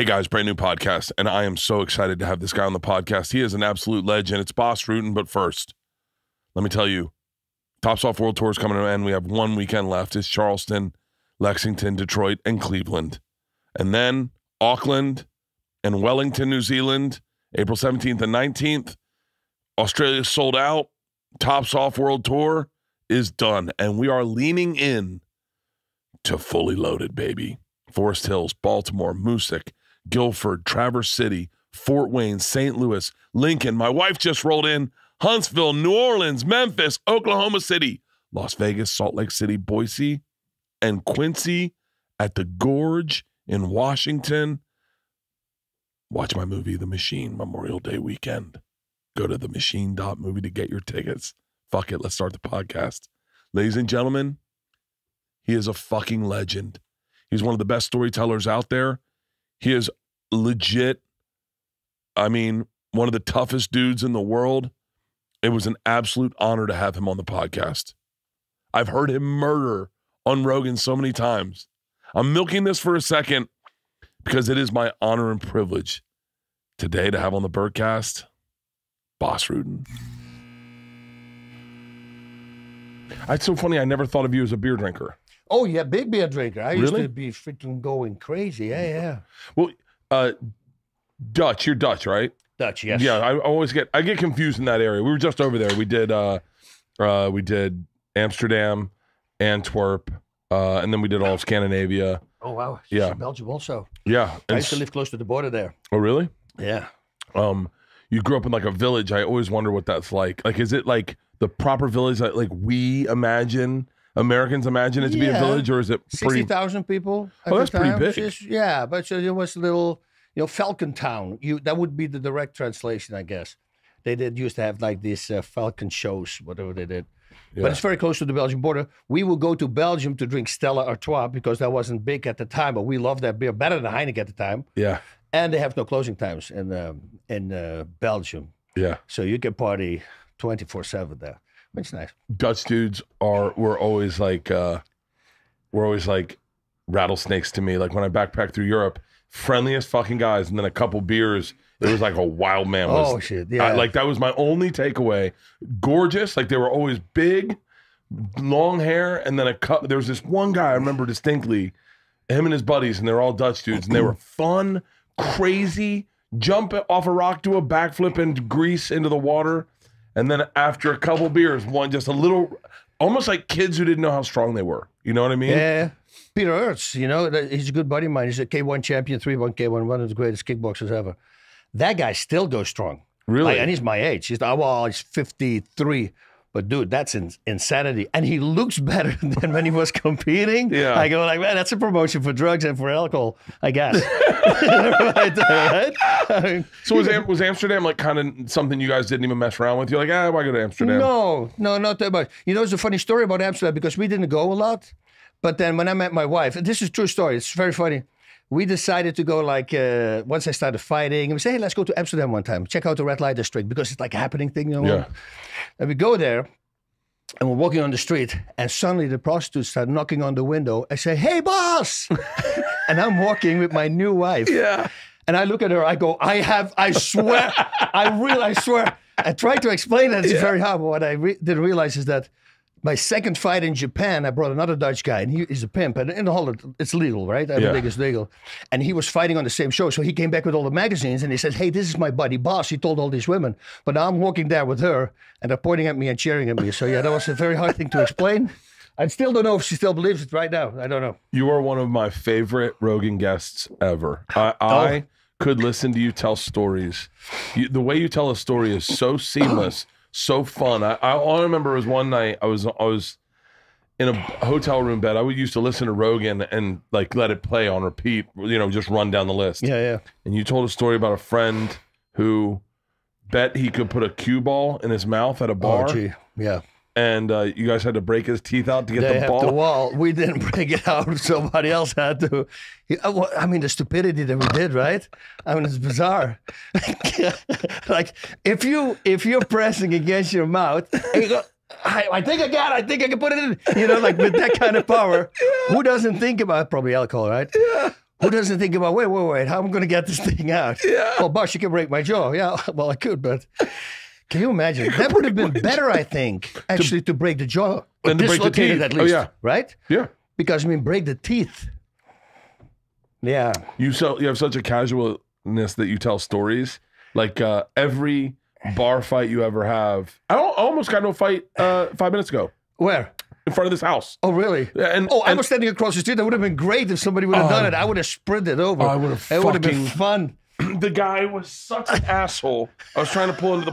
Hey guys, brand new podcast, and I am so excited to have this guy on the podcast. He is an absolute legend. It's Bas Rutten, but first, let me tell you, Tops Off World Tour is coming to an end. We have one weekend left. It's Charleston, Lexington, Detroit, and Cleveland. And then Auckland and Wellington, New Zealand, April 17th and 19th. Australia's sold out. Tops Off World Tour is done. And we are leaning in to fully loaded, baby. Forest Hills, Baltimore, Moosic, Guilford, Traverse City, Fort Wayne, St. Louis, Lincoln. My wife just rolled in. Huntsville, New Orleans, Memphis, Oklahoma City, Las Vegas, Salt Lake City, Boise, and Quincy at the Gorge in Washington. Watch my movie, The Machine, Memorial Day weekend. Go to themachine.movie to get your tickets. Fuck it, let's start the podcast. Ladies and gentlemen, he is a fucking legend. He's one of the best storytellers out there. He is legit, one of the toughest dudes in the world. It was an absolute honor to have him on the podcast. I've heard him murder on Rogan so many times. I'm milking this for a second because it is my honor and privilege today to have on the Birdcast, Bas Rutten. It's so funny, I never thought of you as a beer drinker. Oh, yeah, big beer drinker. I used to be freaking going crazy. Yeah, yeah. Well, Dutch, you're Dutch, right? Dutch, yes. Yeah, I get confused in that area. We were just over there. We did we did Amsterdam, Antwerp, and then we did all of Scandinavia. Oh wow. Yeah. Belgium also. Yeah. I used to live close to the border there. Oh really? Yeah. You grew up in like a village. I always wonder what that's like. Like, is it like the proper village that like we imagine Americans imagine it to be a village, or is it pretty... 60,000 people? Oh, that's pretty big. Yeah, but it was a little... You know, Falcon Town, that would be the direct translation, I guess. They did used to have like these Falcon shows, whatever they did. Yeah. But it's very close to the Belgian border. We would go to Belgium to drink Stella Artois because that wasn't big at the time, but we loved that beer better than Heineken at the time. Yeah. And they have no closing times in Belgium. Yeah. So you can party 24/7 there, which is nice. Dutch dudes were always like rattlesnakes to me. Like when I backpacked through Europe, friendliest fucking guys, and then a couple beers, it was like a wild man. Oh shit! Yeah, like that was my only takeaway. Gorgeous, like they were always big, long hair, and then there was this one guy I remember distinctly, him and his buddies, and they're all Dutch dudes, and they were fun, crazy, jump off a rock, do a backflip in Greece into the water, and then after a couple beers, one just a little, almost like kids who didn't know how strong they were. You know what I mean? Yeah. Peter Ertz, you know, he's a good buddy of mine. He's a K1 champion, 3-1 K1, one of the greatest kickboxers ever. That guy still goes strong. Really? Like, and he's my age. He's 53. But dude, that's insanity. And he looks better than when he was competing. Yeah. I go like, man, that's a promotion for drugs and for alcohol, I guess. Right? I mean, so was Amsterdam like kind of something you guys didn't even mess around with? You're like, why go to Amsterdam? No, not that much. You know, it's a funny story about Amsterdam because we didn't go a lot. But then when I met my wife, and this is a true story, it's very funny. We decided to go like, once I started fighting, and we said, hey, let's go to Amsterdam one time. Check out the red light district because it's like a happening thing. You know? Yeah. And we go there and we're walking on the street and suddenly the prostitutes start knocking on the window and say, hey, boss. And I'm walking with my new wife. Yeah. And I look at her, I go, I swear, I swear. I tried to explain that, it's very hard, but what I didn't realize is that my second fight in Japan, I brought another Dutch guy, and he's a pimp. And in Holland, it's legal, right? Everything is legal. And he was fighting on the same show, so he came back with all the magazines, and he said, hey, this is my buddy, Bas. He told all these women. But now I'm walking there with her, and they're pointing at me and cheering at me. So yeah, that was a very hard thing to explain. I still don't know if she still believes it right now. I don't know. You are one of my favorite Rogan guests ever. I could listen to you tell stories. The way you tell a story is so seamless. So fun. I remember it was one night I was in a hotel room bed. I used to listen to Rogan and like let it play on repeat, you know, just run down the list. Yeah, yeah. And you told a story about a friend who bet he could put a cue ball in his mouth at a bar. Oh, gee. Yeah. And you guys had to break his teeth out to get the ball. The wall. We didn't break it out. Somebody else had to. I mean, the stupidity that we did, right? I mean, it's bizarre. Like if you're pressing against your mouth, and you go, I think I can put it in. You know, like with that kind of power, who doesn't think about probably alcohol, right? Yeah. Who doesn't think about, wait, how am I going to get this thing out? Yeah. Well, Bosh, you can break my jaw. Yeah, well, I could, but can you imagine? That would have been better, I think, actually, to break the jaw. Or dislocate it at least. Oh, yeah. Right? Yeah. Because, I mean, break the teeth. Yeah. You have such a casualness that you tell stories. Like every bar fight you ever have. I almost got into a fight 5 minutes ago. Where? In front of this house. Oh, really? And, I was standing across the street. That would have been great if somebody would have done it. I would have sprinted over. It would have been fun. The guy was such an asshole. I was trying to pull into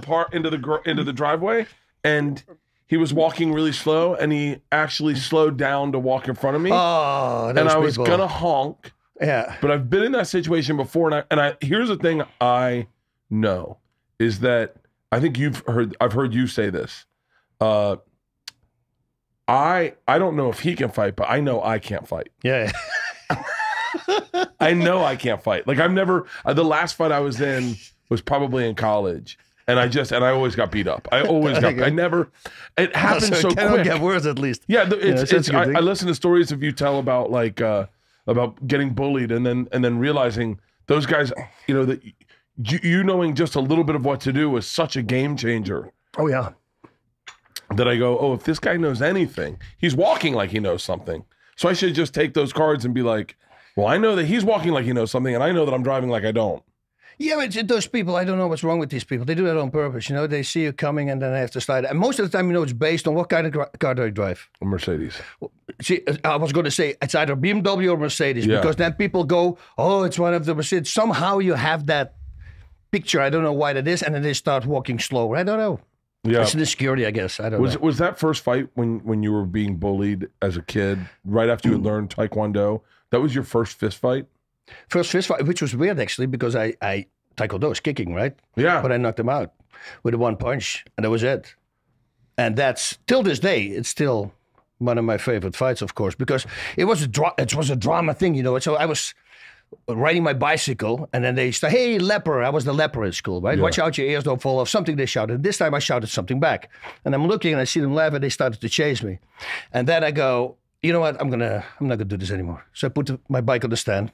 the driveway, and he was walking really slow, and he actually slowed down to walk in front of me. Oh, and I was gonna honk. Yeah. But I've been in that situation before, and here's the thing I know is that I think I've heard you say this. I don't know if he can fight, but I know I can't fight. Yeah. I know I can't fight. Like I've never, the last fight I was in was probably in college. And I always got beat up. It happened so quick. Don't get worse at least. Yeah. I listen to stories of you tell about like, about getting bullied and then realizing those guys, you know, that you knowing just a little bit of what to do was such a game changer. Oh yeah. That I go, oh, if this guy knows anything, he's walking like he knows something. So I should just take those cards and be like, well, I know that he's walking like he knows something, and I know that I'm driving like I don't. Yeah, but those people, I don't know what's wrong with these people. They do that on purpose, you know. They see you coming, and then they have to slide. And most of the time, you know, it's based on what kind of car do I drive? A Mercedes. See, I was going to say, it's either BMW or Mercedes, yeah. Because then people go, oh, it's one of the Mercedes. Somehow you have that picture. I don't know why that is, and then they start walking slower. I don't know. Yeah. It's an insecurity, I guess. I don't know. Was that first fight when you were being bullied as a kid, right after you had learned Taekwondo, that was your first fist fight? First fist fight, which was weird, actually, because I Taekwondo is kicking, right? Yeah. But I knocked him out with one punch, and that was it. And that's, till this day, it's still one of my favorite fights, of course, because it was a drama thing, you know. So I was riding my bicycle, and then they said, hey, leper. I was the leper in school, right? Yeah. Watch out, your ears don't fall off. Something they shouted. This time I shouted something back. And I'm looking, and I see them laugh, and they started to chase me. And then I go, you know what? I'm not going to do this anymore. So I put my bike on the stand,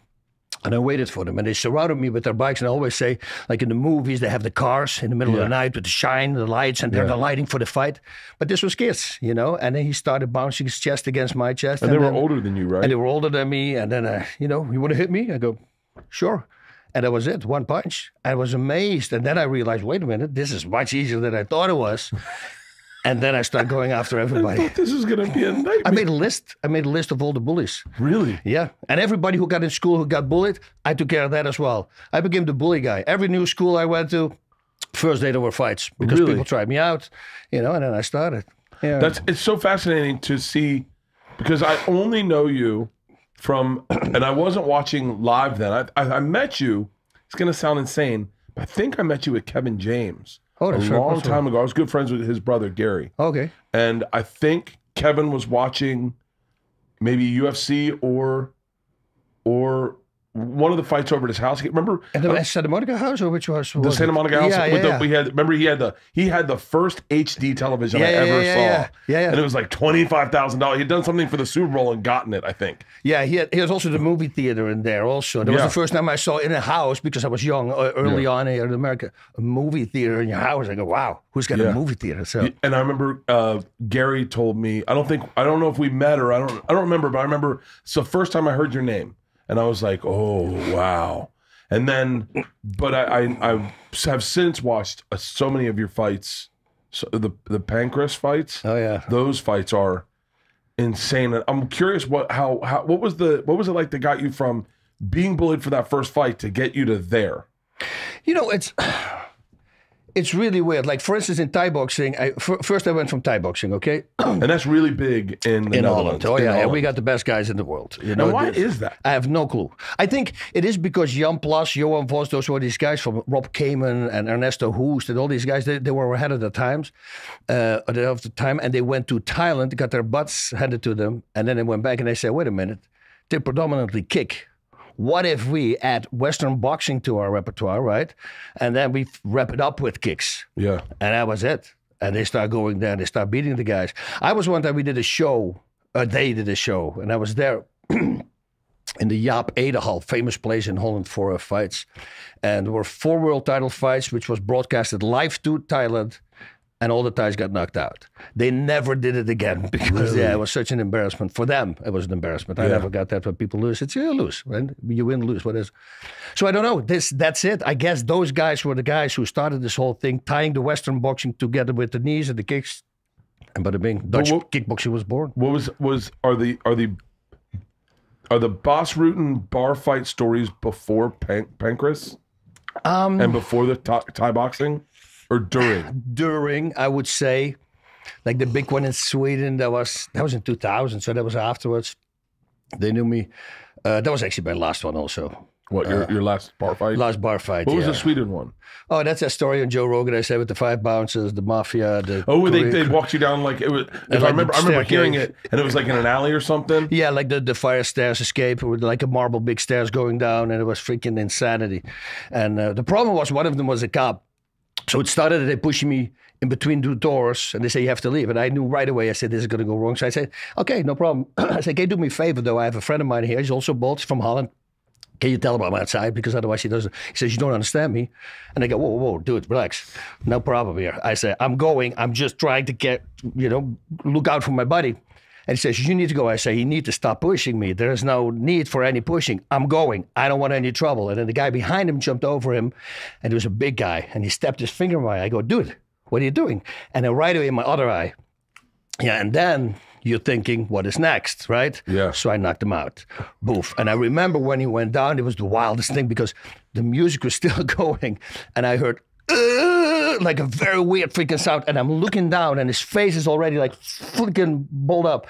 and I waited for them. And they surrounded me with their bikes. And I always say, like in the movies, they have the cars in the middle of the night with the shine, the lights, and they're the lighting for the fight. But this was kids, you know? And then he started bouncing his chest against my chest. And they were older than you, right? And they were older than me. And then, you know, you want to hit me? I go, sure. And that was it, one punch. I was amazed. And then I realized, wait a minute, this is much easier than I thought it was. And then I started going after everybody. I thought this was going to be a nightmare. I made a list. I made a list of all the bullies. Really? Yeah. And everybody who got in school who got bullied, I took care of that as well. I became the bully guy. Every new school I went to, first day there were fights because people tried me out, you know, and then I started. Yeah. It's so fascinating to see because I only know you from, and I wasn't watching live then. I met you. It's going to sound insane, but I think I met you with Kevin James. Oh, a long time ago. I was good friends with his brother, Gary. Okay. And I think Kevin was watching maybe UFC or one of the fights over at his house. Remember? And the Santa Monica house or which house? The Santa Monica house. Yeah, remember he had the first HD television I ever saw. Yeah. And it was like $25,000. He'd done something for the Super Bowl and gotten it, I think. Yeah, he had also the movie theater in there also. That was the first time I saw in a house because I was young early on here in America. A movie theater in your house. I go, wow, who's got a movie theater? So. And I remember Gary told me, I don't know if we met or I don't remember, but I remember it's the first time I heard your name. And I was like, oh, wow. And then, but I have since watched so many of your fights, so the Pancrase fights. Oh, yeah. Those fights are insane. And I'm curious what was it like that got you from being bullied for that first fight to get you to there? You know, it's really weird. Like, for instance, in Thai boxing, first I went from Thai boxing, okay? And that's really big in the Netherlands. Oh, yeah. We got the best guys in the world. You know, why is that? I have no clue. I think it is because Jan Plas, Johan Vos, those were these guys from Rob Kamen and Ernesto Hoest and all these guys. They were ahead of the times, and they went to Thailand, got their butts handed to them, and then they went back and they said, wait a minute, they predominantly kick. What if we add Western boxing to our repertoire, right? And then we wrap it up with kicks. Yeah. And that was it. And they start going there, and they start beating the guys. I was one time, they did a show, and I was there. in the Jaap Edehal, famous place in Holland for fights. And there were 4 world title fights, which was broadcasted live to Thailand, and all the Thais got knocked out. They never did it again because it was such an embarrassment. For them, it was an embarrassment. I never got that when people lose. It's you lose, right? You win, lose, what is it? So I don't know, that's it. I guess those guys were the guys who started this whole thing, tying the Western boxing together with the knees and the kicks. And bada bing, Dutch kickboxing was born. What are the Bas Rutten bar fight stories before Pancrase? And before the Thai boxing? Or during? During, I would say. Like the big one in Sweden, that was in 2000, so that was afterwards. They knew me. That was actually my last one also. What, your last bar fight? Last bar fight, What was the Sweden one? Oh, that's a story on Joe Rogan, I said, with the 5 bouncers, the mafia, the... Oh, they walked you down like... It was, if like I remember hearing it, and it was like in an alley or something? Yeah, like the fire stairs escape, with like a marble big stairs going down, and it was freaking insanity. And the problem was, one of them was a cop. So it started that they pushed me in between 2 doors, and they say, you have to leave. And I knew right away, I said, this is going to go wrong. So I said, okay, no problem. I said, okay, do me a favor, though. I have a friend of mine here. He's also bald. He's from Holland. Can you tell him I'm outside? Because otherwise he doesn't. He says, you don't understand me. And I go, whoa, whoa, whoa, dude, relax. No problem here. I say, I'm going. I'm just trying to get, you know, look out for my buddy. And he says, you need to go. I say, you need to stop pushing me. There is no need for any pushing. I'm going. I don't want any trouble. And then the guy behind him jumped over him, and it was a big guy. And he stepped his finger in my eye. I go, dude, what are you doing? And then right away in my other eye. Yeah, and then you're thinking, what is next, right? Yeah. So I knocked him out. Boof. And I remember when he went down, it was the wildest thing because the music was still going. And I heard, like a very weird freaking sound. And I'm looking down and his face is already like freaking balled up.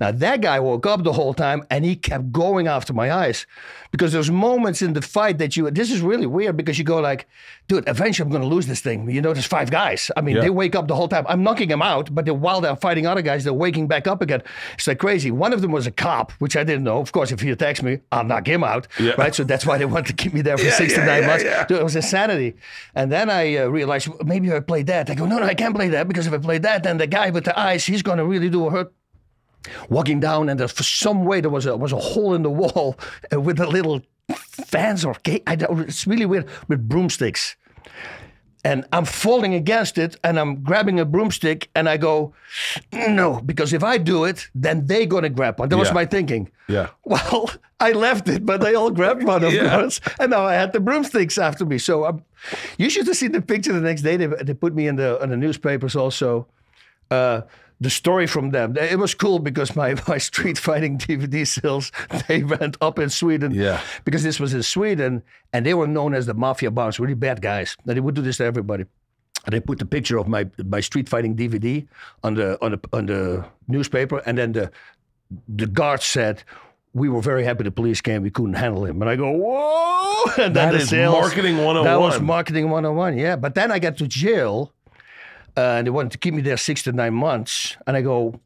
Now that guy woke up the whole time and he kept going after my eyes because there's moments in the fight that you, this is really weird because you go like, dude, eventually I'm going to lose this thing. You know, there's 5 guys. I mean, they wake up the whole time. I'm knocking them out, but while they're fighting other guys, they're waking back up again. It's like crazy. One of them was a cop, which I didn't know. Of course, if he attacks me, I'll knock him out. Yeah. Right. So that's why they wanted to keep me there for 6 to 9 months. Yeah. Dude, it was insanity. And then I realized, maybe if I play that. I go, no, I can't play that because if I play that, then the guy with the eyes, he's going to really do a hurt. Walking down and for some way there was a hole in the wall with a little fans or cake. It's really weird with broomsticks. And I'm falling against it and I'm grabbing a broomstick and I go, no, because if I do it, then they're going to grab one. That was my thinking. Yeah. Well, I left it, but they all grabbed one, of course. And now I had the broomsticks after me. So you should have seen the picture the next day. They put me in the newspapers also. The story from them. It was cool because my street fighting DVD sales, they went up in Sweden. Yeah. Because this was in Sweden and they were known as the mafia bounce, really bad guys. And they would do this to everybody. And they put the picture of my street fighting DVD on the newspaper. And then the guard said, we were very happy the police came. We couldn't handle him. And I go, whoa! And then that is sales, marketing 101. That was marketing 101, yeah. But then I got to jail. And they wanted to keep me there 6 to 9 months. And I go,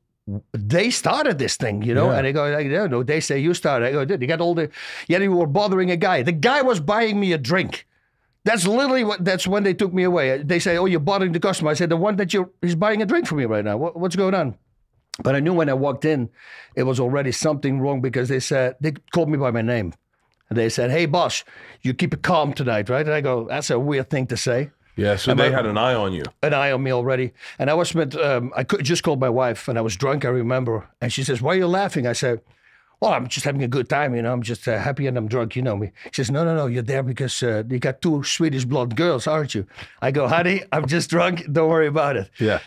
they started this thing, you know? Yeah. And they go, no, they say you started. I go, dude, you got all the... Yeah, you were bothering a guy. The guy was buying me a drink. That's literally what... That's when they took me away. They say, oh, you're bothering the customer. I said, the one that he's buying a drink for me right now. What's going on? But I knew when I walked in, it was already something wrong because they said... They called me by my name. And they said, hey, boss, you keep it calm tonight, right? And I go, that's a weird thing to say. Yeah, so they had an eye on you. An eye on me already. And I was with, I just called my wife and I was drunk, I remember. And she says, why are you laughing? I said, well, I'm just having a good time, you know. I'm just happy and I'm drunk, you know me. She says, no, you're there because you got 2 Swedish blonde girls, aren't you? I go, honey, I'm just drunk. Don't worry about it. Yeah.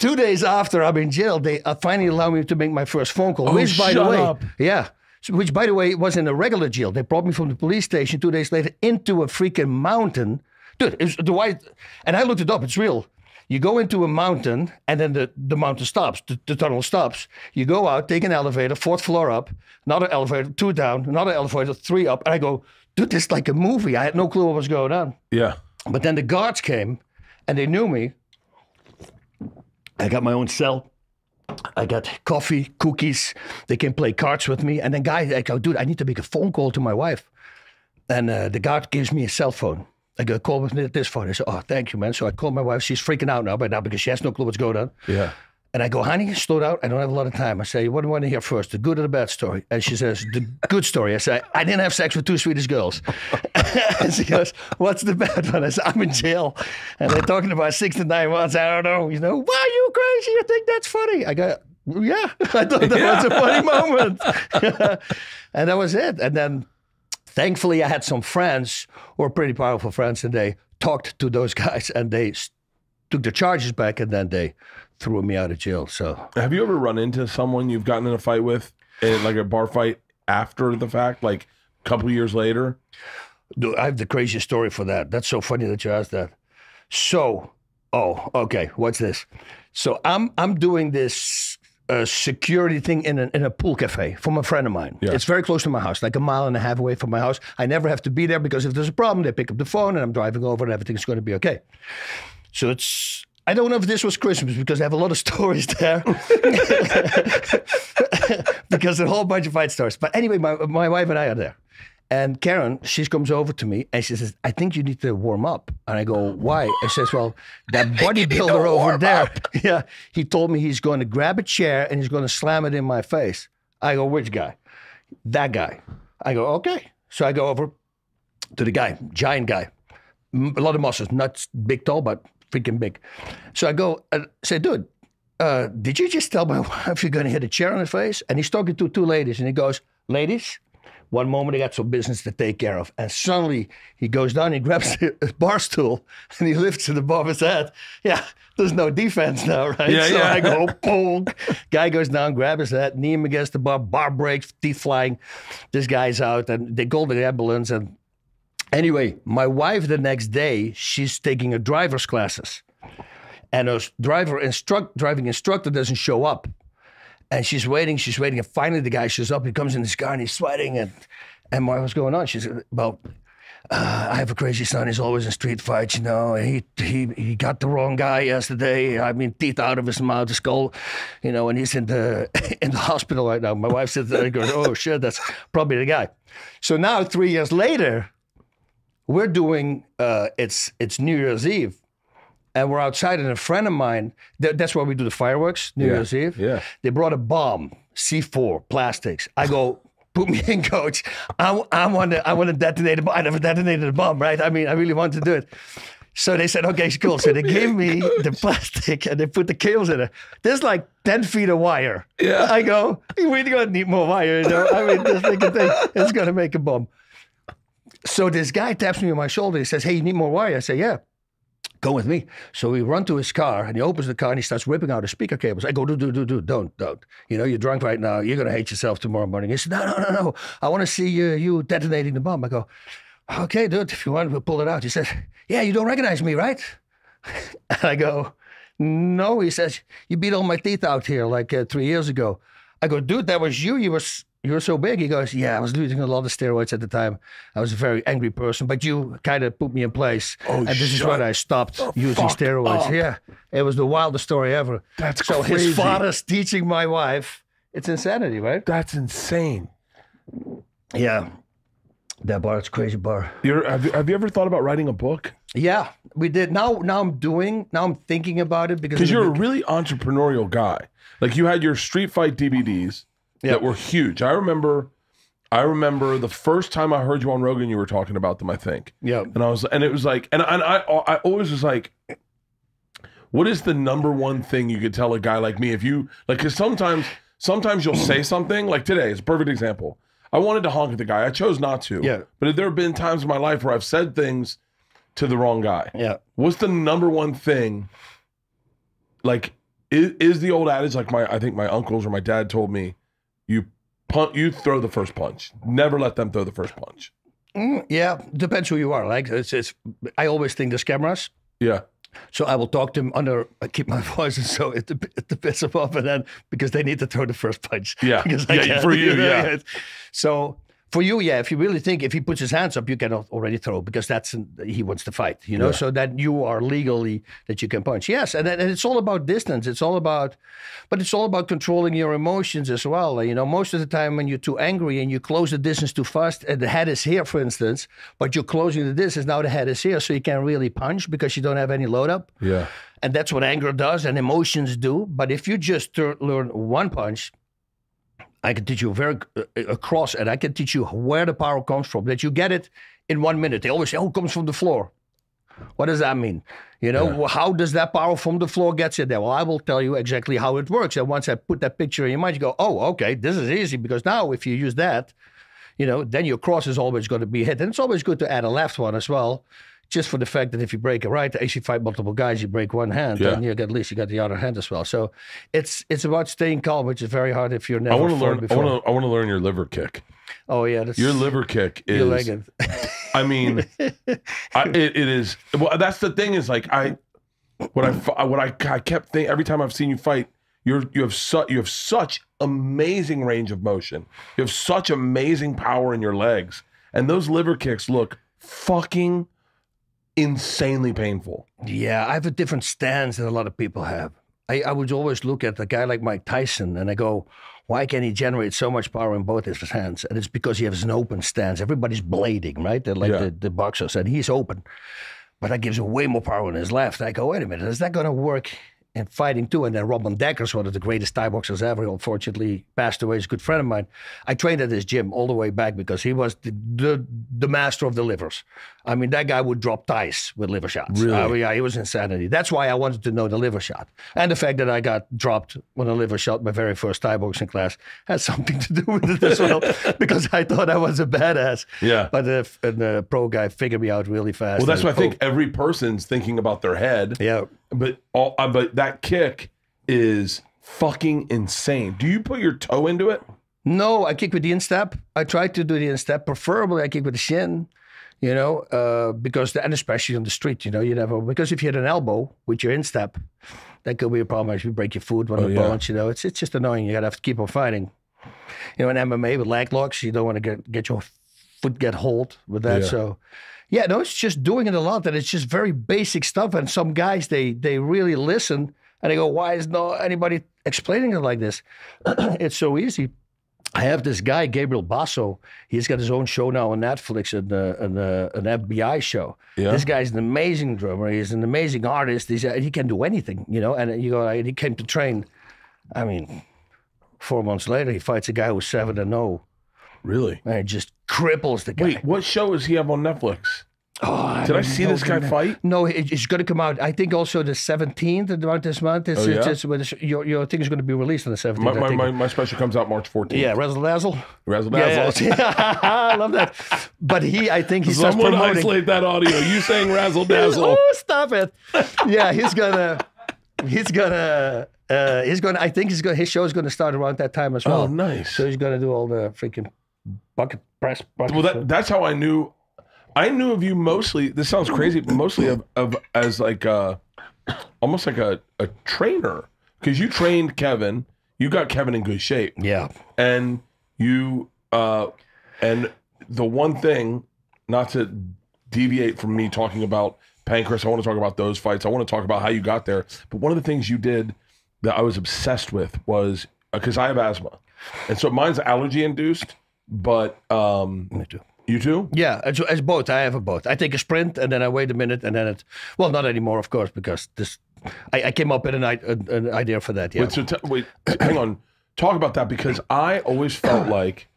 2 days after I'm in jail, they finally allow me to make my first phone call. Oh, which, by the way, shut up. Yeah. Which, by the way, was in a regular jail. They brought me from the police station 2 days later into a freaking mountain. Dude, it was the white, and I looked it up, it's real. You go into a mountain, and then the mountain stops, the tunnel stops. You go out, take an elevator, 4th floor up, another elevator, 2 down, another elevator, 3 up, and I go, dude, this is like a movie. I had no clue what was going on. Yeah. But then the guards came, and they knew me. I got my own cell. I got coffee, cookies. They can play cards with me. And then guys, I go, dude, I need to make a phone call to my wife. And the guard gives me a cell phone. I got a call with this phone. I said, oh, thank you, man. So I called my wife. She's freaking out now because she has no clue what's going on. Yeah. And I go, honey, slow down. I don't have a lot of time. I say, what do you want to hear first, the good or the bad story? And she says, the good story. I say, I didn't have sex with two Swedish girls. And she goes, what's the bad one? I say, I'm in jail. And they're talking about 6 to 9 months. I don't know. You know, why are you crazy? You think that's funny? I go, yeah, I thought that was a funny moment. And that was it. And then thankfully I had some friends who were pretty powerful friends, and they talked to those guys and they took the charges back, and then they threw me out of jail. So have you ever run into someone you've gotten in a fight with, like a bar fight, after the fact, like a couple years later? Dude, I have the craziest story for that. That's so funny that you asked that. So, oh, okay, what's this? So I'm doing this security thing in a pool cafe from a friend of mine. Yeah. It's very close to my house, like a mile and a half away from my house. I never have to be there because if there's a problem, they pick up the phone and I'm driving over and everything's going to be okay. So it's, I don't know if this was Christmas because I have a lot of stories there because a whole bunch of fight stories. But anyway, my wife and I are there. And Karen, she comes over to me and she says, I think you need to warm up. And I go, why? I says, well, that bodybuilder over there, yeah, he told me he's going to grab a chair and he's going to slam it in my face. I go, which guy? That guy. I go, okay. So I go over to the guy, giant guy. A lot of muscles, not big, tall, but freaking big. So I go and say, dude, did you just tell my wife you're going to hit a chair on her face? And he's talking to two ladies and he goes, ladies, one moment I got some business to take care of. And suddenly he goes down, he grabs a bar stool and he lifts it above his head. Yeah, there's no defense now, right? Yeah, so yeah. I go, boom. Guy goes down, grabs his head, knee him against the bar breaks, teeth flying. This guy's out and they call the ambulance. And anyway, my wife the next day, she's taking a driver's classes. And her driving instructor doesn't show up. And she's waiting, and finally the guy shows up, he comes in his car and he's sweating, and what's going on? She said, well, I have a crazy son, he's always in street fights, you know, he got the wrong guy yesterday, I mean, teeth out of his mouth, his skull, you know, and he's in the hospital right now. My wife sits there and goes, oh shit, that's probably the guy. So now 3 years later, we're doing, it's New Year's Eve, and we're outside, and a friend of mine, that's where we do the fireworks, New Year's Eve. Yeah. They brought a bomb, C4, plastics. I go, put me in, coach. I want to detonate the bomb. I never detonated the bomb, right? I mean, I really want to do it. So they said, okay, cool. So they gave me the plastic and they put the cables in it. There's like 10 feet of wire. Yeah. I go, we're going to need more wire, you know? I mean, this freaking thing is going to make a bomb. So this guy taps me on my shoulder. He says, hey, you need more wire? I say, yeah. Go with me. So we run to his car and he opens the car and he starts ripping out his speaker cables. I go, dude, don't. You know, you're drunk right now. You're going to hate yourself tomorrow morning. He said, no. I want to see you detonating the bomb. I go, okay, dude, if you want, we'll pull it out. He says, yeah, you don't recognize me, right? And I go, no. He says, you beat all my teeth out here like 3 years ago. I go, dude, that was you. You were so big. He goes, yeah, I was using a lot of steroids at the time. I was a very angry person, but you kind of put me in place. Oh, and this is when I stopped using steroids. Up. Yeah, it was the wildest story ever. That's so crazy. His father's teaching my wife. It's insanity, right? That's insane. Yeah. That bar, it's a crazy bar. Have you ever thought about writing a book? Yeah, we did. Now I'm thinking about it because you're a really entrepreneurial guy. Like you had your street fight DVDs. Yep. That were huge. I remember the first time I heard you on Rogan, you were talking about them, I think. Yeah. And I always was like, what is the number one thing you could tell a guy like me if you like? Because sometimes you'll say something like today is a perfect example. I wanted to honk at the guy. I chose not to. Yeah. But there have been times in my life where I've said things to the wrong guy. Yeah. What's the number one thing? Like, is the old adage like I think my uncles or my dad told me? You throw the first punch. Never let them throw the first punch. Yeah, depends who you are. Like I always think there's cameras. Yeah. So I will talk to them I keep my voice, and so it piss them off, and then because they need to throw the first punch. Yeah. For you. Yeah. So, For you, yeah, if you really think, if he puts his hands up, you cannot already throw because that's, he wants to fight, you know, yeah. So that you are legally, that you can punch. Yes, and it's all about distance. It's all about, but it's all about controlling your emotions as well. You know, most of the time when you're too angry and you close the distance too fast, and the head is here, for instance, but you're closing the distance, now the head is here, so you can't really punch because you don't have any load up. Yeah. And that's what anger does and emotions do. But if you just learn one punch, I can teach you across, and I can teach you where the power comes from, that you get it in 1 minute. They always say, oh, it comes from the floor. What does that mean? You know, yeah. How does that power from the floor gets it there? Well, I will tell you exactly how it works. And once I put that picture in your mind, you go, oh, okay, this is easy, because now if you use that, you know, then your cross is always going to be hit. And it's always good to add a left one as well, just for the fact that if you break a right, if you fight multiple guys, you break one hand, yeah. And you get, at least you got the other hand as well. So it's about staying calm, which is very hard if you're never. I want to learn your liver kick. Oh yeah, that's, your liver kick is. Like I mean, it is. Well, that's the thing is like what I kept thinking every time I've seen you fight. You have such amazing range of motion. You have such amazing power in your legs, and those liver kicks look fucking insanely painful. Yeah, I have a different stance than a lot of people have. I would always look at a guy like Mike Tyson and I go, why can he generate so much power in both his hands? And it's because he has an open stance. Everybody's blading, right? They're like, yeah, the boxers, and he's open. But that gives him way more power in his left. I go, wait a minute, is that going to work in fighting too? And then Robin Deckers, one of the greatest Thai boxers ever, unfortunately passed away. He's a good friend of mine. I trained at his gym all the way back because he was the master of the livers. I mean, that guy would drop Thais with liver shots. Really? Yeah, it was insanity. That's why I wanted to know the liver shot. And the fact that I got dropped on a liver shot my very first Thai boxing class has something to do with it as well, because I thought I was a badass. Yeah. But the pro guy figured me out really fast. Well, that's why I think every person's thinking about their head. Yeah. But that kick is fucking insane. Do you put your toe into it? No, I kick with the instep. I try to do the instep. Preferably, I kick with the shin. You know, because and especially on the street, you know, you never, because if you hit an elbow with your instep, that could be a problem. If you break your foot, one of the bones, you know, it's just annoying. You gotta have to keep on fighting. You know, in MMA with leg locks, you don't want to get your foot get hold with that. Yeah. So. Yeah, no, it's just doing it a lot, and it's just very basic stuff. And some guys, they really listen, and they go, why is not anybody explaining it like this? It's so easy. I have this guy, Gabriel Basso. He's got his own show now on Netflix, an FBI show. Yeah. This guy's an amazing drummer. He's an amazing artist. He can do anything, you know. And you go, and he came to train. I mean, 4 months later, he fights a guy who's 7-0. Really? And it just cripples the guy. Wait, what show does he have on Netflix? Oh, did I see this guy fight? No, it's going to come out. I think also the 17th about this month. It's, oh, yeah? Your thing is going to be released on the 17th. My special comes out March 14th. Yeah, Razzle Dazzle. Razzle Dazzle. Yeah. I love that. But I think he's someone isolate that audio. You saying Razzle Dazzle? Oh, stop it! Yeah, he's gonna. I think his show is gonna start around that time as well. Oh, nice. So he's gonna do all the freaking bucket press. Well, that's how I knew. I knew of you mostly. This sounds crazy, but mostly as like almost like a trainer, because you trained Kevin. You got Kevin in good shape. Yeah. And you and the one thing, not to deviate from me talking about Pancrase, I want to talk about those fights. I want to talk about how you got there. But one of the things you did that I was obsessed with was, because I have asthma, and so mine's allergy induced. But me too. You too? Yeah, it's both. I have a both. I take a sprint and then I wait a minute and then it. Well, not anymore, of course, because this. I came up with an idea for that. Yeah. Wait, so wait, hang on. Talk about that, because I always felt like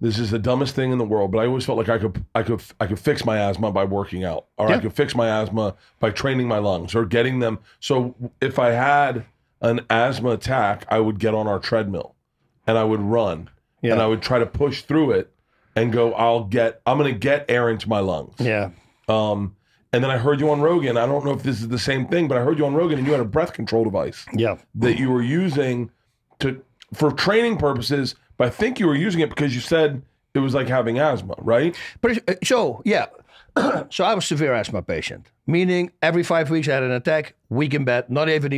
this is the dumbest thing in the world, but I always felt like I could fix my asthma by working out, or yeah, I could fix my asthma by training my lungs or getting them. So if I had an asthma attack, I would get on our treadmill and I would run, yeah, and I would try to push through it and go, I'm going to get air into my lungs. Yeah. And then I heard you on Rogan. I don't know if this is the same thing, but I heard you on Rogan and you had a breath control device, yeah, that you were using for training purposes. But I think you were using it because you said it was like having asthma, right? So, yeah. So I was a severe asthma patient, meaning every 5 weeks I had an attack, weak in bed, not even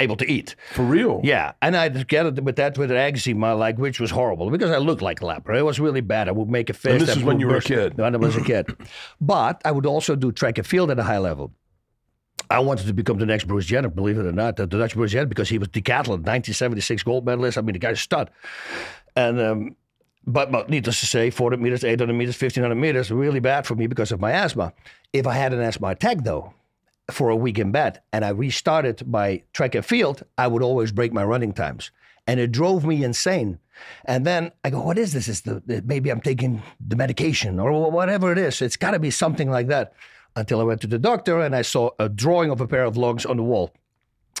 able to eat. For real? Yeah. And I just gathered with that with eczema, like, which was horrible because I looked like a leper. It was really bad. I would make a fist. And this is when you were a kid. When I was a kid. But I would also do track and field at a high level. I wanted to become the next Bruce Jenner, believe it or not, the Dutch Bruce Jenner, because he was decathlon, 1976 gold medalist. I mean, the guy's a stud. And, but needless to say, 400 meters, 800 meters, 1500 meters, really bad for me because of my asthma. If I had an asthma attack, though, for a week in bed, and I restarted my track and field, I would always break my running times. And it drove me insane. And then I go, what is this? Is maybe I'm taking the medication or whatever it is. It's got to be something like that. Until I went to the doctor and I saw a drawing of a pair of lungs on the wall.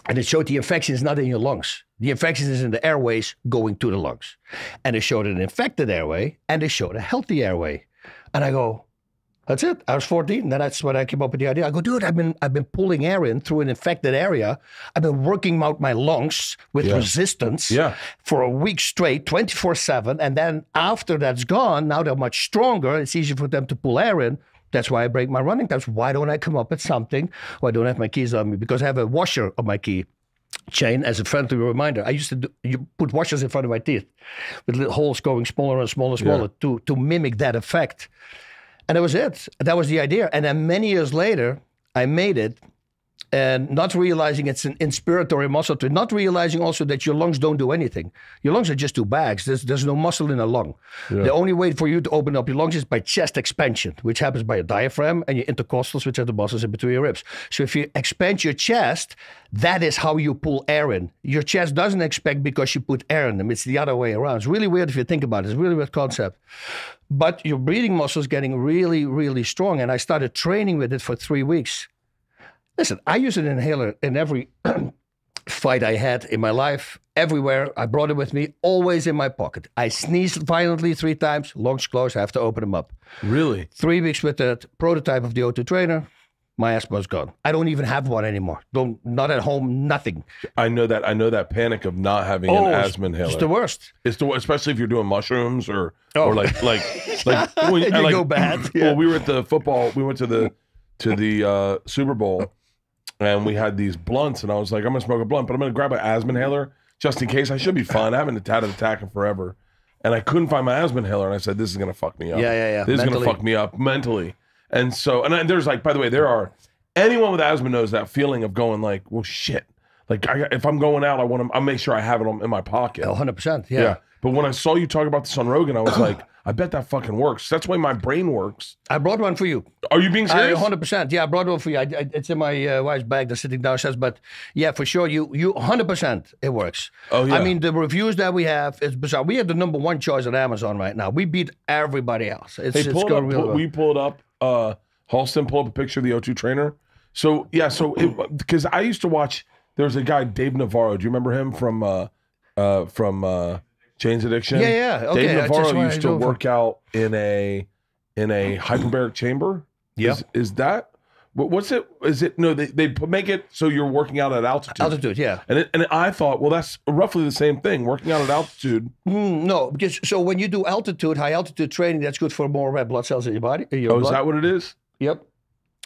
And it showed the infection is not in your lungs. The infection is in the airways going to the lungs. And it showed an infected airway and it showed a healthy airway. And I go, that's it. I was 14. Then that's when I came up with the idea. I go, dude, I've been pulling air in through an infected area. I've been working out my lungs with resistance for a week straight, 24/7. And then after that's gone, now they're much stronger. It's easier for them to pull air in. That's why I break my running times. Why don't I come up with something? Why don't I have my keys on me? Because I have a washer on my key chain as a friendly reminder. I used to you put washers in front of my teeth with little holes going smaller and smaller and smaller to mimic that effect. And that was it. That was the idea. And then many years later, I made it. And not realizing it's an inspiratory muscle, not realizing also that your lungs don't do anything. Your lungs are just two bags. There's no muscle in a lung. Yeah. The only way for you to open up your lungs is by chest expansion, which happens by your diaphragm and your intercostals, which are the muscles in between your ribs. So if you expand your chest, that is how you pull air in. Your chest doesn't expand because you put air in them. It's the other way around. It's really weird if you think about it. It's a really weird concept. But your breathing muscle is getting really, really strong. And I started training with it for 3 weeks. Listen, I use an inhaler in every fight I had in my life, everywhere. I brought it with me, always in my pocket. I sneezed violently 3 times, lungs closed, I have to open them up. Really? 3 weeks with that prototype of the O2 trainer, my asthma is gone. I don't even have one anymore. Not at home, nothing. I know that panic of not having an asthma inhaler. It's the worst. It's the worst, especially if you're doing mushrooms or like when you go bad. Yeah. Well, we went to the Super Bowl. And we had these blunts, and I was like, I'm going to smoke a blunt, but I'm going to grab an asthma inhaler just in case. I should be fine. I haven't had an attack in forever. And I couldn't find my asthma inhaler, and I said, this is going to fuck me up. Yeah. This mentally. Is going to fuck me up mentally. And so, and there's like, by the way, anyone with asthma knows that feeling of going like, well, shit. Like, if I'm going out, I'll make sure I have it in my pocket. 100%, yeah. But when I saw you talk about this on Rogan, I was like, I bet that fucking works. That's the way my brain works. I brought one for you. Are you being serious? 100%. Yeah, I brought one for you. It's in my wife's bag. They're sitting downstairs. But yeah, for sure, you 100%, it works. Oh, yeah. I mean, the reviews that we have, it's bizarre. We have the #1 choice on Amazon right now. We beat everybody else. We pulled up, Halston pulled up a picture of the O2 trainer. So, yeah, because I used to watch, there's a guy, Dave Navarro. Do you remember him from Jane's Addiction? Yeah. Okay. Dave Navarro used to work out in a hyperbaric chamber. Yeah. Is that? What's it? Is it? No, they make it so you're working out at altitude. Altitude, yeah. And I thought, well, that's roughly the same thing, working out at altitude. No, because so when you do high altitude training, that's good for more red blood cells in your body. Is that what it is? Yep.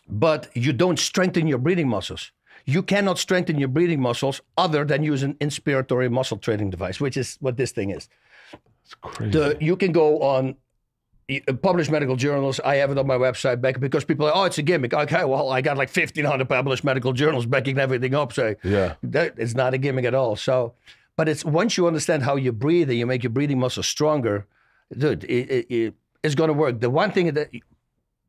But you don't strengthen your breathing muscles. You cannot strengthen your breathing muscles other than use an inspiratory muscle training device, which is what this thing is. It's crazy. You can go on published medical journals. I have it on my website back because people are like, oh, it's a gimmick. Okay, well, I got like 1,500 published medical journals backing everything up. So yeah. It's not a gimmick at all. So, but it's once you understand how you breathe and you make your breathing muscles stronger, dude, it's going to work. The one thing that...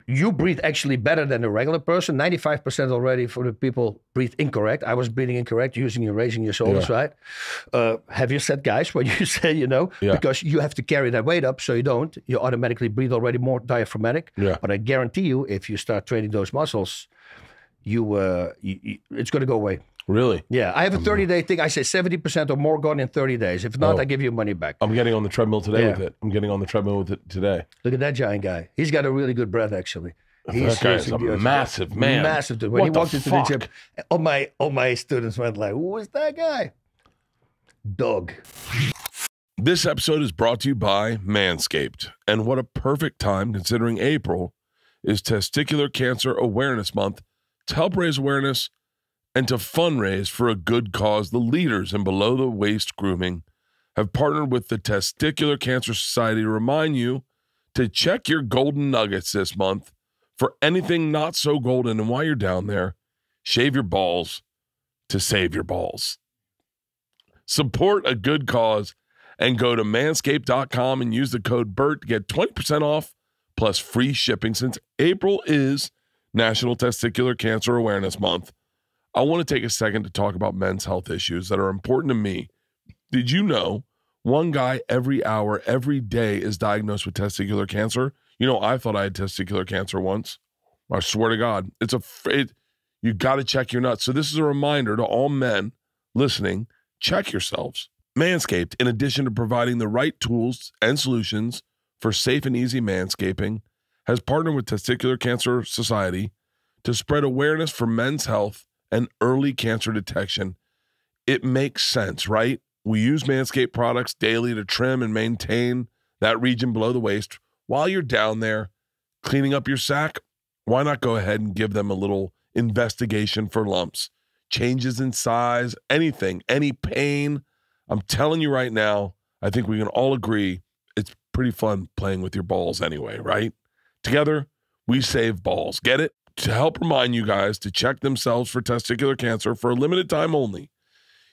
You breathe actually better than a regular person. 95% already for the people breathe incorrect. I was breathing incorrect, raising your shoulders, right? Heavier set guys, when you say, because you have to carry that weight up, so you automatically breathe already more diaphragmatic. Yeah. But I guarantee you, if you start training those muscles, it's going to go away. Really? Yeah. I have a 30-day thing. I say 70% or more gone in 30 days. If not, I give you money back. I'm getting on the treadmill today with it. Look at that giant guy. He's got a really good breath, actually. That guy's a massive man. Massive dude. When he walked into the gym, all my students went like, who is that guy? Dog. This episode is brought to you by Manscaped. And what a perfect time, considering April is Testicular Cancer Awareness Month, to help raise awareness and to fundraise for a good cause, the leaders in below-the-waist grooming have partnered with the Testicular Cancer Society to remind you to check your golden nuggets this month for anything not so golden. And while you're down there, shave your balls to save your balls. Support a good cause and go to manscaped.com and use the code BERT to get 20% off plus free shipping. Since April is National Testicular Cancer Awareness Month, I want to take a second to talk about men's health issues that are important to me. Did you know one guy every hour, every day is diagnosed with testicular cancer? You know, I thought I had testicular cancer once. I swear to God, you got to check your nuts. So this is a reminder to all men listening, check yourselves. Manscaped, in addition to providing the right tools and solutions for safe and easy manscaping, has partnered with Testicular Cancer Society to spread awareness for men's health and early cancer detection. It makes sense, right? We use Manscaped products daily to trim and maintain that region below the waist. While you're down there cleaning up your sack, why not go ahead and give them a little investigation for lumps, changes in size, anything, any pain? I'm telling you right now, I think we can all agree it's pretty fun playing with your balls anyway, right? Together, we save balls. Get it? To help remind you guys to check themselves for testicular cancer for a limited time only,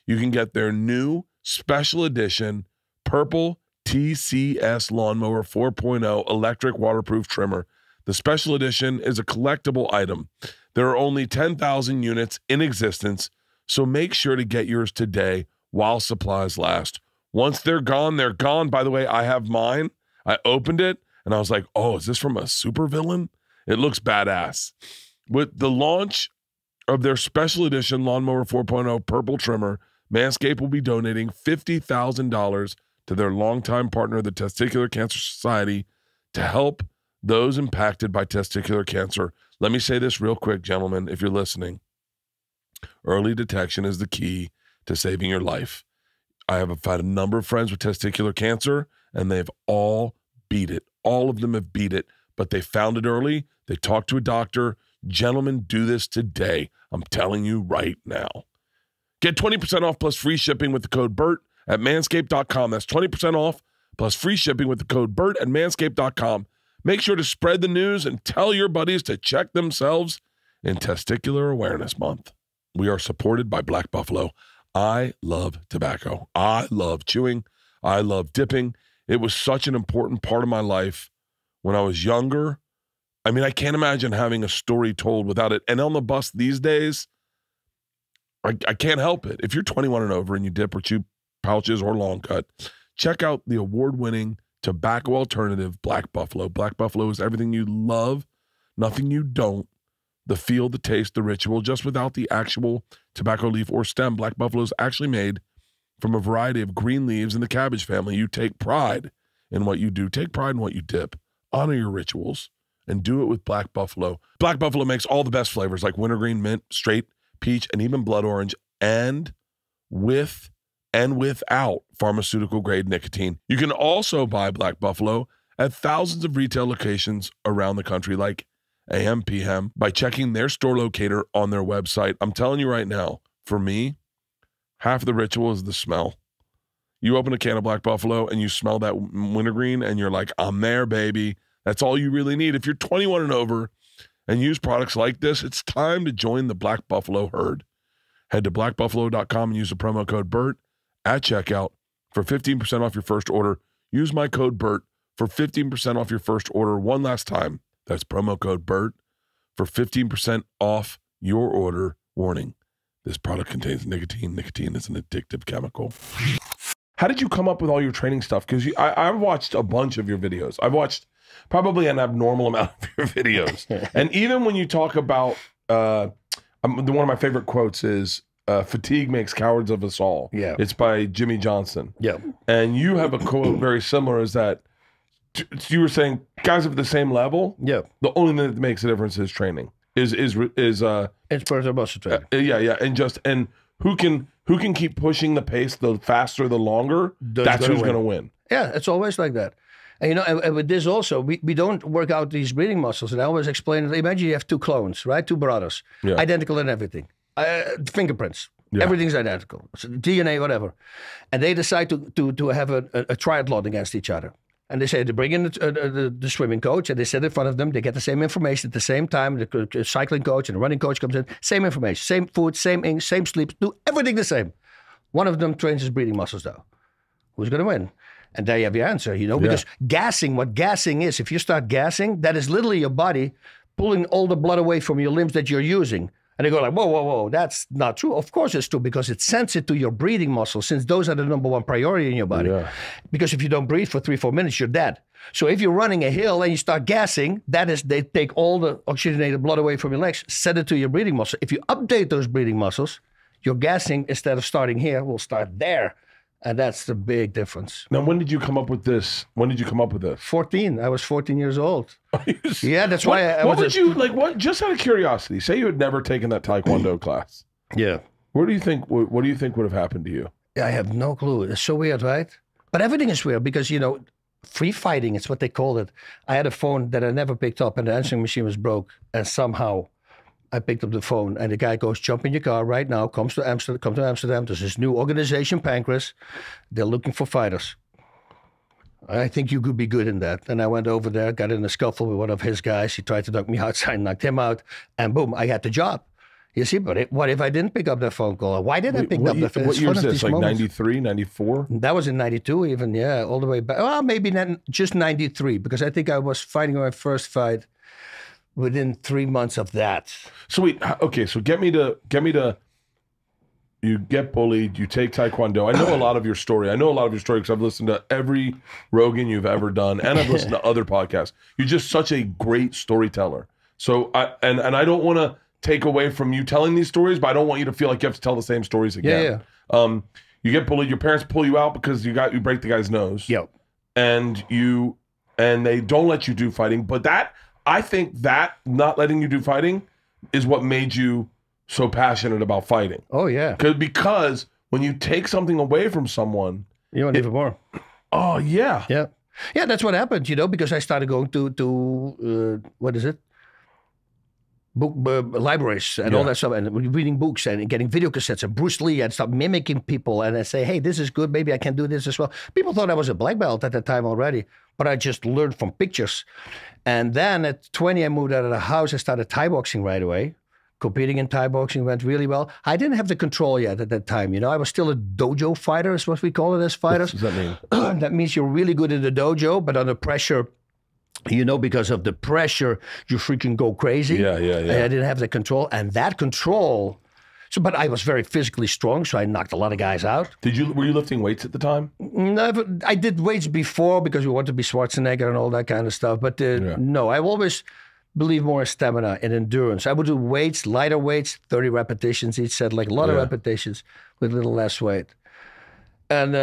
you can get their new special edition purple TCS lawnmower 4.0 electric waterproof trimmer. The special edition is a collectible item. There are only 10,000 units in existence, so make sure to get yours today while supplies last. Once they're gone, they're gone. By the way, I have mine. I opened it and I was like, oh, is this from a supervillain? It looks badass. With the launch of their special edition lawnmower 4.0 purple trimmer, Manscaped will be donating $50,000 to their longtime partner, the Testicular Cancer Society, to help those impacted by testicular cancer. Let me say this real quick, gentlemen, if you're listening. Early detection is the key to saving your life. I have had a number of friends with testicular cancer, and they've all beat it. All of them have beat it, but they found it early. They talked to a doctor. Gentlemen, do this today. I'm telling you right now. Get 20% off plus free shipping with the code BERT at manscaped.com. That's 20% off plus free shipping with the code BERT at manscaped.com. Make sure to spread the news and tell your buddies to check themselves in Testicular Awareness Month. We are supported by Black Buffalo. I love tobacco. I love chewing. I love dipping. It was such an important part of my life when I was younger. I mean, I can't imagine having a story told without it. And on the bus these days, I can't help it. If you're 21 and over and you dip or chew pouches or long cut, check out the award-winning tobacco alternative, Black Buffalo. Black Buffalo is everything you love, nothing you don't. The feel, the taste, the ritual, just without the actual tobacco leaf or stem. Black Buffalo is actually made from a variety of green leaves in the cabbage family. You take pride in what you do. Take pride in what you dip. Honor your rituals and do it with Black Buffalo. Black Buffalo makes all the best flavors like wintergreen, mint, straight, peach, and even blood orange, and with and without pharmaceutical grade nicotine. You can also buy Black Buffalo at thousands of retail locations around the country like AM, PM by checking their store locator on their website. I'm telling you right now, for me, half of the ritual is the smell. You open a can of Black Buffalo and you smell that wintergreen and you're like, I'm there, baby. That's all you really need. If you're 21 and over and use products like this, it's time to join the Black Buffalo herd. Head to blackbuffalo.com and use the promo code BERT at checkout for 15% off your first order. Use my code BERT for 15% off your first order. One last time, that's promo code BERT for 15% off your order. Warning, this product contains nicotine. Nicotine is an addictive chemical. How did you come up with all your training stuff? Because I've watched a bunch of your videos. I've watched probably an abnormal amount of your videos. And even when you talk about, one of my favorite quotes is, fatigue makes cowards of us all. Yeah. It's by Jimmy Johnson. Yeah. And you have a quote very similar as that. You were saying, guys at the same level, yeah, the only thing that makes a difference is training. It's personal muscle training. Yeah. And who can keep pushing the pace the faster, the longer, that's who's going to win. Yeah, it's always like that. And, you know, and with this also, we don't work out these breathing muscles. And I always explain, imagine you have two clones, right? Two brothers, identical in everything. Fingerprints. Yeah. Everything's identical. So DNA, whatever. And they decide to have a triathlon against each other. And they say they bring in the swimming coach and they sit in front of them. They get the same information at the same time. The cycling coach and the running coach comes in. Same information, same food, same ink, same sleep. Do everything the same. One of them trains his breathing muscles though. Who's going to win? And there you have your answer, you know, because gassing, what gassing is, if you start gassing, that is literally your body pulling all the blood away from your limbs that you're using. And they go like, whoa, whoa, whoa, that's not true. Of course it's true, because it sends it to your breathing muscles, since those are the number one priority in your body. Yeah. Because if you don't breathe for 3-4 minutes, you're dead. So if you're running a hill and you start gassing, that is, they take all the oxygenated blood away from your legs, send it to your breathing muscle. If you update those breathing muscles, your gassing, instead of starting here, will start there. And that's the big difference. Now, when did you come up with this? 14. I was 14 years old. Yeah, that's why I was... What would you, like, what, just out of curiosity, say you had never taken that Taekwondo class. Yeah. What do you think would have happened to you? I have no clue. It's so weird, right? But everything is weird because, you know, free fighting, it's what they called it. I had a phone that I never picked up and the answering machine was broke. And somehow I picked up the phone and the guy goes, jump in your car right now, come to Amsterdam. There's this new organization, Pancrase. They're looking for fighters. I think you could be good in that. And I went over there, got in a scuffle with one of his guys. He tried to knock me outside, knocked him out. And boom, I got the job. You see, but it, what if I didn't pick up that phone call? Why did I pick up the phone call? What year was this, like 93, 94? That was in 92 even, yeah, all the way back. Well, maybe not, just 93, because I think I was fighting my first fight within 3 months of that. So wait, okay, so get me to, you get bullied, you take Taekwondo. I know a lot of your story. I know a lot of your story because I've listened to every Rogan you've ever done and I've listened to other podcasts. You're just such a great storyteller. So I don't want to take away from you telling these stories, but I don't want you to feel like you have to tell the same stories again. Yeah, yeah. You get bullied, your parents pull you out because you break the guy's nose. Yep. And they don't let you do fighting, but that, I think that not letting you do fighting is what made you so passionate about fighting. Oh, yeah. Because when you take something away from someone... You want even more. Oh, yeah. Yeah. Yeah, that's what happened, you know, because I started going to what is it? Libraries and all that stuff, and reading books and getting video cassettes and Bruce Lee and start mimicking people. And I say, hey, this is good. Maybe I can do this as well. People thought I was a black belt at that time already, but I just learned from pictures. And then at 20, I moved out of the house. I started Thai boxing right away. Competing in Thai boxing went really well. I didn't have the control yet at that time. You know, I was still a dojo fighter, is what we call it as fighters. What does that mean? That means you're really good in the dojo, but under pressure, you know, because of the pressure, you freaking go crazy. Yeah, yeah, yeah. I didn't have the control. And that control... So, but I was very physically strong, so I knocked a lot of guys out. Were you lifting weights at the time? Never. I did weights before because we wanted to be Schwarzenegger and all that kind of stuff. But no, I always believe more in stamina and endurance. I would do weights, lighter weights, 30 repetitions each set, like a lot of repetitions with a little less weight. And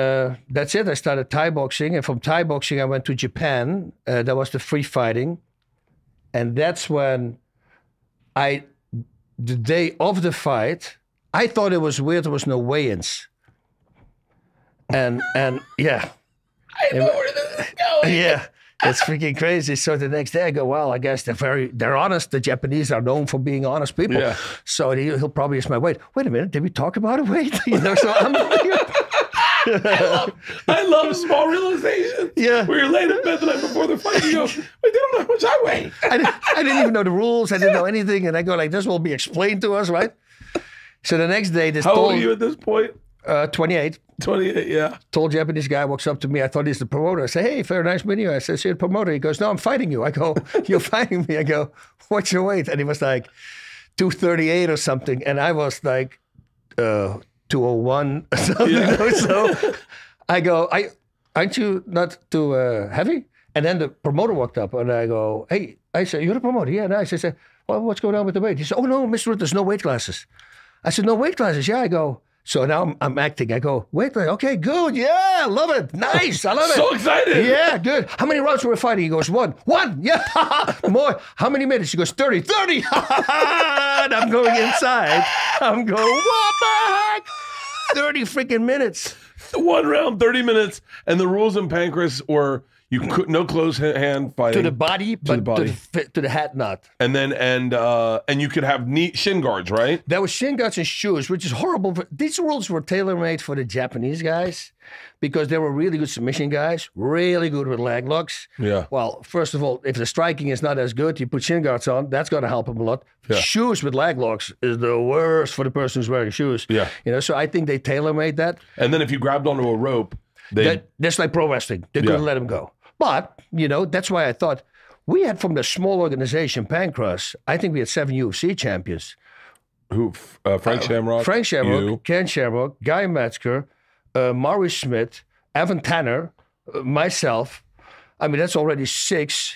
that's it. I started Thai boxing. And from Thai boxing, I went to Japan. That was the free fighting. And that's when the day of the fight, I thought it was weird there was no weigh-ins. And yeah. I know where this is going. Yeah, it's freaking crazy. So the next day I go, well, I guess they're honest. The Japanese are known for being honest people. Yeah. So he'll probably use my weight. Wait a minute, did we talk about a weight? You know, so I'm I love small realizations. Yeah. Where you're laying in bed the night before the fight, you go, wait, they don't know how much I weigh. I didn't even know the rules. I didn't know anything. And I go like, this will be explained to us, right? So the next day, this... How old are you at this point? 28. 28, yeah. Tall Japanese guy walks up to me. I thought he's the promoter. I say, hey, very nice meeting you. I said, so you're the promoter. He goes, no, I'm fighting you. I go, you're fighting me. I go, what's your weight? And he was like 238 or something. And I was like... 201 or something. Yeah. You know? So I go, aren't you not too heavy? And then the promoter walked up and I go, hey, I said, you're the promoter? Yeah, nice. I said, well, what's going on with the weight? He said, oh no, Mr. Rutten, there's no weight classes. I said, no weight classes? Yeah, I go. So now I'm acting. I go, weight class, okay, good. Yeah, love it. Nice, I love it. So excited. Yeah, good. How many rounds were we fighting? He goes, one. Yeah, more. How many minutes? He goes, 30. And I'm going inside. I'm going, what the heck? 30 freaking minutes. One round, 30 minutes. And the rules in Pancrase were... You could no close hand fighting to the body, to the hat not. And then and you could have shin guards, right? There were shin guards and shoes, which is horrible. These rules were tailor made for the Japanese guys because they were really good submission guys, really good with leg locks. Yeah. Well, first of all, if the striking is not as good, you put shin guards on. That's going to help them a lot. Yeah. Shoes with leg locks is the worst for the person who's wearing shoes. Yeah. You know, so I think they tailor made that. And then if you grabbed onto a rope. That's like pro wrestling. They couldn't let him go. But, you know, that's why I thought we had from the small organization, Pancrase, I think we had 7 UFC champions. Who? Frank Shamrock. Frank Shamrock, Ken Shamrock, Guy Metzger, Maurice Smith, Evan Tanner, myself. I mean, that's already 6.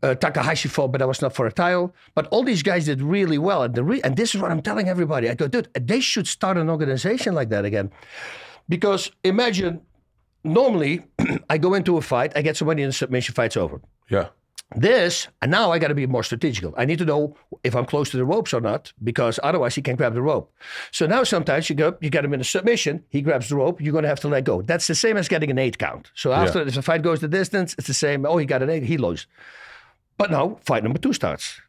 Takahashi fought, but that was not for a title. But all these guys did really well. And, and this is what I'm telling everybody. I go, dude, they should start an organization like that again. Because imagine... Normally, I go into a fight, I get somebody in a submission, fight's over. Yeah. This, and now I got to be more strategical. I need to know if I'm close to the ropes or not, because otherwise he can grab the rope. So now sometimes you get him in a submission, he grabs the rope, you're going to have to let go. That's the same as getting an 8 count. So after, if the fight goes the distance, it's the same, oh, he got an 8, he loses. But now, fight number 2 starts.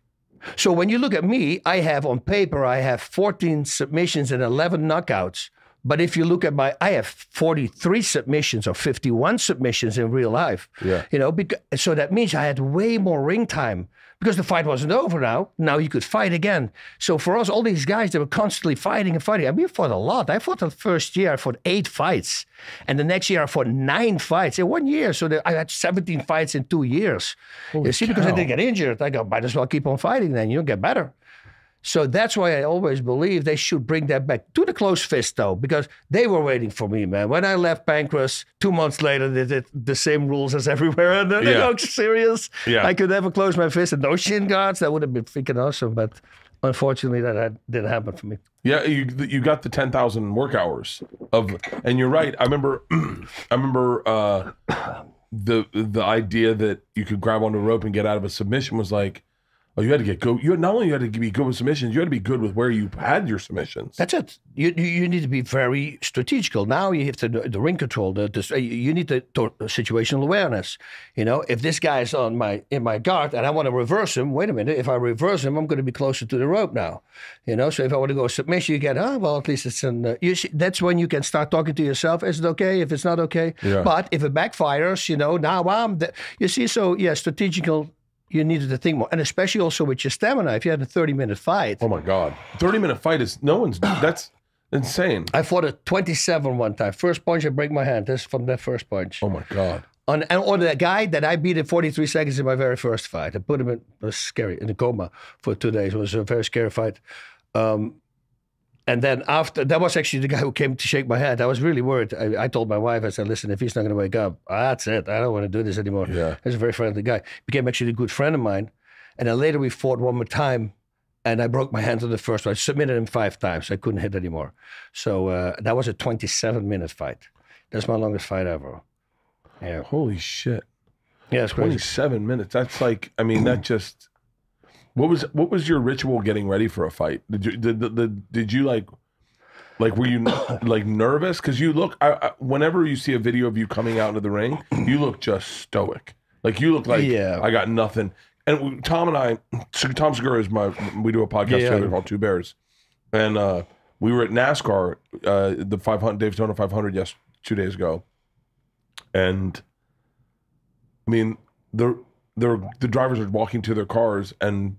So when you look at me, I have on paper, I have 14 submissions and 11 knockouts. But if you look at my, I have 43 submissions or 51 submissions in real life. Yeah. You know, because, so that means I had way more ring time because the fight wasn't over now. Now you could fight again. So for us, all these guys, they were constantly fighting and fighting. I mean, we fought a lot. I fought the first year, I fought 8 fights. And the next year I fought 9 fights in 1 year. So I had 17 fights in 2 years. Holy you see, cow. Because I didn't get injured. I go, might as well keep on fighting then, you'll get better. So that's why I always believe they should bring that back to the close fist, though, because they were waiting for me, man. When I left Pancrase, 2 months later, they did the same rules as everywhere. And then they go, serious? Yeah. I could never close my fist and no shin guards. That would have been freaking awesome. But unfortunately, that didn't happen for me. Yeah, you got the 10,000 work hours of, and you're right. I remember, the idea that you could grab onto a rope and get out of a submission was like, oh, you had to get good. Not only you had to be good with submissions, you had to be good with where you had your submissions. That's it. You need to be very strategical. Now you have to the ring control. You need the situational awareness. You know, if this guy is on in my guard and I want to reverse him, wait a minute. If I reverse him, I'm going to be closer to the rope now. You know, so if I want to go submission, you get well, at least it's an. You see, that's when you can start talking to yourself. Is it okay? If it's not okay, but if it backfires, you know, now I'm. You see, so yeah, strategical. You needed to think more. And especially also with your stamina. If you had a 30-minute fight. Oh, my God. 30-minute fight is no one's... That's insane. I fought a 27 one time. First punch, I break my hand. That's from that first punch. Oh, my God. Or the guy that I beat in 43 seconds in my very first fight. I put him in... It was scary. In a coma for 2 days. It was a very scary fight. And then after... That was actually the guy who came to shake my hand. I was really worried. I told my wife, I said, listen, if he's not going to wake up, that's it. I don't want to do this anymore. Yeah. He's a very friendly guy. Became actually a good friend of mine. And then later we fought one more time. And I broke my hand on the first one. I submitted him 5 times. I couldn't hit anymore. So that was a 27-minute fight. That's my longest fight ever. Yeah. Holy shit. Yeah, it's 27 crazy. Minutes. That's like, I mean, that just... What was your ritual getting ready for a fight? Did you like were you like nervous? Because you look, whenever you see a video of you coming out into the ring, you look just stoic. Like you look like I got nothing. And Tom Segura is we do a podcast together called Two Bears, and we were at NASCAR the 500 Daytona 500 yes 2 days ago, and I mean the drivers are walking to their cars and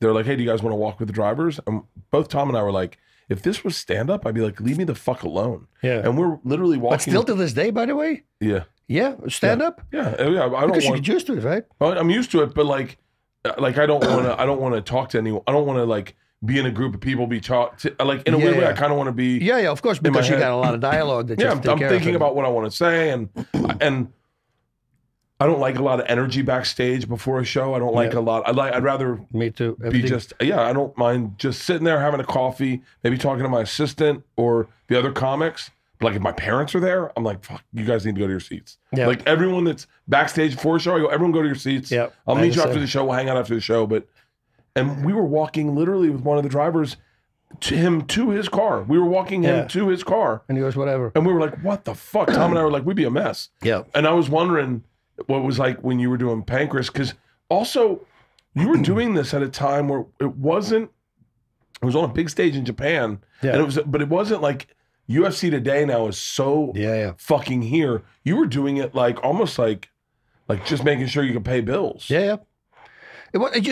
they're like, hey, do you guys want to walk with the drivers? And both Tom and I were like, if this was stand-up, I'd be like, leave me the fuck alone. Yeah. And we're literally walking. But still to this day, by the way? Yeah. Yeah? Stand-up? Yeah. I don't because you get used to it, right? I'm used to it, but like I don't want to talk to anyone. I don't want to like be in a group of people, be talked to. Like in a weird way, I kind of want to be. Yeah, yeah, of course, because you got a lot of dialogue that you have to take care of. I'm thinking about what I want to say and I don't like a lot of energy backstage before a show. I don't like a lot. I'd rather me too. Everything. Be just, I don't mind just sitting there having a coffee, maybe talking to my assistant or the other comics. But like if my parents are there, I'm like, fuck, you guys need to go to your seats. Yeah. Like everyone that's backstage before a show, I go, everyone go to your seats. Yep. I'll meet you after the show. We'll hang out after the show. And we were walking literally with one of the drivers to his car. We were walking him to his car. And he goes, whatever. And we were like, what the fuck? Tom and I were like, we'd be a mess. Yeah. And I was wondering... what it was like when you were doing Pancrase, because also you were doing this at a time where it wasn't, it was on a big stage in Japan, and it was, but it wasn't like UFC Today now is so fucking here. You were doing it like almost like just making sure you could pay bills. You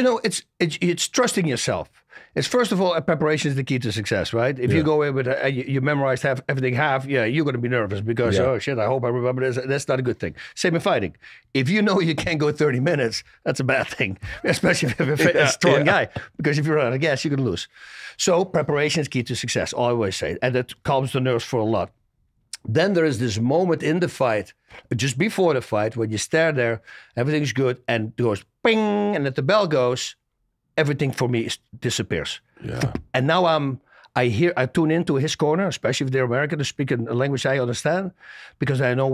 know, it's trusting yourself. It's first of all, preparation is the key to success, right? If you go in with you memorized everything half, you're going to be nervous because oh shit, I hope I remember this. That's not a good thing. Same in fighting. If you know you can't go 30 minutes, that's a bad thing, especially if you're a strong guy. Because if you run out of gas, you could lose. So preparation is key to success. I always say, and that calms the nerves for a lot. Then there is this moment in the fight, just before the fight, when you stand there, everything's good, and it goes ping, and at the bell goes, everything for me disappears. And now I tune into his corner, especially if they're American, to speak a language I understand, because I know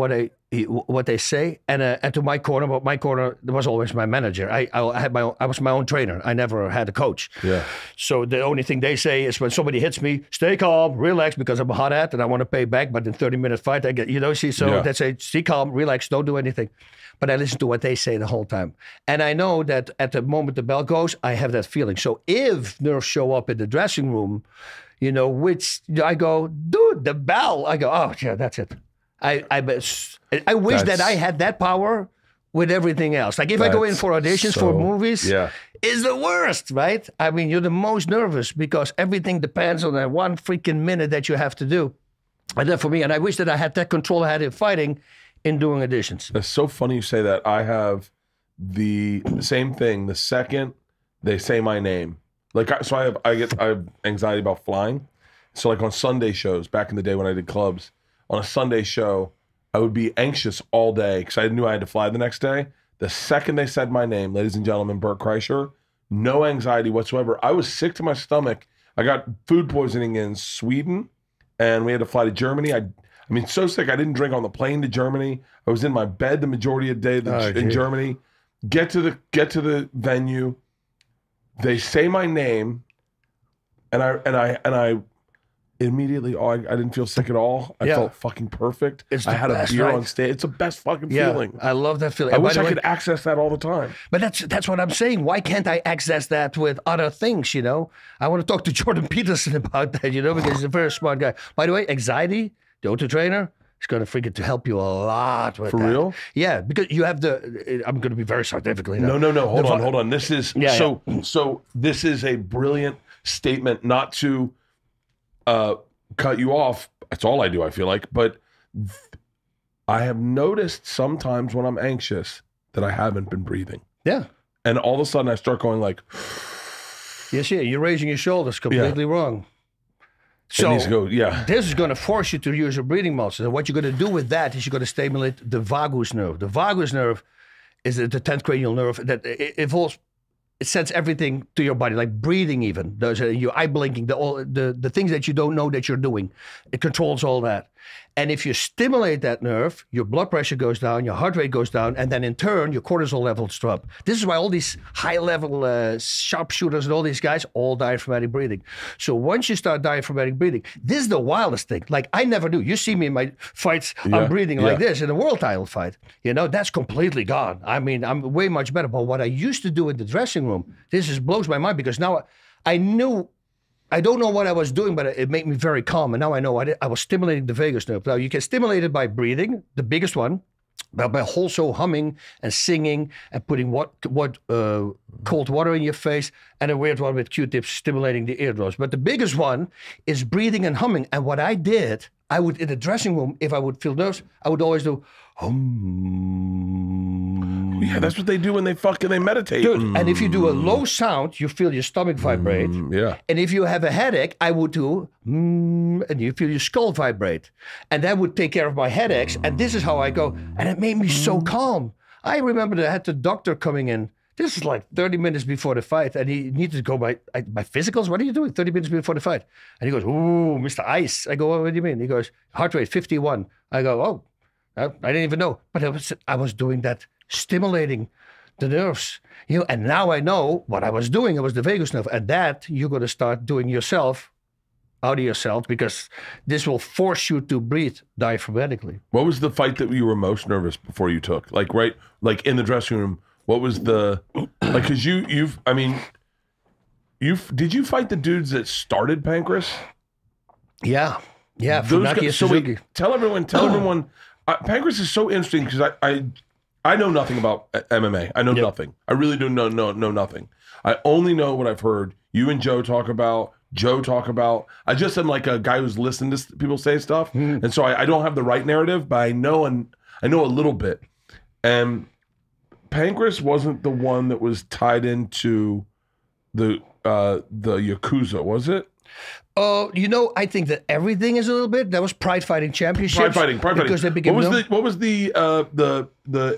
what they say. And to my corner, but my corner was always my manager. I was my own trainer. I never had a coach. So the only thing they say is when somebody hits me, stay calm, relax, because I'm a hot hat and I want to pay back. But in 30-minute fight, I get, you know, see, so they say, stay calm, relax, don't do anything. But I listen to what they say the whole time. And I know that at the moment the bell goes, I have that feeling. So if nerves show up in the dressing room, you know, which I go, dude, the bell. I go, oh, yeah, that's it. I wish that I had that power with everything else. Like if I go in for auditions for movies, it's the worst, right? I mean, you're the most nervous because everything depends on that one freaking minute that you have to do. And that for me, and I wish that I had that control I had in fighting, in doing auditions. That's so funny you say that. I have the same thing. The second they say my name, I have anxiety about flying. So like on Sunday shows, back in the day when I did clubs, on a Sunday show, I would be anxious all day because I knew I had to fly the next day. The second they said my name, ladies and gentlemen, Bert Kreischer, no anxiety whatsoever. I was sick to my stomach. I got food poisoning in Sweden and we had to fly to Germany. I mean, so sick, I didn't drink on the plane to Germany. I was in my bed the majority of the day in Germany. Get to the venue. They say my name, and I immediately, I didn't feel sick at all. I felt fucking perfect. I had a beer on stage. It's the best fucking feeling. I love that feeling. I wish I could access that all the time. But that's what I'm saying. Why can't I access that with other things, you know? I want to talk to Jordan Peterson about that, you know, because he's a very smart guy. By the way, anxiety, the O2 trainer, it's going to freaking to help you a lot with For real? Yeah, because you have the, I'm going to be very scientifically. No, hold on. This is, so this is a brilliant statement, not to cut you off. That's all I do, I feel like. But I have noticed sometimes when I'm anxious that I haven't been breathing. Yeah. And all of a sudden I start going like. Yes, you're raising your shoulders completely wrong. So this is going to force you to use your breathing muscles. And what you're going to do with that is you're going to stimulate the vagus nerve. The vagus nerve is the 10th cranial nerve that evolves. It sends everything to your body, like breathing even. There's your eye blinking, the things that you don't know that you're doing. It controls all that. And if you stimulate that nerve, your blood pressure goes down, your heart rate goes down, and then in turn, your cortisol levels drop. This is why all these high-level sharpshooters and all these guys all diaphragmatic breathing. So once you start diaphragmatic breathing, this is the wildest thing. Like, I never do. You see me in my fights, I'm breathing like this in a world title fight. You know, that's completely gone. I mean, I'm way much better. But what I used to do in the dressing room, this just blows my mind because now I knew... I don't know what I was doing, but it made me very calm. And now I know I was stimulating the vagus nerve. Now you can stimulate it by breathing, the biggest one, but by also humming and singing and putting what cold water in your face and a weird one with Q-tips stimulating the eardrums. But the biggest one is breathing and humming. And what I did, I would, in the dressing room, if I would feel nerves, I would always do hum. Yeah, that's what they do when they fucking they meditate. Dude, and if you do a low sound, you feel your stomach vibrate. Yeah. And if you have a headache, I would do and you feel your skull vibrate. And that would take care of my headaches. And this is how I go. And it made me so calm. I remember that I had the doctor coming in. This is like 30 minutes before the fight, and he needed to go by physicals. What are you doing 30 minutes before the fight? And he goes, ooh, Mr. Ice. I go, what do you mean? He goes, heart rate 51. I go, oh, I didn't even know. But I was doing that, stimulating the nerves. You know, and now I know what I was doing. It was the vagus nerve. And that you're going to start doing yourself out of yourself, because this will force you to breathe diaphragmatically. What was the fight that you were most nervous before you took? Like, right, like in the dressing room, what was the, like, cause you've, I mean, did you fight the dudes that started Pancrase? Yeah. Yeah. Funaki and Suzuki. Wait, tell everyone, Pancrase is so interesting because I know nothing about MMA. I know nothing. I really do know nothing. I only know what I've heard you and Joe talk about. I just am like a guy who's listened to people say stuff, and so I don't have the right narrative, but I know, and I know a little bit. And Pancrase wasn't the one that was tied into the Yakuza, was it? Oh, you know, I think that everything is a little bit. That was Pride Fighting Championships. Pride Fighting. Because they became what was the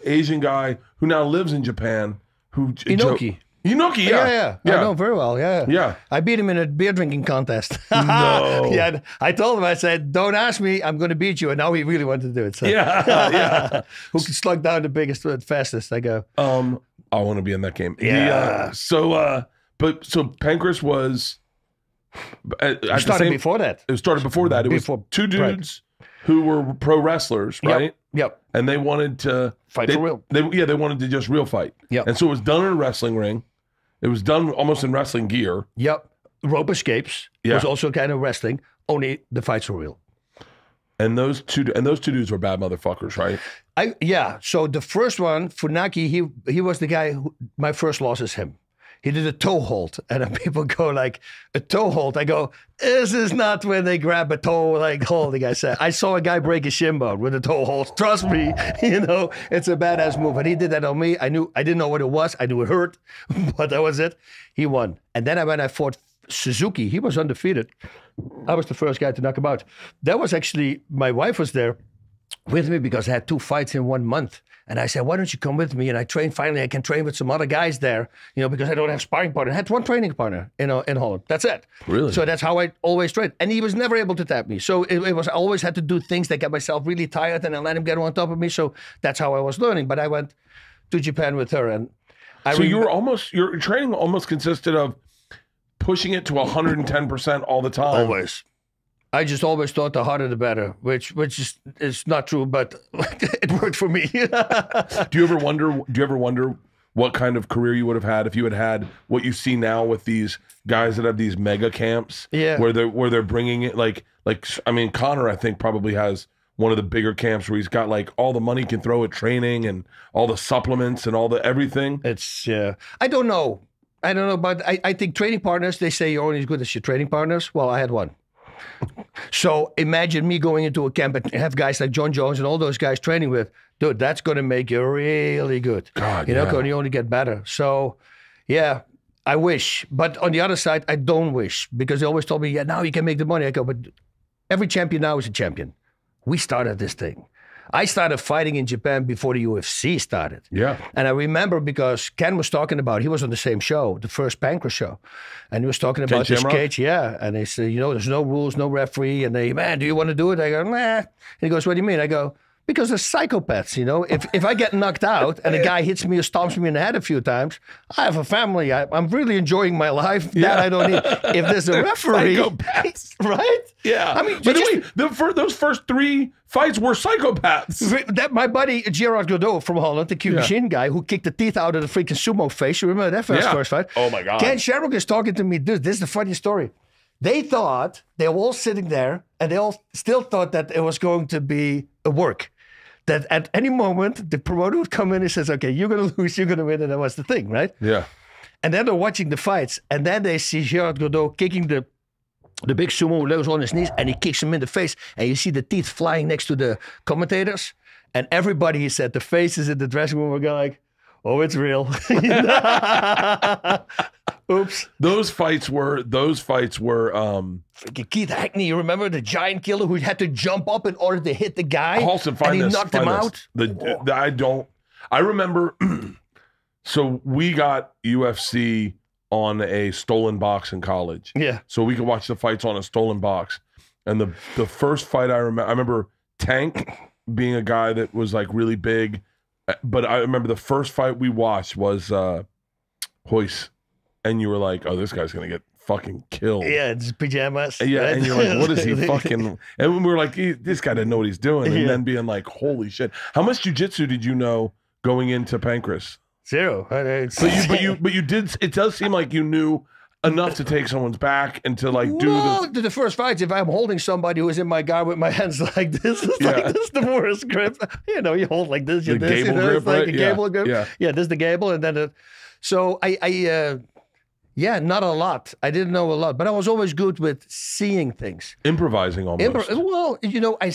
Asian guy who now lives in Japan? Who Inoki. Inoki, yeah. I know very well, yeah. I beat him in a beer drinking contest. No. Yeah, I told him, I said, don't ask me, I'm going to beat you. And now he really wanted to do it. So. Yeah. Who can slug down the biggest, fastest, I go. I want to be in that game. Yeah. So Pancrase was... It started before that. It started before that. It was two dudes who were pro wrestlers, right? Yep. And they wanted to... Fight for real. They wanted to just real fight. Yep. And so it was done in a wrestling ring. It was done almost in wrestling gear. Yep. Rope escapes was also kind of wrestling, only the fights were real. And those two dudes were bad motherfuckers, right? Yeah. So the first one, Funaki, he was the guy who, my first loss is him. He did a toe hold, and then people go like, a toe hold. I go, this is not when they grab a toe like holding. I said, I saw a guy break his shin bone with a toe hold. Trust me, you know, it's a badass move. And he did that on me. I didn't know what it was. I knew it hurt, but that was it. He won. And then when I fought Suzuki, he was undefeated. I was the first guy to knock him out. That was actually, my wife was there with me because I had two fights in 1 month. And I said, why don't you come with me? And I train, finally I can train with some other guys there, you know, because I don't have sparring partner. I had one training partner, you know, in Holland. That's it. Really? So that's how I always trained. And he was never able to tap me. So I always had to do things that got myself really tired and I let him get on top of me. So that's how I was learning. But I went to Japan with her. And so you were almost, your training almost consisted of pushing it to 110% all the time. Always. I just always thought the harder the better, which is not true, but it worked for me. Do you ever wonder what kind of career you would have had if you had had what you see now with these guys that have these mega camps? Yeah. Where they're bringing it like I mean, Connor I think probably has one of the bigger camps where he's got like all the money he can throw at training and all the supplements and all the everything. I don't know, but I think training partners, they say you're only as good as your training partners. Well, I had one. So imagine me going into a camp and have guys like John Jones and all those guys training with, dude, that's going to make you really good. God, you know, because you only get better. So, yeah, I wish. But on the other side, I don't wish, because they always told me, yeah, now you can make the money. I go, but every champion now is a champion. We started this thing. I started fighting in Japan before the UFC started. Yeah. And I remember because Ken was talking about, he was on the same show, the first Pancrase show. And he was talking about this cage. Yeah. And he said, you know, there's no rules, no referee. And they, man, do you want to do it? I go, nah. And he goes, what do you mean? I go, because they're psychopaths, you know. If I get knocked out and a guy hits me or stomps me in the head a few times, I have a family. I'm really enjoying my life. Yeah. That I don't need. If there's a referee, psychopaths. Right? Yeah. I mean, but those first three fights were psychopaths. That my buddy Gerard Gordeau from Holland, the Kyokushin guy who kicked the teeth out of the freaking sumo face. You remember that first fight? Oh my God. Ken Shamrock is talking to me, dude. This is the funniest story. They thought, they were all sitting there, and they all still thought that it was going to be a work. That at any moment, the promoter would come in and says, okay, you're going to lose, you're going to win, and that was the thing, right? Yeah. And then they're watching the fights, and then they see Gerard Gordeau kicking the big sumo who lives on his knees, and he kicks him in the face, and you see the teeth flying next to the commentators, and everybody is at the faces in the dressing room were going like, oh, it's real. Oops. Those fights were freaking Keith Hackney, you remember the giant killer who had to jump up in order to hit the guy? Halston, and he knocked him out. I remember so we got UFC on a stolen box in college. Yeah. So we could watch the fights on a stolen box. And the first fight I remember Tank being a guy that was like really big. But I remember the first fight we watched was Hoist. And you were like, oh, this guy's going to get fucking killed. Yeah, it's pajamas. Yeah, and you're like, what is he fucking? And we were like, this guy didn't know what he's doing. And then being like, holy shit. How much jiu-jitsu did you know going into Pancrase? Zero. But you did. It does seem like you knew enough to take someone's back and to like do the first fights. If I'm holding somebody who is in my guard with my hands like this, it's like this the worst grip. You know, you hold like this, you this, you know, grip, it's like a gable grip. Yeah. This is the gable, and then so I not a lot. I didn't know a lot, but I was always good with seeing things, improvising almost. Well, you know, I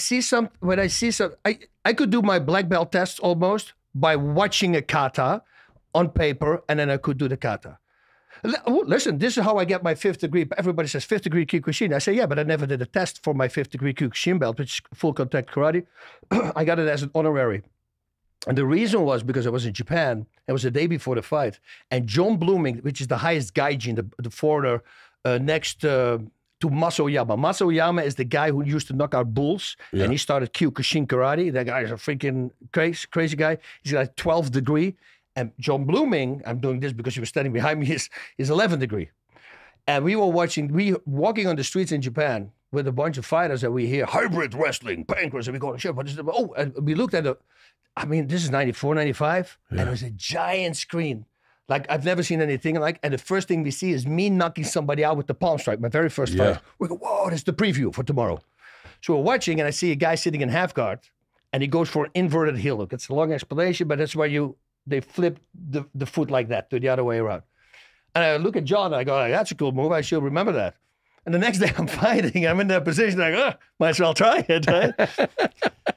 could do my black belt tests almost by watching a kata on paper, and then I could do the kata. Listen, this is how I get my 5th degree. Everybody says 5th degree Kyokushin. I say, yeah, but I never did a test for my 5th degree Kyokushin belt, which is full contact karate. I got it as an honorary. And the reason was because I was in Japan. It was the day before the fight. And John Blooming, which is the highest gaijin, the foreigner, next to Masoyama. Masoyama is the guy who used to knock out bulls, and he started Kyokushin karate. That guy is a freaking crazy guy. He's like 12th degree. And John Blooming, I'm doing this because he was standing behind me, is 11th degree. And we were watching, walking on the streets in Japan with a bunch of fighters that we hear, hybrid wrestling, Pancrase, and we go, shit, what is it? Oh, and we looked at this is 94, 95, and it was a giant screen. Like, I've never seen anything like, and the first thing we see is me knocking somebody out with the palm strike, my very first fight. We go, whoa, that's the preview for tomorrow. So we're watching, and I see a guy sitting in half guard, and he goes for an inverted heel hook. It's a long explanation, but that's where they flip the foot like that to the other way around. And I look at John and I go, that's a cool move. I should remember that. And the next day I'm fighting. I'm in that position. I go, might as well try it, right?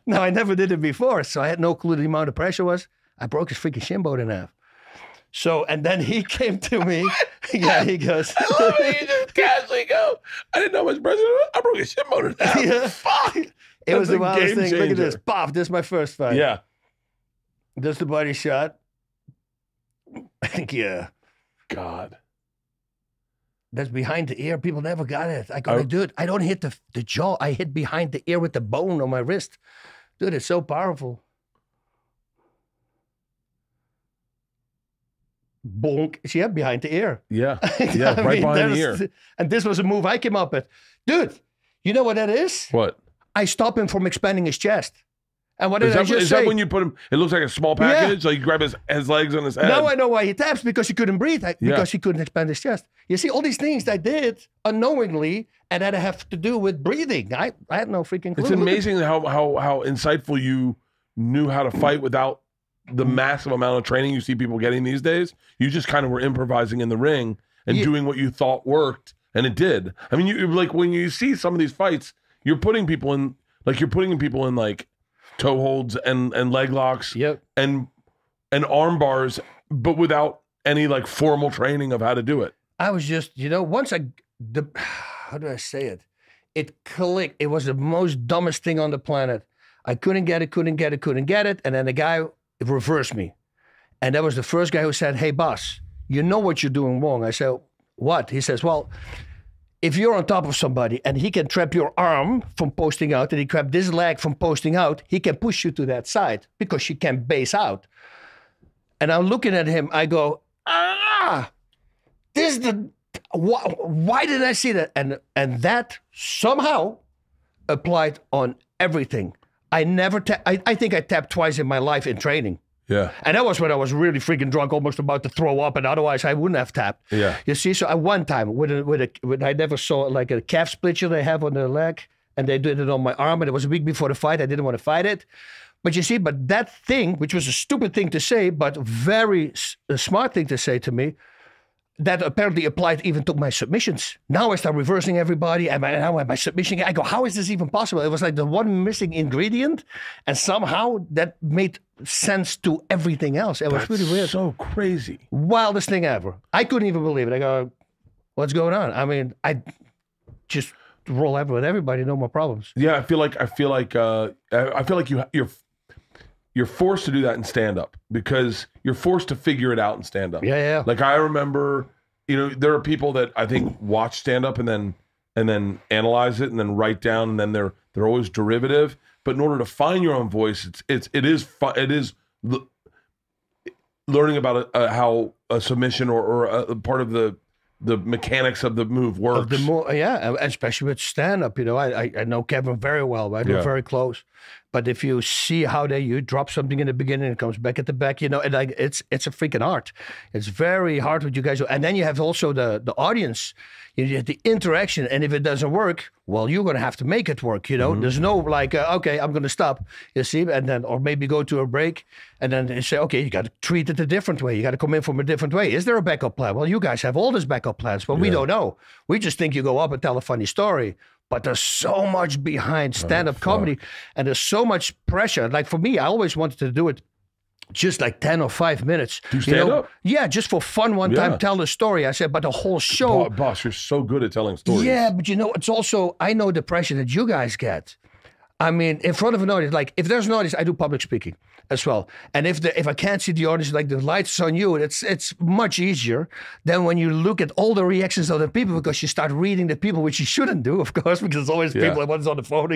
No, I never did it before. So I had no clue the amount of pressure was. I broke his freaking shin bone in half. So, and then he came to me. He goes. I love it. He just casually go, I didn't know much pressure. I broke his shin bone in half. Yeah. Fuck. It was the wildest thing. Changer. Look at this. Pop, this is my first fight. Yeah. Does the body shot? I think, yeah. God. That's behind the ear. People never got it. I gotta do it. I don't hit the jaw. I hit behind the ear with the bone on my wrist. Dude, it's so powerful. Bonk. She had behind the ear. Yeah. Yeah, right behind the ear. And this was a move I came up with. Dude, you know what that is? What? I stop him from expanding his chest. And what did I just say? Is that when you put him, it looks like a small package, like you grab his legs on his head? Now I know why he taps, because he couldn't breathe, because he couldn't expand his chest. You see, all these things I did unknowingly, and that have to do with breathing. I had no freaking clue. It's amazing how insightful you knew how to fight without the massive amount of training you see people getting these days. You just kind of were improvising in the ring and doing what you thought worked, and it did. I mean, you like when you see some of these fights, you're putting people in like, toe holds and leg locks and arm bars, but without any like formal training of how to do it. I was just, you know, how do I say it? It clicked. It was the most dumbest thing on the planet. I couldn't get it. And then the guy reversed me. And that was the first guy who said, hey, boss, you know what you're doing wrong. I said, what? He says, well, if you're on top of somebody and he can trap your arm from posting out and he trapped this leg from posting out, he can push you to that side because you can base out. And I'm looking at him, I go, why did I see that? And that somehow applied on everything. I think I tapped twice in my life in training. Yeah. And that was when I was really freaking drunk, almost about to throw up, and otherwise I wouldn't have tapped. Yeah. You see, so at one time, when I never saw like a calf splitcher they have on their leg, and they did it on my arm, and it was a week before the fight, I didn't want to fight it. But you see, but that thing, which was a stupid thing to say, but very smart thing to say to me, that apparently applied even to my submissions. Now I start reversing everybody, and now my submission, I go, how is this even possible? It was like the one missing ingredient, and somehow that made sense to everything else. It was really weird. So crazy. Wildest thing ever. I couldn't even believe it. I go, what's going on? I mean, I just roll over with everybody, no more problems. Yeah, I feel like you're forced to do that in stand-up because you're forced to figure it out in stand-up. Yeah. Like I remember, you know, there are people that I think watch stand-up and then analyze it and then write down, and then they're always derivative. But in order to find your own voice, it is learning about how a submission or a part of the the mechanics of the move works. Yeah, especially with stand-up, you know. I know Kevin very well, right? Yeah. We're very close. But if you see how you drop something in the beginning, it comes back at the back, you know, and it's a freaking art. It's very hard what you guys do. And then you have also the audience, you have the interaction. And if it doesn't work, well, you're going to have to make it work, you know. Mm-hmm. There's no like, okay, I'm going to stop, you see, and then, or maybe go to a break and then they say, okay, you got to treat it a different way. You got to come in from a different way. Is there a backup plan? Well, you guys have all these backup plans, but we don't know. We just think you go up and tell a funny story. But there's so much behind stand-up comedy, and there's so much pressure. Like for me, I always wanted to do it just like 10 or 5 minutes. Do you stand up? Yeah, just for fun one time, tell the story. I said, but the whole show. Boss, you're so good at telling stories. Yeah, but you know, it's also, I know the pressure that you guys get. I mean, in front of an audience, like if there's an audience, I do public speaking as well. And if I can't see the audience, like the lights on you, it's much easier than when you look at all the reactions of the people, because you start reading the people, which you shouldn't do, of course, because there's always people that one's on the phone,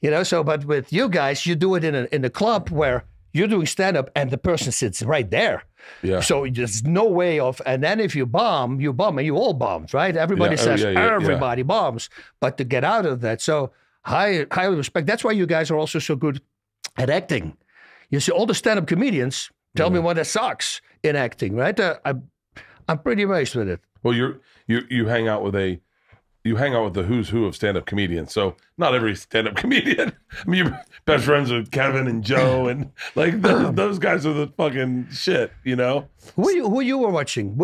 you know. So, but with you guys, you do it in a club where you're doing stand-up and the person sits right there. Yeah. So there's no way of, and then if you bomb, and you all bombed, right? Everybody says, everybody bombs, but to get out of that, so... Highly respect. That's why you guys are also so good at acting. You see, all the stand-up comedians tell me what that sucks in acting, right? I'm pretty amazed with it. Well, you hang out with the who's who of stand-up comedians. So not every stand-up comedian. I mean, you're best friends with Kevin and Joe, and like those guys are the fucking shit, you know. Who you were watching?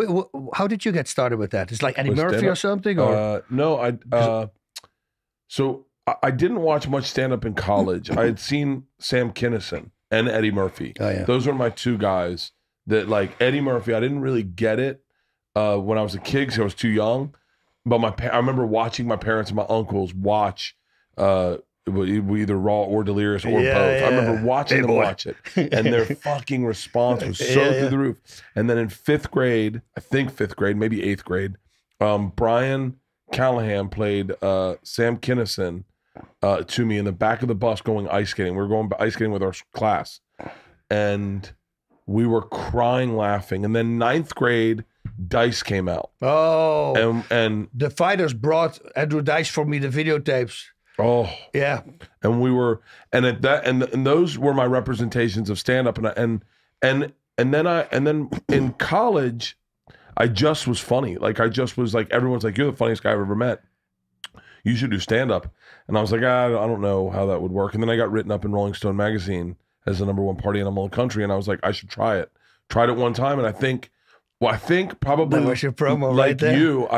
How did you get started with that? It's like Eddie Murphy or something, or no? I didn't watch much stand-up in college. I had seen Sam Kinison and Eddie Murphy. Oh, yeah. Those were my two guys that, like, Eddie Murphy, I didn't really get it when I was a kid because I was too young. But I remember watching my parents and my uncles watch either Raw or Delirious or both. I remember watching them watch it. And their fucking response was so through the roof. And then in maybe eighth grade, Brian Callahan played Sam Kinison to me in the back of the bus going ice skating. We were going ice skating with our class, and we were crying laughing. And then 9th grade, Dice came out. Oh, and the Fighters brought Andrew Dice for me the videotapes. Oh yeah, and we were and those were my representations of stand up. And then in college, I just was funny. Like I just was like, everyone's like, you're the funniest guy I've ever met. You should do stand-up. And I was like, I don't know how that would work. And then I got written up in Rolling Stone magazine as the #1 party animal in the country. And I was like, I should try it. Tried it one time. And I think probably that was your promo like right there.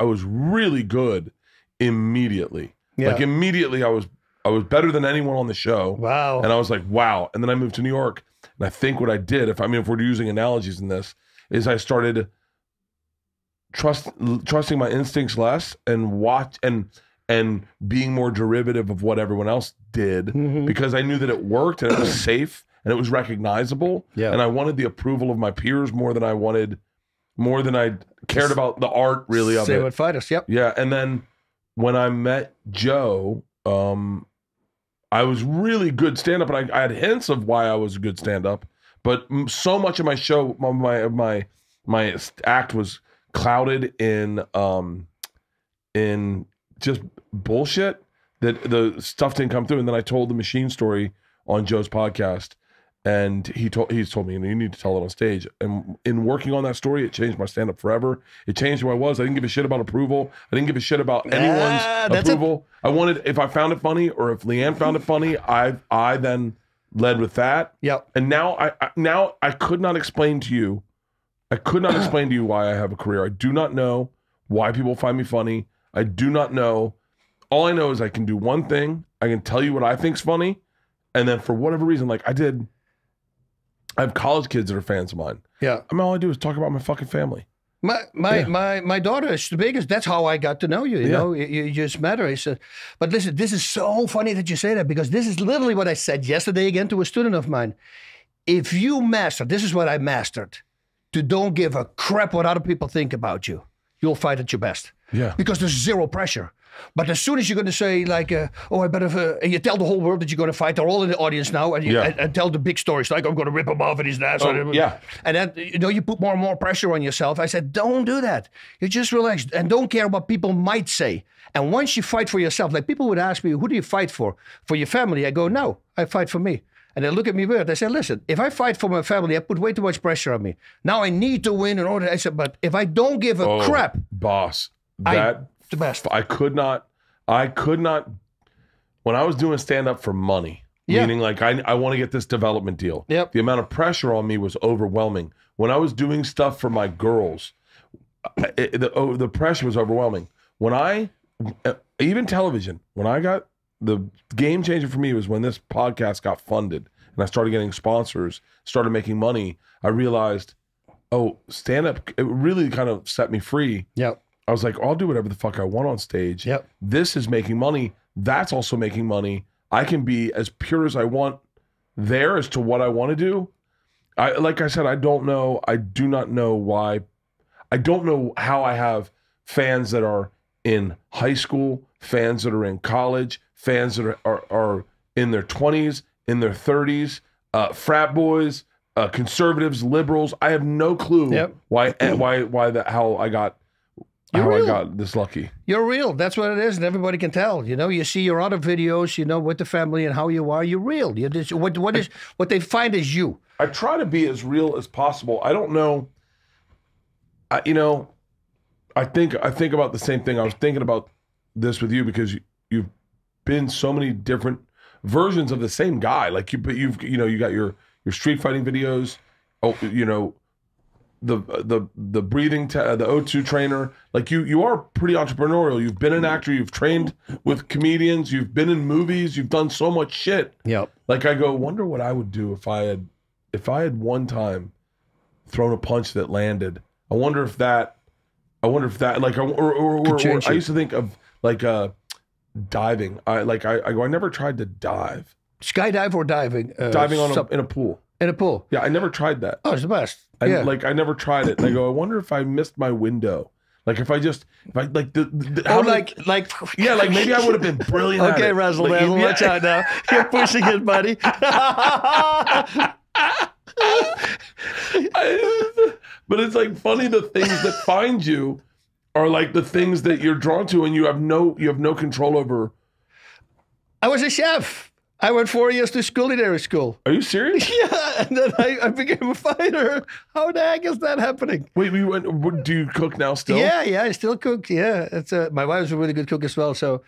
I was really good immediately. Yeah. Like immediately I was better than anyone on the show. Wow. And I was like, wow. And then I moved to New York. And I think what I did, if we're using analogies in this, is I started trusting my instincts less and watch and being more derivative of what everyone else did, because I knew that it worked and it was safe and it was recognizable, and I wanted the approval of my peers more than I cared about the art really of it. Same with Fighters, yeah. And then when I met Joe, I was really good stand up, and I had hints of why I was a good stand up, but so much of my show, my act was clouded in just bullshit that the stuff didn't come through. And then I told the Machine story on Joe's podcast, and he's told me, you need to tell it on stage. And in working on that story, it changed my stand up forever. It changed who I was. I didn't give a shit about approval. I didn't give a shit about anyone's approval. I wanted, if I found it funny or if Leanne found it funny, I then led with that. Yep. And now I could not explain to you. I could not explain to you why I have a career. I do not know why people find me funny. I do not know. All I know is I can do one thing. I can tell you what I think's funny. And then for whatever reason, like I have college kids that are fans of mine. Yeah. I mean, all I do is talk about my fucking family. My daughter is the biggest. That's how I got to know you. You know, you just met her. I said, but listen, this is so funny that you say that, because this is literally what I said yesterday again to a student of mine. If you master, this is what I mastered, to don't give a crap what other people think about you. you'll fight at your best. Yeah. Because there's zero pressure. But as soon as you're going to say like, oh, I better, and you tell the whole world that you're going to fight, they're all in the audience now, and, and tell the big stories like, I'm going to rip him off and he's an asshole. Oh, yeah. And then, you know, you put more and more pressure on yourself. I said, don't do that. You just relax and don't care what people might say. And once you fight for yourself, like people would ask me, who do you fight for? For your family? I go, no, I fight for me. And they look at me weird. I said, listen, if I fight for my family, I put way too much pressure on me. Now I need to win in order. I said, but if I don't give a crap, boss, that the best. I could not when I was doing stand up for money, meaning like I want to get this development deal. Yep. The amount of pressure on me was overwhelming. When I was doing stuff for my girls, the pressure was overwhelming. When I even television, when I got the game changer for me was when this podcast got funded and I started getting sponsors, started making money. I realized, oh, stand up, it really kind of set me free. Yeah. I was like, I'll do whatever the fuck I want on stage. Yep. This is making money. That's also making money. I can be as pure as I want there as to what I want to do. Like I said, I don't know. I do not know why. I don't know how I have fans that are in high school, fans that are in college, fans that are in their 20s, in their 30s, frat boys, conservatives, liberals. I have no clue why I got... You're real. I got this lucky. You're real. That's what it is, and everybody can tell. You know, you see your other videos, you know, with the family and how you are. You're real. You're just, what they find is you. I try to be as real as possible. I don't know. You know, I think about the same thing. I was thinking about this with you because you've been so many different versions of the same guy. Like you got your street fighting videos. Oh, you know. The breathing, the O2 trainer, like you are pretty entrepreneurial. You've been an actor, you've trained with comedians, you've been in movies, you've done so much shit. Yep. Like I go, wonder what I would do if I had one time thrown a punch that landed. I wonder if that like or I used to think of like diving. I go, I never tried to dive. Skydive or diving? Diving in a pool. In a pool. Yeah, I never tried that. Oh, it's the best. Like I never tried it. And I go, I wonder if I missed my window. Like if I like maybe I would have been brilliant. Okay, Razzle Dazzle, watch out now. You're pushing it, buddy. But it's like funny, the things that find you are like the things that you're drawn to, and you have no control over. I was a chef. I went 4 years to culinary school. Are you serious? Yeah, and then I became a fighter. How the heck is that happening? Wait, do you cook now still? Yeah, I still cook. Yeah, it's my wife's a really good cook as well, so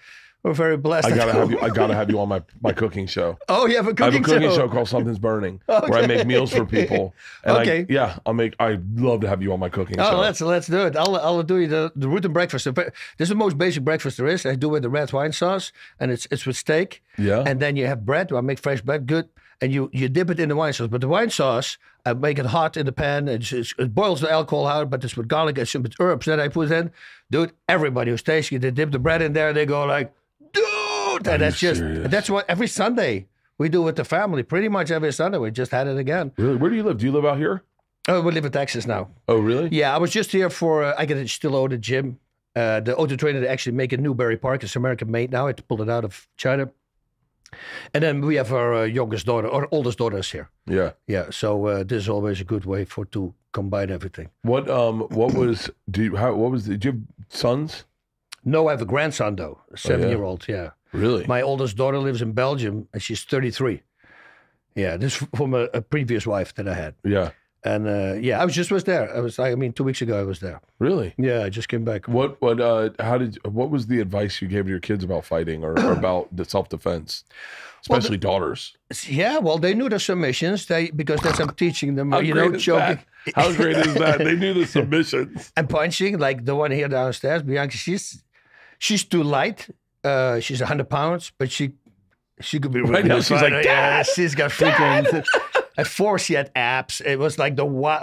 we're very blessed. I gotta have you on my cooking show. Oh, you have a cooking show? I have a cooking show called Something's Burning, where I make meals for people. And I'd love to have you on my cooking show. Oh, let's do it. I'll do you the Rutten breakfast. This is the most basic breakfast there is. I do it with the red wine sauce, and it's with steak. Yeah. And then you have bread. I make fresh bread, good. And you dip it in the wine sauce. But the wine sauce, I make it hot in the pan. It boils the alcohol out, but it's with garlic and some herbs that I put in. Dude, everybody who's tasting it, they dip the bread in there. They go like, dude! And that's what every Sunday we do with the family. Pretty much every Sunday. We just had it again. Really? Where do you live? Do you live out here? Oh, we live in Texas now. Oh, really? Yeah, I was just here for, I get still own the gym. The O2 trainer, they actually make in Newberry Park. It's American-made now. I had to pull it out of China. And then we have our youngest daughter, our oldest daughter is here. Yeah. Yeah, so this is always a good way to combine everything. Do you have sons? No, I have a grandson though, a 7-year-old, Really? My oldest daughter lives in Belgium and she's 33. Yeah, this is from a previous wife that I had. Yeah. And I was there. I mean, 2 weeks ago I was there. Really? Yeah, I just came back. What was the advice you gave to your kids about fighting or about self-defense, especially daughters? Yeah, well, they knew the submissions because that's I'm teaching them. How great is that? How great is that? They knew the submissions. And punching, like the one here downstairs, Bianca, she's too light. She's 100 pounds, but she could be really right now. She's like, Dad! She's got freaking... At 4, she had abs. It was like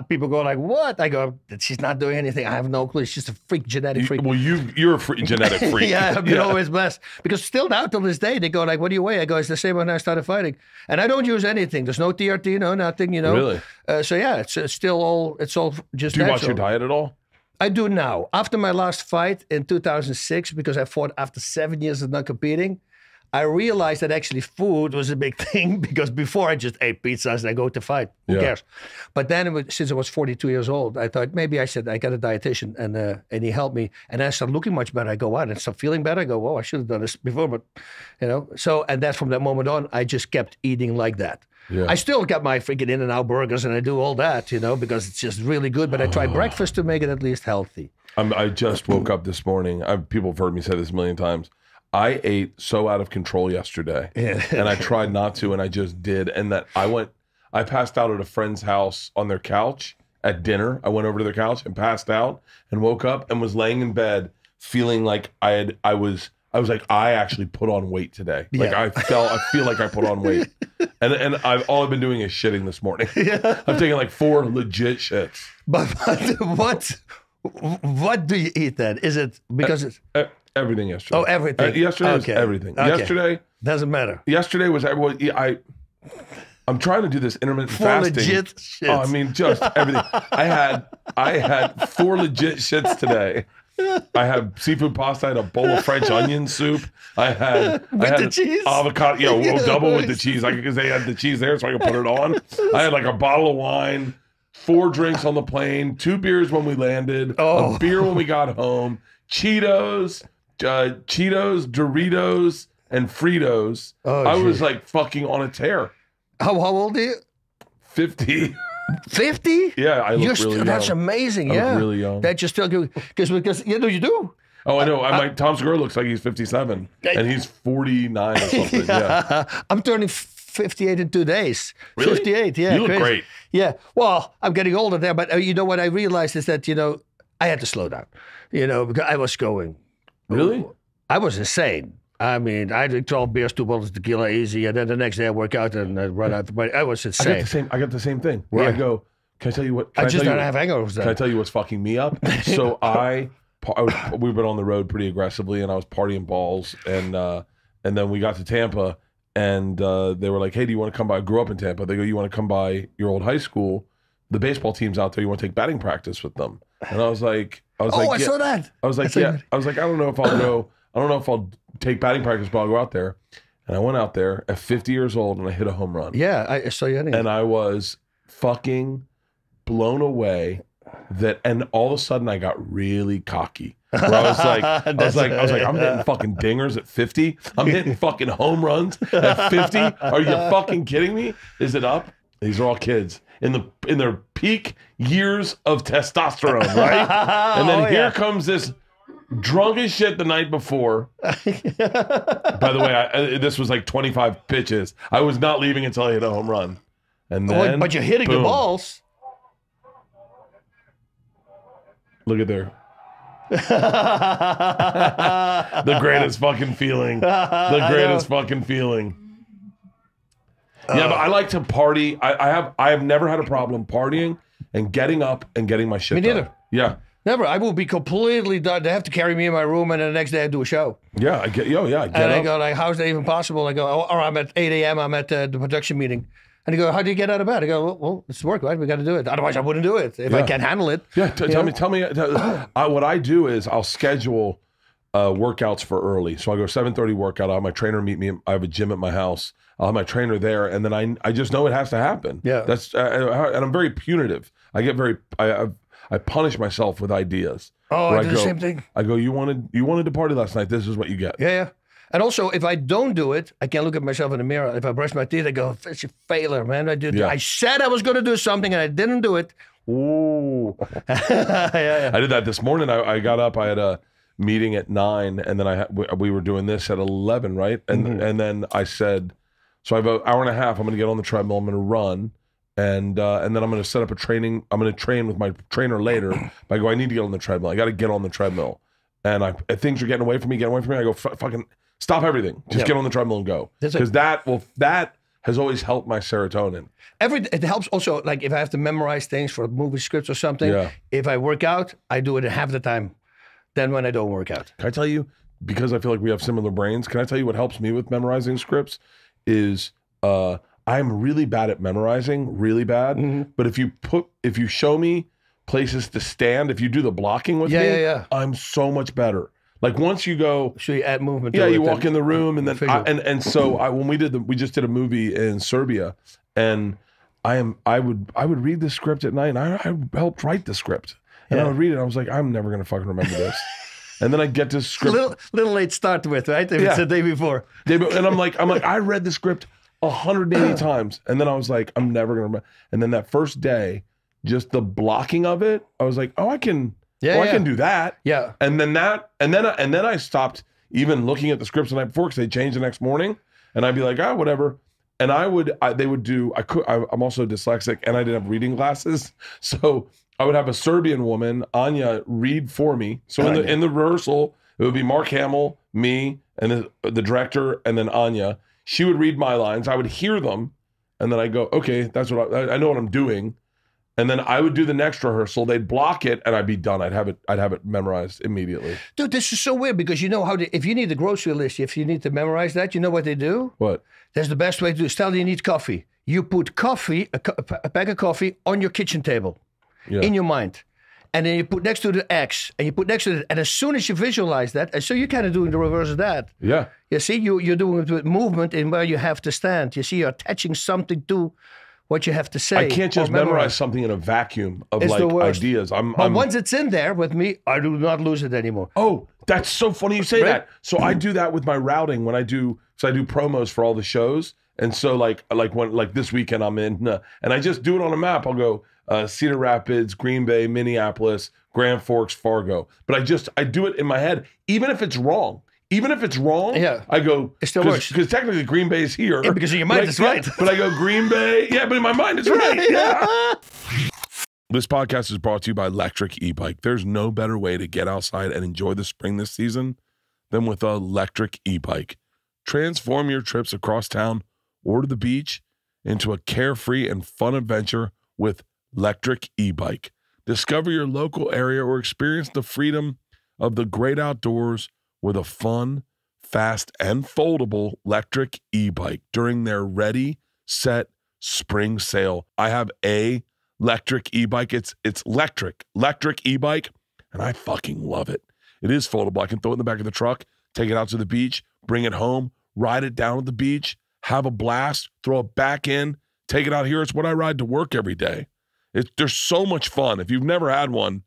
people go like, what? I go, she's not doing anything. I have no clue. She's a genetic freak. Well, you're a freak, genetic freak. I've been always blessed. Because still now, till this day, they go like, what do you weigh? I go, it's the same when I started fighting. And I don't use anything. There's no TRT, no nothing, you know. Really? It's still all, it's all just natural. Do you watch your diet at all? I do now. After my last fight in 2006, because I fought after 7 years of not competing, I realized that actually food was a big thing, because before I just ate pizzas and I go to fight. Who cares? But then, since I was 42 years old, I thought maybe I said I got a dietitian, and he helped me, and I started looking much better. I go out and start feeling better. I go, oh, I should have done this before, but you know. So and that from that moment on, I just kept eating like that. Yeah. I still got my freaking In-N-Out burgers and I do all that, you know, because it's just really good. But I try breakfast to make it at least healthy. I just woke up this morning. People have heard me say this a million times. I ate so out of control yesterday, and I tried not to, and I just did. And that I passed out at a friend's house on their couch at dinner. I went over to their couch and passed out, and woke up and was laying in bed feeling like I was like, I actually put on weight today. Like I feel like I put on weight, and all I've been doing is shitting this morning. I've taken like 4 legit shits. But what do you eat then? Is it because it's everything yesterday? Oh, everything. Yesterday was everything. Okay. Yesterday doesn't matter. Yesterday was everyone. I'm trying to do this intermittent fasting. 4 legit shits. Oh, I mean, just everything. I had 4 legit shits today. I had seafood pasta. I had a bowl of French onion soup. I had the cheese, avocado. Yeah, we'll double with the cheese. Because they had the cheese there, so I could put it on. I had like a bottle of wine, 4 drinks on the plane, 2 beers when we landed, a beer when we got home. Cheetos, Doritos, and Fritos. Oh, I was like fucking on a tear. How old are you? 50. 50? Yeah, I look really young. That's amazing. I look really young. That you're still good, because you know you do. Oh, I know. Tom Segura looks like he's 57, and he's 49 or something. I'm turning 58 in 2 days. Really? 58. Yeah, you look great. Yeah. Well, I'm getting older there, but you know what I realized is that I had to slow down. Because I was going. Really? I was insane. I mean, I drink 12 beers, 2 bottles of tequila, easy, and then the next day I work out and I run out. But I was insane. I got the same thing. Where I go, can I tell you what? I just don't have hangovers. Can I tell you what's fucking me up? So we've been on the road pretty aggressively, and I was partying balls, and then we got to Tampa, and they were like, hey, do you want to come by? I grew up in Tampa. They go, you want to come by your old high school? The baseball team's out there. You want to take batting practice with them? And I was like, I saw that. I was like, I don't know if I'll go. I don't know if I'll take batting practice, but I'll go out there. And I went out there at 50 years old, and I hit a home run. Yeah, I saw you hitting. And I was fucking blown away. And all of a sudden, I got really cocky. Where I was like, I'm hitting fucking dingers at 50. I'm hitting fucking home runs at 50. Are you fucking kidding me? Is it up? These are all kids in their peak years of testosterone, right? And then here comes this. Drunk as shit the night before. By the way, this was like 25 pitches. I was not leaving until I hit a home run. And then, but you're hitting the balls. Look at there. The greatest fucking feeling. The greatest fucking feeling. Yeah, but I like to party. I have never had a problem partying and getting up and getting my shit. Me neither. Yeah. Never. I will be completely done. They have to carry me in my room, and then the next day I do a show. Yeah, I get up. I go like, how is that even possible? And I go, or I'm at 8 a.m. I'm at the production meeting. And they go, how do you get out of bed? I go, well, it's work, right? We got to do it. Otherwise, I wouldn't do it if I can't handle it. Yeah, tell me, what I do is I'll schedule workouts for early. So I go 7:30 workout. I'll have my trainer meet me. I have a gym at my house. I'll have my trainer there, and then I just know it has to happen. Yeah. That's and I'm very punitive. I punish myself with ideas. Oh, I do the same thing. I go, you wanted to party last night. This is what you get. Yeah, yeah. And also, if I don't do it, I can't look at myself in the mirror. If I brush my teeth, I go, it's a failure, man. I said I was going to do something, and I didn't do it. Ooh. Yeah. I did that this morning. I got up. I had a meeting at 9, and then we were doing this at 11, right? And and then I said, so I have an hour and a half. I'm going to get on the treadmill. I'm going to run. And then I'm going to set up a training. I'm going to train with my trainer later. But I go, I need to get on the treadmill. I got to get on the treadmill. And things are getting away from me. I go, fucking stop everything. Just get on the treadmill and go. Because that has always helped my serotonin. It helps also, like if I have to memorize things for movie scripts or something. Yeah. If I work out, I do it half the time than when I don't work out. Can I tell you, because I feel like we have similar brains, can I tell you what helps me with memorizing scripts is... I'm really bad at memorizing, really bad. But if you show me places to stand, if you do the blocking with me, I'm so much better. Like once you go, so you add movement. Yeah, you walk in the room, and then so when we just did a movie in Serbia, and I would read the script at night, and I helped write the script, and I would read it. And I was like, I'm never gonna fucking remember this. And then I get this script. Little late start with, right? It's the day before. And I'm like, I read the script 180 times, and then I was like, I'm never gonna remember. And then that first day, just the blocking of it, I was like, oh, I can. Yeah, I can do that. Yeah, and then I stopped even looking at the scripts the night before because they changed the next morning, and I'd be like, oh, whatever. And I'm also dyslexic, and I didn't have reading glasses, so I would have a Serbian woman, Anya, read for me. So in the rehearsal, it would be Mark Hamill, me, and the director, and then Anya. She would read my lines. I would hear them, and then I go, okay, that's what I know what I'm doing. And then I would do the next rehearsal. They'd block it, and I'd be done. I'd have it memorized immediately. Dude, this is so weird because you know how if you need the grocery list, if you need to memorize that, you know what they do? What? That's the best way to do. Tell you need coffee. You put a pack of coffee, on your kitchen table, in your mind, and then you put next to the X, and you put next to it. And as soon as you visualize that, and so you're kind of doing the reverse of that. Yeah. You see, you're doing it with movement in where you have to stand. You see, you're attaching something to what you have to say. I can't just memorize something in a vacuum of like ideas. But once it's in there with me, I do not lose it anymore. Oh, that's so funny you say that. So I do that with my routing when I do promos for all the shows. And so like this weekend I'm in, and I just do it on a map. I'll go Cedar Rapids, Green Bay, Minneapolis, Grand Forks, Fargo. But I do it in my head, even if it's wrong. Even if it's wrong, I go, it still works. Because technically Green Bay is here. Yeah, because in your mind it's right. But I go, Green Bay. Yeah, but in my mind it's right. Yeah. This podcast is brought to you by Lectric eBike. There's no better way to get outside and enjoy the spring this season than with a Lectric eBike. Transform your trips across town or to the beach into a carefree and fun adventure with Lectric eBike. Discover your local area or experience the freedom of the great outdoors with a fun, fast, and foldable Lectric e-bike during their Ready, Set, Spring sale. I have a Lectric e-bike. It's Lectric e-bike, and I fucking love it. It is foldable. I can throw it in the back of the truck, take it out to the beach, bring it home, ride it down at the beach, have a blast, throw it back in, take it out here. It's what I ride to work every day. There's so much fun. If you've never had one,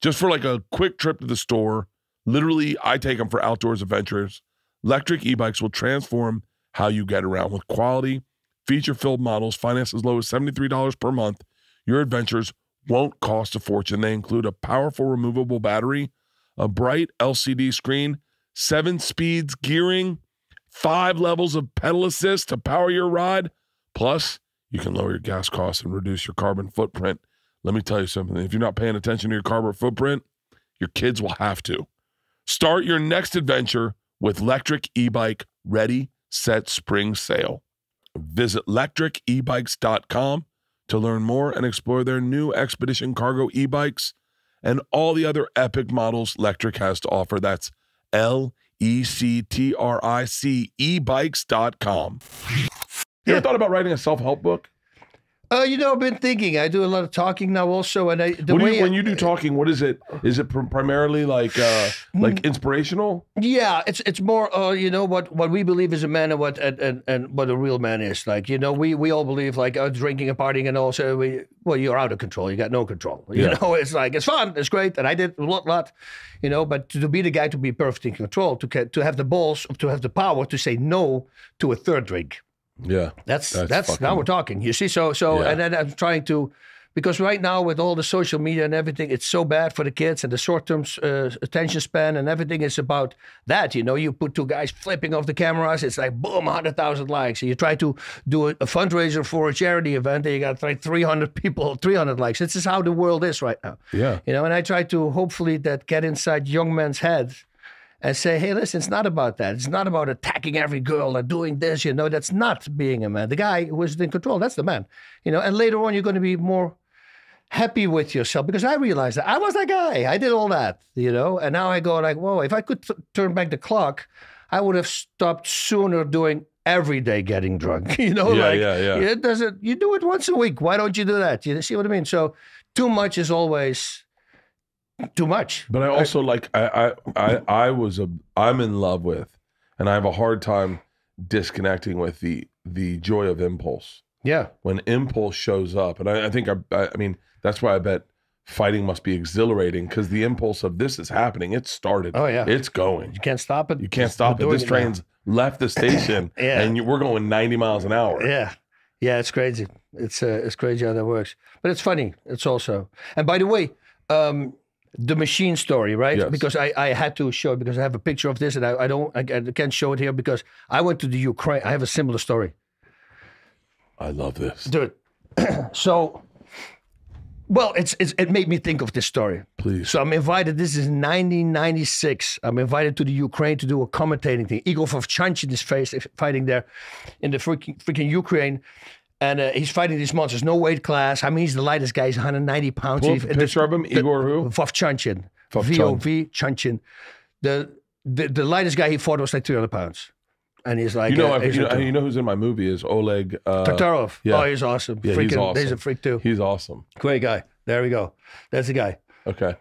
just for like a quick trip to the store, literally, I take them for outdoors adventures. Lectric e-bikes will transform how you get around with quality, feature-filled models, financed as low as $73 per month. Your adventures won't cost a fortune. They include a powerful removable battery, a bright LCD screen, 7 speeds gearing, 5 levels of pedal assist to power your ride. Plus, you can lower your gas costs and reduce your carbon footprint. Let me tell you something. If you're not paying attention to your carbon footprint, your kids will have to. Start your next adventure with Lectric e-bike Ready, Set, Spring sale. Visit lectricebikes.com to learn more and explore their new Expedition Cargo e-bikes and all the other epic models Lectric has to offer. That's L-E-C-T-R-I-C ebikes.com. You ever thought about writing a self-help book? You know, I've been thinking. I do a lot of talking now, also, and when you do talking, what is it? Is it primarily like inspirational? Yeah, it's more you know what we believe is a man and what a real man is. Like you know, we all believe like drinking and partying and also you're out of control. You got no control. You know, it's like it's fun, it's great, and I did a lot, you know. But to be the guy to be perfect in control, to have the balls, to have the power to say no to a third drink. Yeah, that's now we're talking. You see, so and then I'm trying to, because right now with all the social media and everything, it's so bad for the kids and the short-term attention span and everything is about that. You know, you put two guys flipping off the cameras, it's like boom, 100,000 likes. And you try to do a fundraiser for a charity event, and you got like 300 people, 300 likes. This is how the world is right now. Yeah, you know, and I try to hopefully that get inside young men's heads. And say, hey, listen, it's not about that. It's not about attacking every girl and doing this, you know. That's not being a man. The guy who is in control, that's the man, you know. And later on, you're going to be more happy with yourself because I realized that I was that guy. I did all that, you know. And now I go like, whoa, if I could turn back the clock, I would have stopped sooner doing every day getting drunk, you know. It doesn't. You do it once a week. Why don't you do that? You see what I mean? So too much is always too much. But I also I'm in love with, and I have a hard time disconnecting with the joy of impulse. Yeah, when impulse shows up, and I mean that's why I bet fighting must be exhilarating, because the impulse of this is happening. It started. Oh yeah, it's going. You can't stop it. You can't stop it. This train's left the station, yeah, and we're going 90 miles an hour. Yeah, yeah, it's crazy. It's crazy how that works. But it's funny. It's also. And by the way, the machine story, right? Yes. Because I had to show it because I have a picture of this, and I can't show it here because I went to the Ukraine. I have a similar story. I love this, dude. So, well, it made me think of this story. Please. So I'm invited. This is 1996. I'm invited to the Ukraine to do a commentating thing. Igor Vovchanchin is fighting there in the freaking Ukraine, and he's fighting these monsters. No weight class. I mean, he's the lightest guy. He's 190 pounds. Pull up the picture of him. Igor who? Vovchanchin. Vovchanchin. The lightest guy he fought was like 300 pounds. And he's like, you know who's in my movie is Oleg Taktarov. Yeah. Oh, he's awesome. Yeah, he's awesome. He's a freak too. He's awesome. Great guy. There we go. That's the guy. Okay.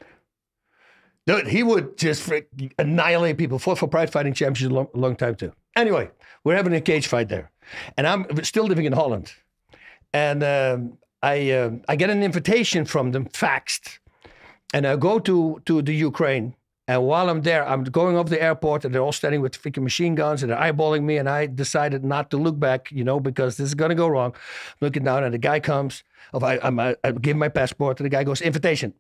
Dude, he would just freak annihilate people. Fought for Pride Fighting Championships a long time too. Anyway, we're having a cage fight there, and I'm still living in Holland, and I get an invitation from them faxed, and I go to the Ukraine. And while I'm there, I'm going over the airport, and they're all standing with freaking machine guns, and they're eyeballing me, and I decided not to look back, you know, because this is going to go wrong. I'm looking down, and the guy comes. I give my passport, and the guy goes, invitation.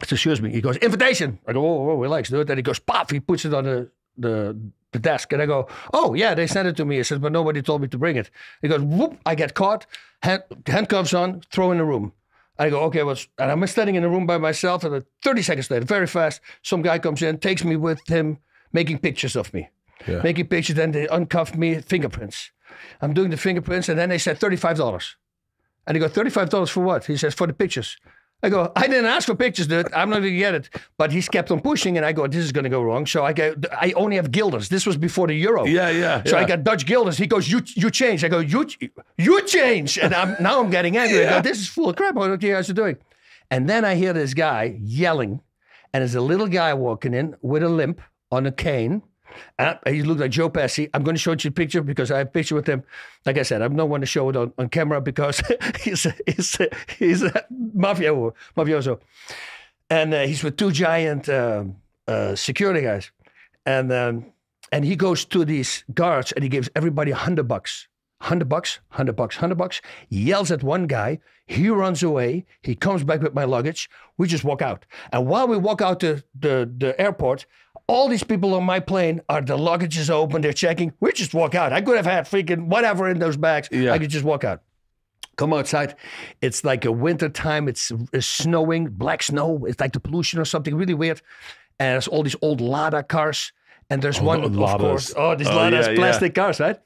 Excuse me. He goes, invitation. I go, oh, relax, dude. Then he goes, pop. He puts it on the desk, and I go, oh, yeah, they sent it to me. He says, but nobody told me to bring it. He goes, whoop. I get caught, handcuffs on, throw in the room. I go, okay, and I'm standing in a room by myself, and 30 seconds later, very fast, some guy comes in, takes me with him, making pictures of me. Yeah. Making pictures, then they uncuffed me, fingerprints. I'm doing the fingerprints, and then they said $35. And he goes, $35 for what? He says, for the pictures. I go, I didn't ask for pictures, dude. I'm not going to get it. But he's kept on pushing, and I go, this is going to go wrong. So I only have guilders. This was before the euro. Yeah. So I got Dutch guilders. He goes, you change. I go, you change. And now I'm getting angry. Yeah. I go, this is full of crap. I don't care what you're doing. And then I hear this guy yelling, and there's a little guy walking in with a limp on a cane. And he looked like Joe Pesci. I'm going to show you a picture because I have a picture with him. Like I said, I'm not going to show it on camera because he's a mafioso. And he's with two giant security guys. And he goes to these guards and he gives everybody $100. $100, yells at one guy. He runs away. He comes back with my luggage. We just walk out. And while we walk out the airport, all these people on my plane the luggage is open, they're checking. We just walk out. I could have had freaking whatever in those bags. Yeah. I could just walk out. Come outside. It's like a winter time. It's snowing, black snow. It's like the pollution or something really weird. And there's all these old Lada cars. And there's one, of course. Oh, these Lada's plastic cars, right?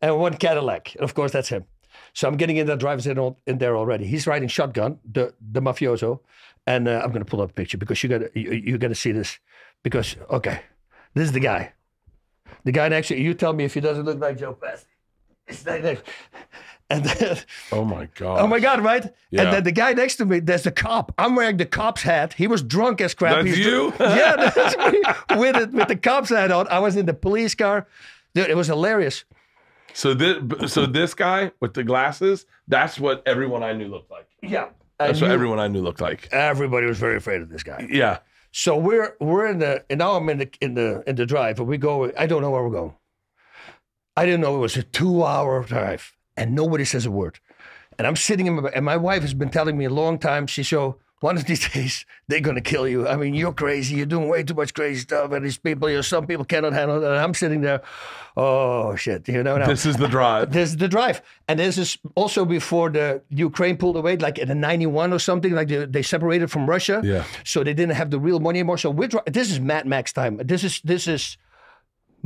And one Cadillac. Of course, that's him. So I'm getting in that driver's in there already. He's riding shotgun, the mafioso. And I'm going to pull up a picture because you got to see this. Because, okay, this is the guy. The guy next to you, you tell me if he doesn't look like Joe Pesci. It's like that. And then, oh my God. Oh my God, right? Yeah. And then the guy next to me, there's the cop. I'm wearing the cop's hat. He was drunk as crap. That's you? Yeah, that's me. With the cop's hat on. I was in the police car. Dude, it was hilarious. So this guy with the glasses, that's what everyone I knew looked like. Yeah. That's what everyone I knew looked like. Everybody was very afraid of this guy. Yeah. So we're in the, and now I'm in the drive, and we go, I don't know where we're going. I didn't know it was a 2-hour drive, and nobody says a word. And I'm sitting in my, and my wife has been telling me a long time, one of these days, they're going to kill you. I mean, you're crazy. You're doing way too much crazy stuff, and these people, some people cannot handle it. And I'm sitting there, oh shit, you know. Now, this is the drive. This is the drive. And this is also before the Ukraine pulled away, like in the 91 or something, like they separated from Russia. Yeah. So they didn't have the real money anymore. So this is Mad Max time. This is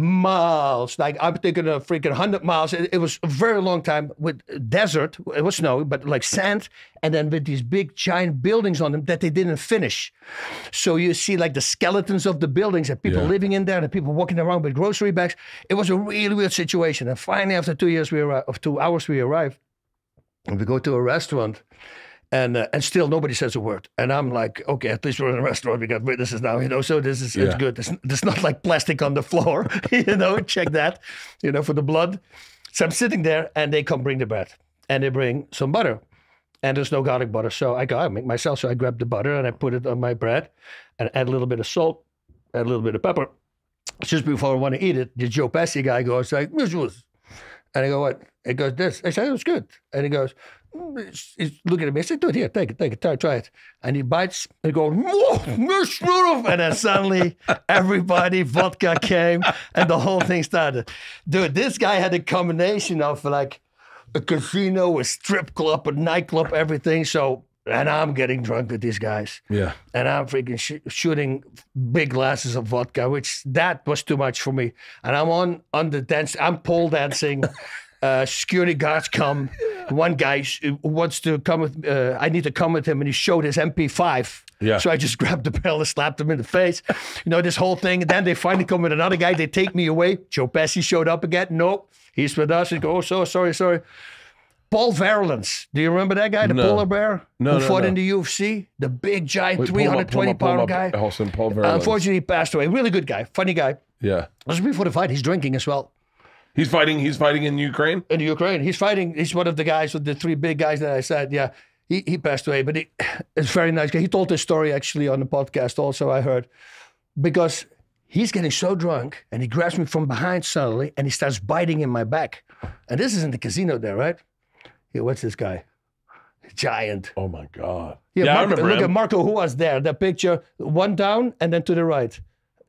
miles. Like I'm thinking of freaking 100 miles. It was a very long time with desert. It was snow, but like sand. And then with these big giant buildings on them that they didn't finish. So you see like the skeletons of the buildings and people living in there and people walking around with grocery bags. It was a really weird situation. And finally, after 2 hours, we arrived. And we go to a restaurant And still nobody says a word. And I'm like, okay, at least we're in a restaurant. We got witnesses now, you know, so this is, it's good. It's not like plastic on the floor, you know, check that, you know, for the blood. So I'm sitting there and they come bring the bread and they bring some butter and there's no garlic butter. So I go, I make myself. So I grab the butter and I put it on my bread and add a little bit of salt, add a little bit of pepper. Just before I want to eat it, the Joe Pesci guy goes like, "Mishus." And I go, what? It goes, this. I said, it was good. And he goes, he's looking at me. I said, dude, here, take it, try it. And he bites and goes, and then suddenly everybody, vodka came and the whole thing started. Dude, this guy had a combination of like a casino, a strip club, a nightclub, everything. So, and I'm getting drunk with these guys. Yeah. And I'm freaking shooting big glasses of vodka, which that was too much for me. And I'm on the dance, I'm pole dancing. Security guards come. One guy wants to come with, I need to come with him, and he showed his MP5. Yeah. So I just grabbed the bell and slapped him in the face. You know, this whole thing. And then they finally come with another guy. They take me away. Joe Pesci showed up again. Nope, he's with us. He goes, oh, so sorry. Paul Verlaine. Do you remember that guy, the polar bear? No, who fought in the UFC? The big, giant, 320-pound guy. Awesome, Paul Verlaine. Unfortunately, he passed away. Really good guy. Funny guy. Yeah. Just before the fight, he's drinking as well. He's fighting in Ukraine? In Ukraine. He's fighting. He's one of the guys with the three big guys that I said, yeah. He passed away, but he is a very nice guy. He told this story actually on the podcast also, I heard. Because he's getting so drunk and he grabs me from behind suddenly and he starts biting in my back. And this is in the casino there, right? Yeah, what's this guy? Giant. Oh my God. Yeah, yeah, Marco, I remember look him. At Marco, who was there? That picture, one down and then to the right.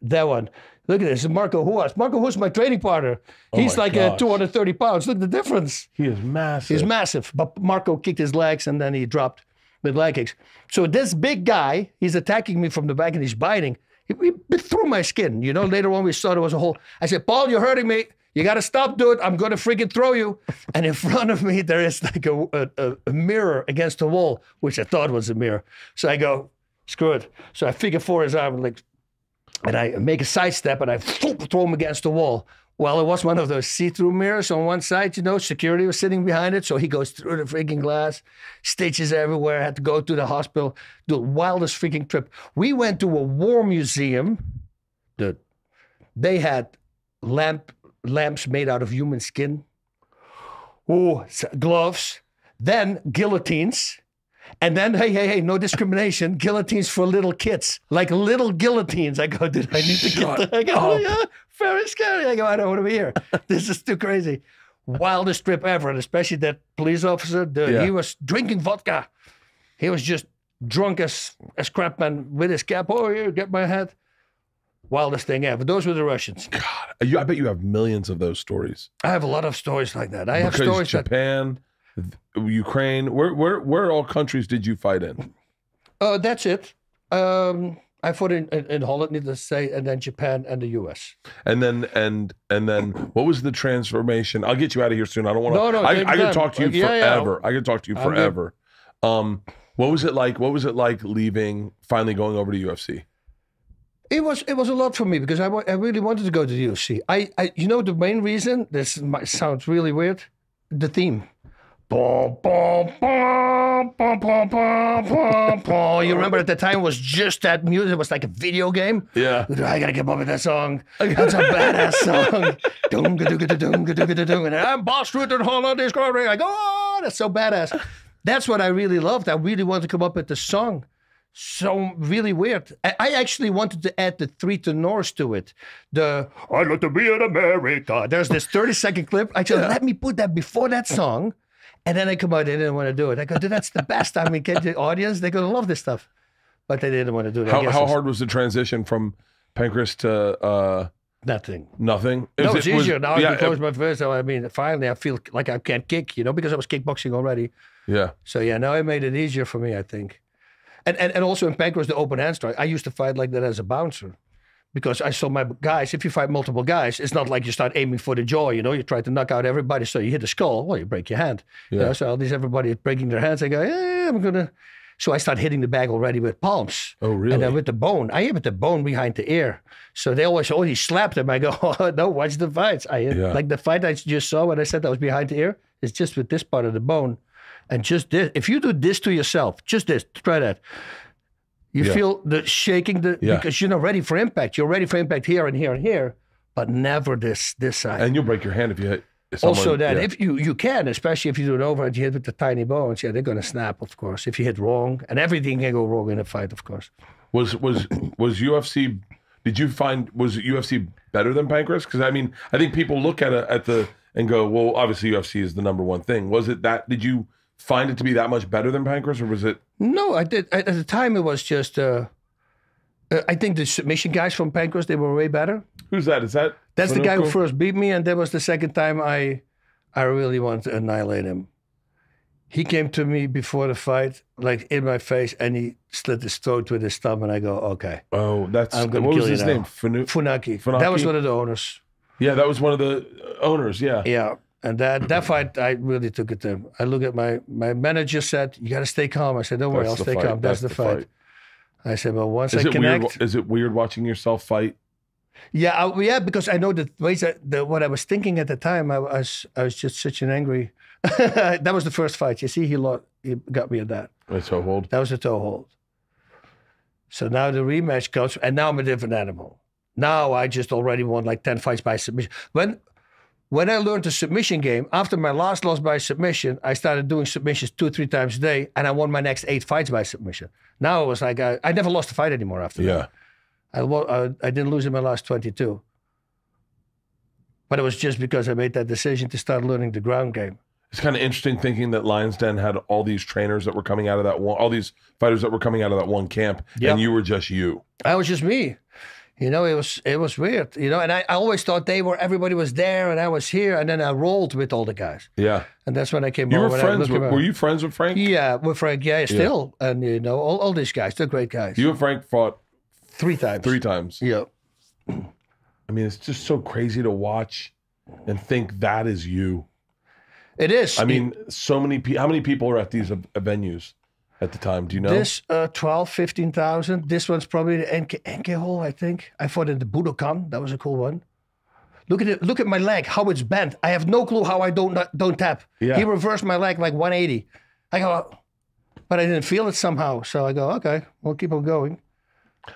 That one. Look at this, Marco Huas. Marco Huas, my training partner. He's like 230 pounds. Look at the difference. He is massive. He's massive. But Marco kicked his legs and then he dropped with leg kicks. So this big guy, he's attacking me from the back and he's biting. He bit through my skin. You know, later on we saw there was a hole. I said, Paul, you're hurting me. You got to stop, dude. I'm going to freaking throw you. And in front of me, there is like a mirror against the wall, which I thought was a mirror. So I go, screw it. So I figure four his arm like, and I make a sidestep and I throw him against the wall. Well, it was one of those see-through mirrors on one side, you know, security was sitting behind it. So he goes through the freaking glass, stitches everywhere, had to go to the hospital, the wildest freaking trip. We went to a war museum, dude. They had lamps made out of human skin, ooh, gloves, then guillotines. And then, hey, no discrimination. Guillotines for little kids. Like little guillotines. I go, dude, I need to get I go, yeah, very scary. I go, I don't want to be here. This is too crazy. Wildest trip ever. And especially that police officer, he was drinking vodka. He was just drunk as a scrap man with his cap. Oh, here, get my hat. Wildest thing ever. Those were the Russians. God, I bet you have millions of those stories. I have a lot of stories like that. I have stories Japan... Ukraine, where all countries did you fight in? That's it. I fought in Holland, needless to say, and then Japan and the US. And then what was the transformation? I'll get you out of here soon. I don't want to. No, I could talk to you forever. Yeah. I could talk to you forever. What was it like? What was it like leaving, finally going over to UFC? It was a lot for me because I really wanted to go to the UFC. You know the main reason. This sounds really weird. The theme. Bom, bom, bom, bom, bom, bom, bom. You remember at the time it was just that music. It was like a video game. Yeah. I got to keep up with that song. That's a badass song. And I'm Bas Rutten, Holland is crying. I go, oh, that's so badass. That's what I really loved. I really wanted to come up with the song. So really weird. I actually wanted to add the three tenors to it. The, I'd like to be in America. There's this 30-second clip. I said, let me put that before that song. And then I come out, they didn't want to do it. I go, dude, that's the best time we get the audience. They're going to love this stuff. But they didn't want to do it. How hard was the transition from Pancrase to... Nothing? No, it's easier. Now I can close my first. I mean, finally I feel like I can't kick, you know, because I was kickboxing already. Yeah. So yeah, now it made it easier for me, I think. And also in Pancrase, the open hand strike. I used to fight like that as a bouncer. Because I saw my guys, if you fight multiple guys, it's not like you start aiming for the jaw, you know, you try to knock out everybody. So you hit the skull, well, you break your hand. Yeah. You know, so all these everybody breaking their hands. I go, yeah, I'm going to. So I start hitting the bag already with palms. Oh, really? And then with the bone. I hit with the bone behind the ear. So they always, oh, he slapped him. I go, oh, no, watch the fights. Like the fight I just saw when I said I was behind the ear, it's just with this part of the bone. And just this, if you do this to yourself, just this, try that. You feel the shaking, because you're not ready for impact. You're ready for impact here and here and here, but never this side. And you'll break your hand if you hit someone. Also that, if you can, especially if you do an overhand, you hit with the tiny bones, they're going to snap, of course, if you hit wrong. And everything can go wrong in a fight, of course. Was UFC, did you find, was UFC better than Pancrase? Because, I mean, I think people look and go, well, obviously UFC is the #1 thing. Was it that, did you find it to be that much better than Pancrase, or was it? No, I did. At the time, it was just, I think the submission guys from Pancrase, they were way better. Who's that? Is that? That's Funaki? The guy who first beat me, and that was the second time I really wanted to annihilate him. He came to me before the fight, like in my face, and he slit his throat with his thumb, and I go, okay. Oh, that's, what was his name? Funaki. That was one of the owners. Yeah, that was one of the owners, yeah. Yeah, and that fight, I really took it to. I look at my manager said, you got to stay calm. I said, don't worry, I'll stay calm. That's the fight. I said, well, once I connect. Is it weird watching yourself fight? Yeah, because I know the ways what I was thinking at the time. I was just such an angry. That was the first fight. You see, he got me at that. A toe hold. That was a toe hold. So now the rematch comes, and now I'm a different animal. Now I just already won like 10 fights by submission. When I learned the submission game, after my last loss by submission, I started doing submissions 2 or 3 times a day, and I won my next 8 fights by submission. Now it was like I never lost a fight anymore after that. I didn't lose in my last 22. But it was just because I made that decision to start learning the ground game. It's kind of interesting thinking that Lion's Den had all these trainers that were coming out of that one, all these fighters that were coming out of that one camp, and you were just you. I was just me. You know, it was weird, you know, and I always thought everybody was there and I was here, and then I rolled with all the guys. Yeah. And that's when I came over. Were you friends with Frank? Yeah, with Frank, still. And, you know, all these guys, they're great guys. You and Frank fought... 3 times. 3 times. Yeah. I mean, it's just so crazy to watch and think that is you. It is. I mean, so many people, how many people are at these venues at the time? Do you know? This 12, 15,000. This one's probably the NK hole, I think. I fought in the Budokan. That was a cool one. Look at it. Look at my leg, how it's bent. I have no clue how I don't tap. Yeah. He reversed my leg like 180. I go, but I didn't feel it somehow. So I go, okay, we'll keep on going.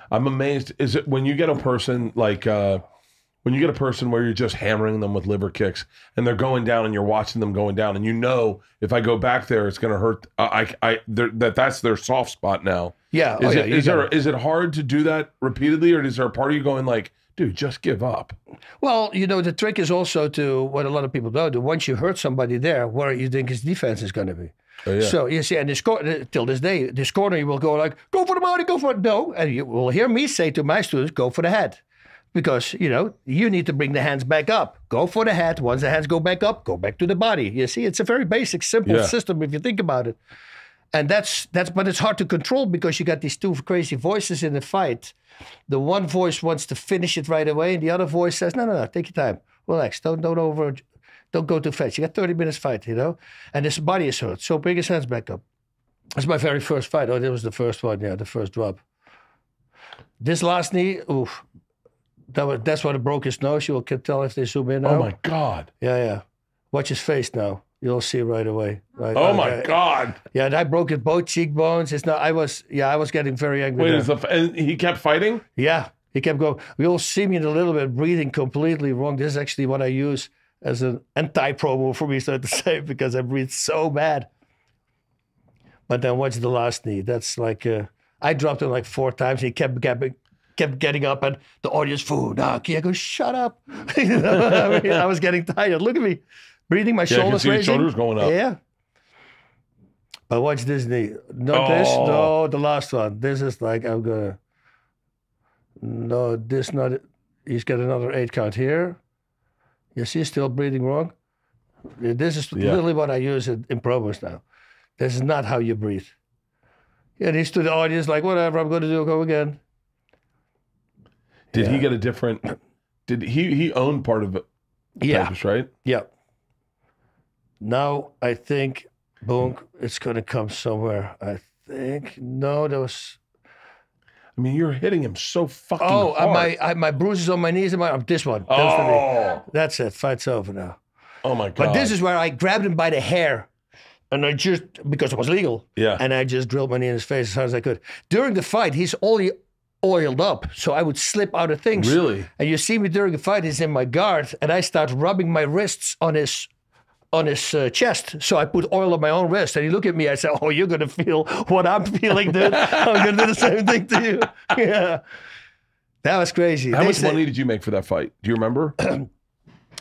I'm amazed. Is it when you get a person like when you get a person where you're just hammering them with liver kicks and they're going down and you're watching them going down and you know if I go back there it's going to hurt. That's their soft spot now. Yeah. Is it hard to do that repeatedly, or is there a part of you going like, dude, just give up? Well, you know, the trick is also to what a lot of people don't do. Once you hurt somebody there, where you think his defense is going to be. Oh, yeah. So, you see, and till this day, this corner, you will go like, go for the body, go for it. No. And you will hear me say to my students, go for the head. Because, you know, you need to bring the hands back up. Go for the head. Once the hands go back up, go back to the body. You see, it's a very basic, simple system if you think about it. And but it's hard to control because you got these 2 crazy voices in the fight. The one voice wants to finish it right away, and the other voice says, no, no, no, take your time. Relax, don't go too fast. You got 30 minutes fight, you know? And his body is hurt, so bring his hands back up. That's my very first fight. Oh, that was the first one, the first drop. This last knee, oof. That's what it broke his nose. You can tell if they zoom in now. Oh, my God. Yeah. Watch his face now. You'll see right away. Right, oh my God! Yeah, and I broke it both cheekbones. It's not. I was getting very angry. Wait, and he kept fighting? Yeah, he kept going. You'll see me in a little bit breathing completely wrong. This is actually what I use as an anti-promo for me, so to say, because I breathe so bad. But then watch the last knee. That's like I dropped him like 4 times. He kept getting up, and the audience Funaki. I go, shut up! You know what I mean? I was getting tired. Look at me. Breathing, my shoulders raising. Shoulders going up. Yeah. But watch this knee. Not this. No, the last one. This is like I'm gonna. No, this not. He's got another 8 count here. You see, still breathing wrong. This is literally what I use in promos now. This is not how you breathe. And he's to the audience like, whatever, I'm gonna do, go again. Did he get a different? Did he own part of it? Yeah. Purpose, right. Yeah. Now I think, boom, it's going to come somewhere. I think, no, there was... I mean, you're hitting him so fucking hard. Oh, my bruises on my knees and this one. That's it. Fight's over now. Oh, my God. But this is where I grabbed him by the hair. And I just, because it was legal. Yeah. And I just drilled my knee in his face as hard as I could. During the fight, he's only oiled up. So I would slip out of things. Really? And you see me during the fight, he's in my guard. And I start rubbing my wrists on his chest. So I put oil on my own wrist. And he looked at me, I said, oh, you're going to feel what I'm feeling, dude. I'm going to do the same thing to you. Yeah. That was crazy. How much money did you make for that fight? Do you remember?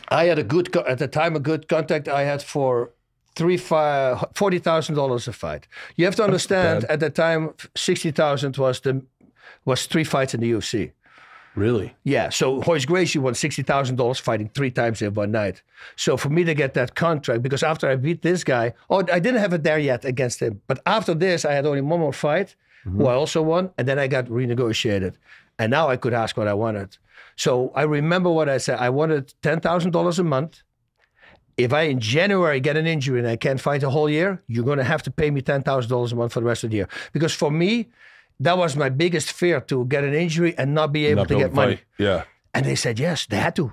I had at the time, a good contact I had for $40,000 a fight. You have to understand, at the time, 60,000 was three fights in the UFC. Really? Yeah. So Royce Gracie won $60,000 fighting three times in one night. So for me to get that contract, because after I beat this guy, oh, I didn't have it there yet against him. But after this, I had only one more fight, who I also won, and then I got renegotiated. And now I could ask what I wanted. So I remember what I said. I wanted $10,000 a month. If I, in January, get an injury and I can't fight a whole year, you're going to have to pay me $10,000 a month for the rest of the year. Because for me, that was my biggest fear, to get an injury and not be able to get money. Yeah. And they said, yes, they had to.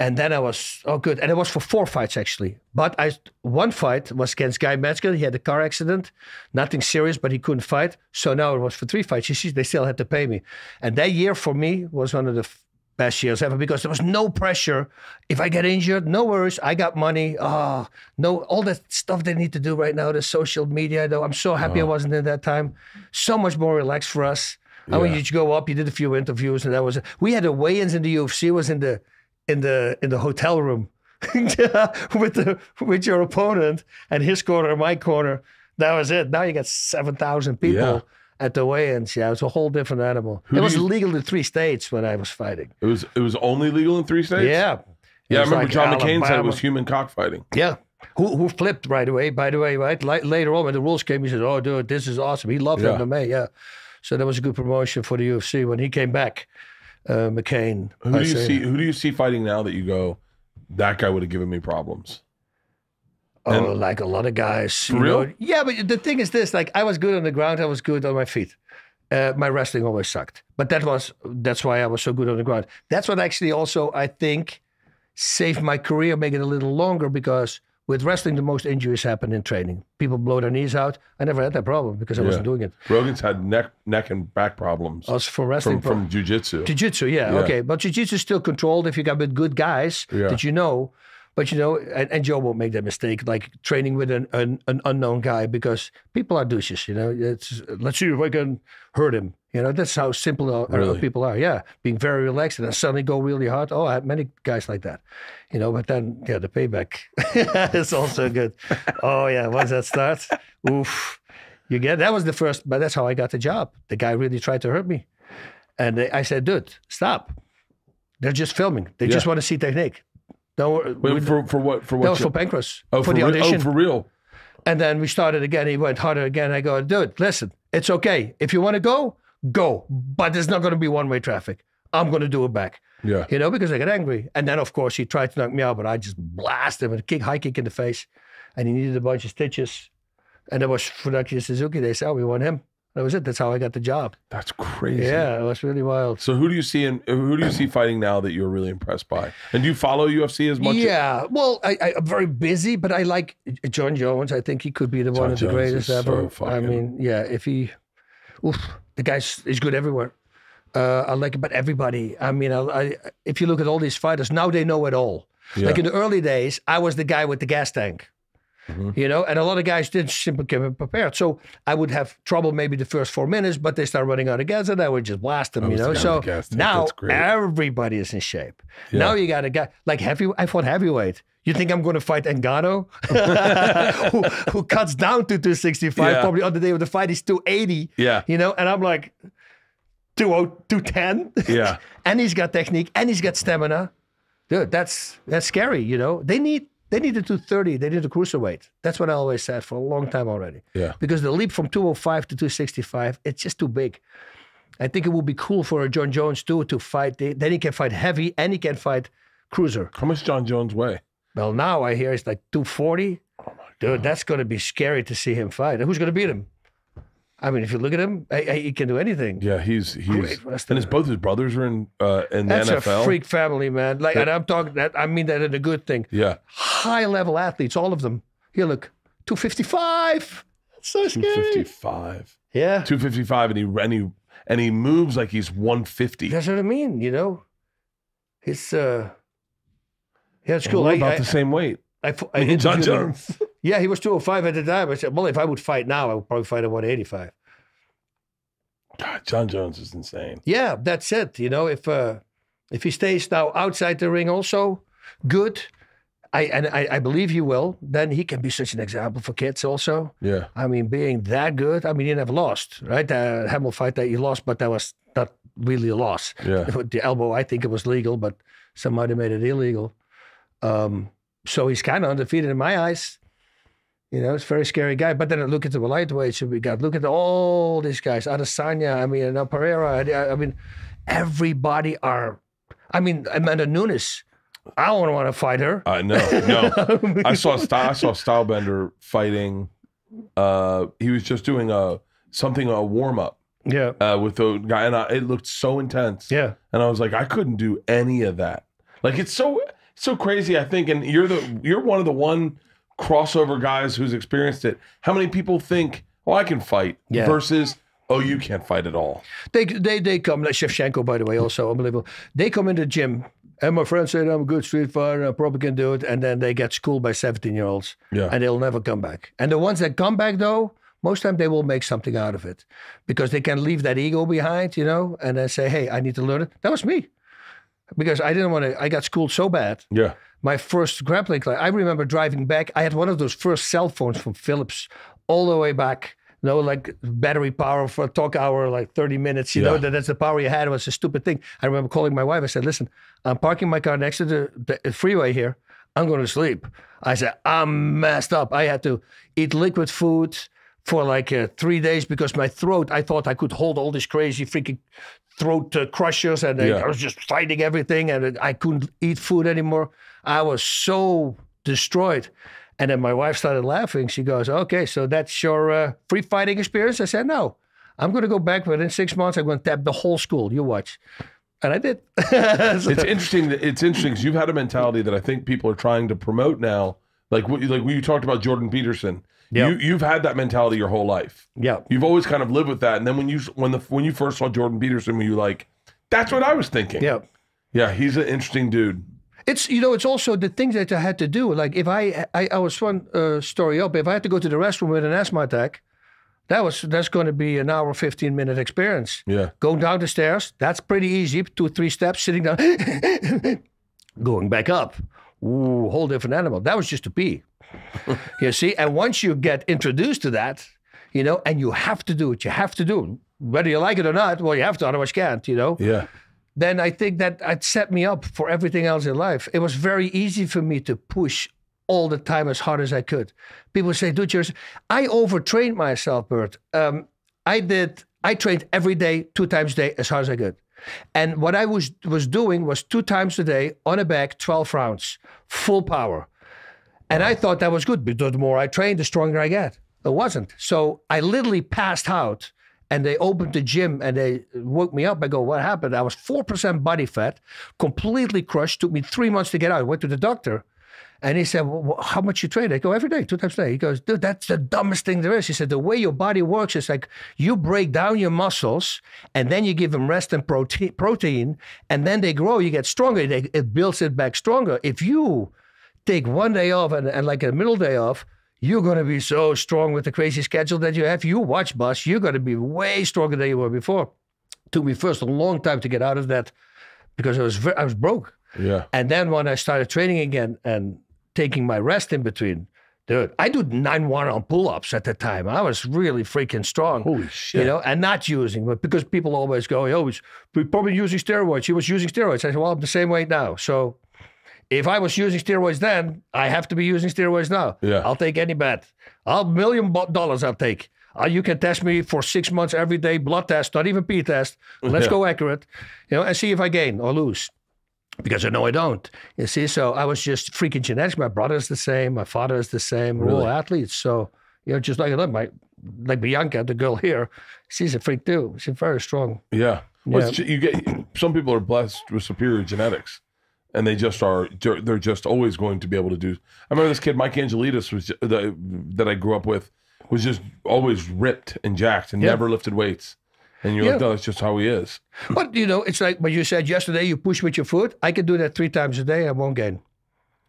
And then I was, oh, good. And it was for four fights, actually. But one fight was against Guy Metzger. He had a car accident, nothing serious, but he couldn't fight. So now it was for three fights. You see, they still had to pay me. And that year for me was one of the best years ever, because there was no pressure. If I get injured, no worries. I got money. Oh, no, all that stuff they need to do right now, the social media, though. I'm so happy I wasn't in that time. So much more relaxed for us. Yeah. I mean, you go up, you did a few interviews, and that was it. We had a weigh-ins in the UFC. It was in the hotel room with your opponent and his corner, my corner. That was it. Now you got 7,000 people at the weigh-ins. Yeah, it's a whole different animal. It was legal in 3 states when I was fighting. It was only legal in 3 states? Yeah. Yeah, I remember like John McCain said it was human cockfighting. Yeah. Who flipped right away, by the way, right? Later on when the rules came, he said, oh, dude, this is awesome. He loved MMA, yeah. So that was a good promotion for the UFC when he came back. McCain. Who do you see fighting now that you go, that guy would have given me problems? Oh, and like a lot of guys. Really? Yeah, but the thing is this, like I was good on the ground, I was good on my feet. My wrestling always sucked. But that's why I was so good on the ground. That's what actually also, I think, saved my career, make it a little longer, because with wrestling, the most injuries happen in training. People blow their knees out. I never had that problem because I wasn't doing it. Rogan's had neck and back problems. Also for wrestling from jiu-jitsu. Jiu-jitsu, yeah, okay. But jiu-jitsu is still controlled if you got with good guys that you know. But you know, and Joe won't make that mistake, like training with an unknown guy, because people are douches, you know. It's, let's see if I can hurt him. You know, that's how simple our people are. Yeah, being very relaxed and then suddenly go really hard. Oh, I had many guys like that, you know, but then, yeah, the payback is also good. Oh, yeah, once that starts, oof. You get, that was the first, but that's how I got the job. The guy really tried to hurt me. And I said, dude, stop. They're just filming. They just want to see technique. Don't, wait, for what? For what? That was for Pancrase. Oh, for the audition. Oh, for real? And then we started again. He went harder again. I go, dude, listen, it's okay. If you want to go, go, but there's not going to be one-way traffic. I'm going to do it back. Yeah. You know, because I get angry. And then, of course, he tried to knock me out, but I just blasted him with a high kick in the face. And he needed a bunch of stitches. And it was Funaki and Suzuki. They said, oh, we want him. That was it. That's how I got the job. That's crazy. Yeah, it was really wild. So who do you see fighting now that you're really impressed by? And do you follow UFC as much? Yeah, well, I'm very busy, but I like John Jones. I think he could be one of the greatest ever. So I mean, yeah, if he... Oof, the guy is good everywhere. I like about everybody. I mean, if you look at all these fighters, now they know it all. Yeah. Like in the early days, I was the guy with the gas tank. You know, and a lot of guys didn't simply come prepared. So I would have trouble maybe the first 4 minutes, but they start running out of gas and I would just blast them, you know. So now everybody is in shape. Yeah. Now you got a guy, like I fought heavyweight. You think I'm going to fight Engano, who cuts down to 265, probably on the day of the fight he's 280, you know, and I'm like 210, and he's got technique and he's got stamina. Dude, that's scary, you know. They need to 230. They did a cruiserweight. That's what I always said for a long time already. Yeah. Because the leap from 205 to 265, it's just too big. I think it would be cool for a John Jones too to fight. Then he can fight heavy and he can fight cruiser. How much John Jones weigh? Well, now I hear it's like 240. Oh my God. Dude, that's going to be scary to see him fight. Who's going to beat him? I mean, if you look at him, he can do anything. Yeah, he's and both his brothers are in the NFL. That's a freak family, man. Like, and I'm talking that, I mean that in a good thing. Yeah, high level athletes, all of them. Here, look, 255. That's so scary. 255. Yeah. 255, and he moves like he's 150. That's what I mean, you know. It's yeah, it's cool. We're about the same weight. I mean, John Jones. Yeah, he was 205 at the time. I said, well, if I would fight now, I would probably fight at 185. God, John Jones is insane. Yeah, that's it. You know, if he stays now outside the ring also, good. I believe he will. Then he can be such an example for kids also. Yeah. I mean, being that good, I mean, he never lost, right? The Hamill fight that he lost, but that was not really a loss. Yeah. The elbow, I think it was legal, but somehow they made it illegal. So he's kind of undefeated in my eyes. You know, it's a very scary guy. But then I look at the lightweights we got. Look at all these guys. Adesanya, I mean, now Pereira. I mean, everybody are... I mean, Amanda Nunes. I don't want to fight her. No. I saw Stylebender fighting. He was just doing a warm-up. Yeah. With the guy. And it looked so intense. Yeah. And I was like, I couldn't do any of that. Like, it's so crazy, I think. And you're one of the crossover guys who's experienced it. How many people think, "Oh, I can fight," yeah, versus, "Oh, you can't fight at all." They come. Like Shevchenko, by the way, also unbelievable. They come in the gym, and my friends say, "I'm a good street fighter. I probably can do it." And then they get schooled by 17-year-olds, yeah, and they'll never come back. And the ones that come back, though, most time they will make something out of it because they can leave that ego behind, you know, and then say, "Hey, I need to learn it." That was me. Because I didn't want to, I got schooled so bad. Yeah. My first grappling class, I remember driving back. I had one of those first cell phones from Philips all the way back. You know, like battery power for a talk hour, like 30 minutes. You know, that's the power you had. It was a stupid thing. I remember calling my wife. I said, "Listen, I'm parking my car next to the freeway here. I'm going to sleep." I said, "I'm messed up." I had to eat liquid food for like 3 days because my throat, I thought I could hold all this crazy freaking throat crushers, and I was just fighting everything, and I couldn't eat food anymore. I was so destroyed. And then my wife started laughing. She goes, "Okay, so that's your free fighting experience?" I said, "No, I'm going to go back within 6 months. I'm going to tap the whole school. You watch." And I did. So. It's interesting because you've had a mentality that I think people are trying to promote now. Like when you talked about Jordan Peterson, yep, you've had that mentality your whole life. Yeah, you've always kind of lived with that. And then when you first saw Jordan Peterson, were you like, "That's what I was thinking"? Yeah, yeah, he's an interesting dude. It's, you know, it's also the things that I had to do. Like if I was one story up. If I had to go to the restroom with an asthma attack, that's going to be an hour 15-minute experience. Yeah, going down the stairs, that's pretty easy. 2-3 steps, sitting down, going back up. Ooh, whole different animal. That was just to pee. You see, and once you get introduced to that, you know, and you have to do it, whether you like it or not. Well, you have to, otherwise you can't, you know. Yeah. Then I think that it set me up for everything else in life. It was very easy for me to push all the time as hard as I could. People say, "Dude, I overtrained myself, Bert." I trained every day, 2 times a day, as hard as I could. And what I was doing was 2 times a day on a back, 12 rounds, full power. And I thought that was good because the more I trained, the stronger I get. It wasn't. So I literally passed out, and they opened the gym and they woke me up. I go, "What happened?" I was 4% body fat, completely crushed. Took me 3 months to get out. I went to the doctor and he said, "Well, how much you train?" I go, "Every day, 2 times a day." He goes, "Dude, that's the dumbest thing there is." He said, "The way your body works is like you break down your muscles and then you give them rest and protein and then they grow, you get stronger. It builds it back stronger. If you take 1 day off and like a middle day off, you're going to be so strong with the crazy schedule that you have. You watch, Bas, you're going to be way stronger than you were before." Took me first a long time to get out of that because I was broke. Yeah. And then when I started training again and taking my rest in between, dude, I do 9-1-arm pull-ups at the time. I was really freaking strong. Holy shit. You know, and not using, but because people always go, "Oh, he's probably using steroids. He was using steroids." I said, "Well, I'm the same weight now. So if I was using steroids then, I have to be using steroids now." Yeah. I'll take any bet. $1 million I'll take. You can test me for 6 months every day, blood test, not even pee test. Let's go accurate, you know, and see if I gain or lose. Because I know I don't. You see, so I was just freaking genetics. My brother's the same. My father is the same. We're all athletes. So, you know, just like I love like Bianca, the girl here, she's a freak too. She's very strong. Yeah. Well, yeah. You get, some people are blessed with superior genetics. and they just are, they're just always going to be able to do. I remember this kid, Mike Angelides, was that I grew up with, was just always ripped and jacked and never lifted weights. And you're like, no, that's just how he is. But, you know, it's like what you said yesterday, you push with your food. I can do that 3 times a day. I won't gain.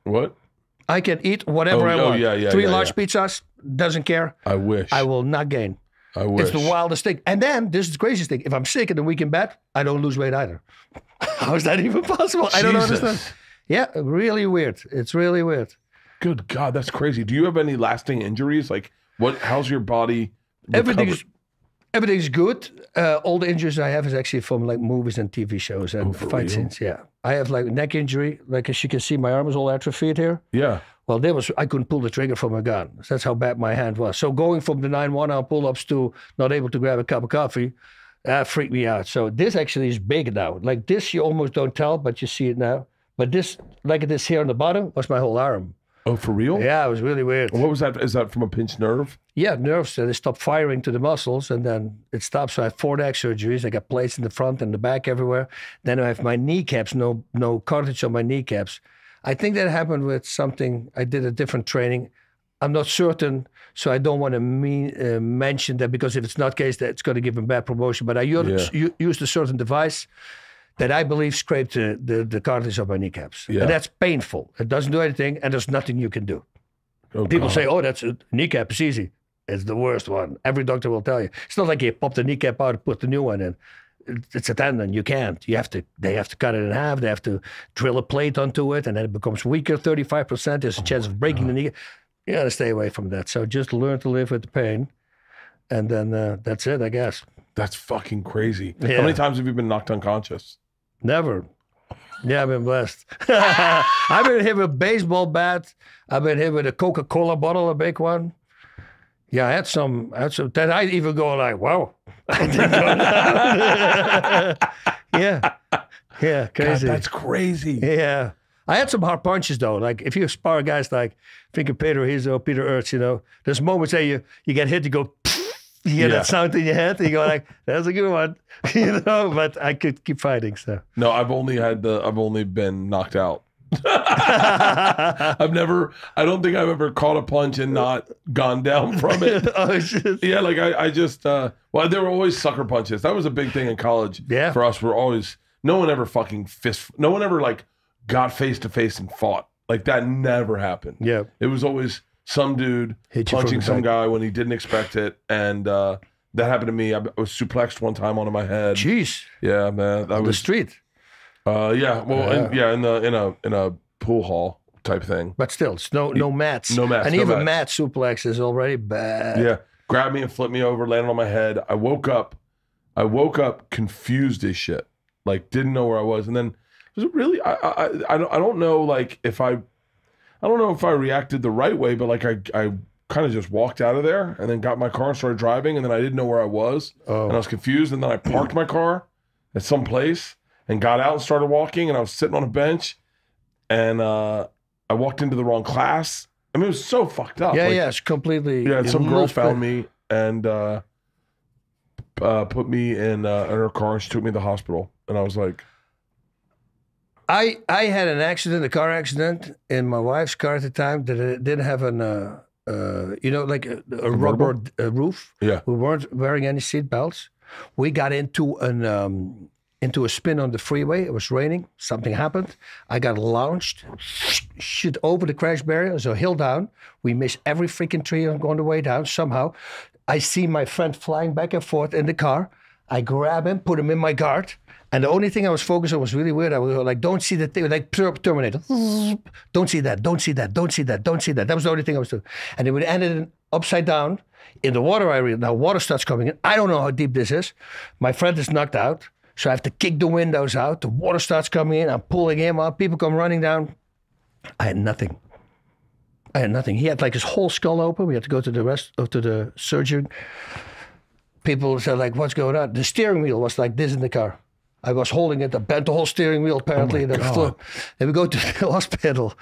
What? I can eat whatever I want. Three large pizzas, doesn't care. I wish. I will not gain. I wish. It's the wildest thing. And then, this is the craziest thing. If I'm sick and the week in bed, I don't lose weight either. How is that even possible? Jesus. I don't understand. Yeah, really weird. It's really weird. Good God, that's crazy. Do you have any lasting injuries? Like, what? How's your body recovered? Everything's good. All the injuries I have is actually from like movies and TV shows and fight scenes. Yeah, I have like neck injury. Like as you can see, my arm is all atrophied here. Yeah. Well, there was I couldn't pull the trigger from a gun. That's how bad my hand was. So going from the 9-1-hour pull-ups to not able to grab a cup of coffee, that freaked me out. So this actually is big now. Like this, you almost don't tell, but you see it now. But this, like this here on the bottom, was my whole arm. Oh, for real? Yeah, it was really weird. What was that? Is that from a pinched nerve? Yeah, nerves. They stop firing to the muscles, and then it stops. So I had 4 neck surgeries. I got plates in the front and the back everywhere. Then I have my kneecaps, no cartilage on my kneecaps. I think that happened with something. I did a different training. I'm not certain, so I don't want to mention that, because if it's not the case, that's going to give them bad promotion. But I used a certain device that I believe scraped the cartilage of my kneecaps. Yeah. And that's painful. It doesn't do anything, and there's nothing you can do. Oh, people say, oh, that's a kneecap, it's easy. It's the worst one. Every doctor will tell you. It's not like you pop the kneecap out and put the new one in. It's a tendon, you can't. You have to. They have to cut it in half, they have to drill a plate onto it, and then it becomes weaker, 35%. There's a chance of breaking the kneecap. You gotta stay away from that. So just learn to live with the pain, and then that's it, I guess. That's fucking crazy. Yeah. How many times have you been knocked unconscious? Never. Yeah, I've been blessed. I've been hit with a baseball bat. I've been hit with a Coca-Cola bottle, a big one. Yeah, I had some that I even go like, wow. I didn't go Yeah, crazy. God, that's crazy. Yeah. I had some hard punches though. Like if you spar guys like freaking Peter Ertz, you know, there's moments that you get hit, you go, you hear that sound in your head, and you go like, "That's a good one," you know. But I could keep fighting. So no, I've only been knocked out. I don't think I've ever caught a punch and not gone down from it. Oh, shit. Yeah, like I just. Well, there were always sucker punches. That was a big thing in college. Yeah. For us, no one ever fucking no one ever like got face to face and fought. Like that never happened. Yeah. It was always some dude punching some guy when he didn't expect it, and that happened to me. I was suplexed one time onto my head. Jeez. Yeah, man. That was the street. Yeah. Well, in a pool hall type thing. But still, it's no mats. No mats. And even mat suplex is already bad. Yeah. Grabbed me and flipped me over, landed on my head. I woke up confused as shit. Like didn't know where I was, and then was it really? I don't know if I reacted the right way, but like I kind of just walked out of there and then got my car, started driving, and then I didn't know where I was. Oh. And I was confused, and then I parked my car at some place and got out and started walking, and I was sitting on a bench, and I walked into the wrong class. I mean, it was so fucked up. Yeah, like, it's completely... Yeah, and some girl found me and put me in her car. She took me to the hospital, and I was like... I had an accident, a car accident, in my wife's car at the time that it didn't have an, you know, like a rubber roof. Yeah. We weren't wearing any seat belts. We got into a spin on the freeway. It was raining. Something happened. I got launched, shit over the crash barrier, so hill down. We missed every freaking tree on the way down somehow. I see my friend flying back and forth in the car. I grab him, put him in my guard. And the only thing I was focused on was really weird. I was like, don't see the thing, like Terminator. Don't see that, don't see that, don't see that, don't see that. That was the only thing I was doing. And it would end in upside down in the water area. Now water starts coming in. I don't know how deep this is. My friend is knocked out. So I have to kick the windows out. The water starts coming in. I'm pulling him up. People come running down. I had nothing. He had like his whole skull open. We had to go to the surgeon. People said like, what's going on? The steering wheel was like this in the car. I was holding it. I bent the whole steering wheel, apparently. Then we go to the hospital,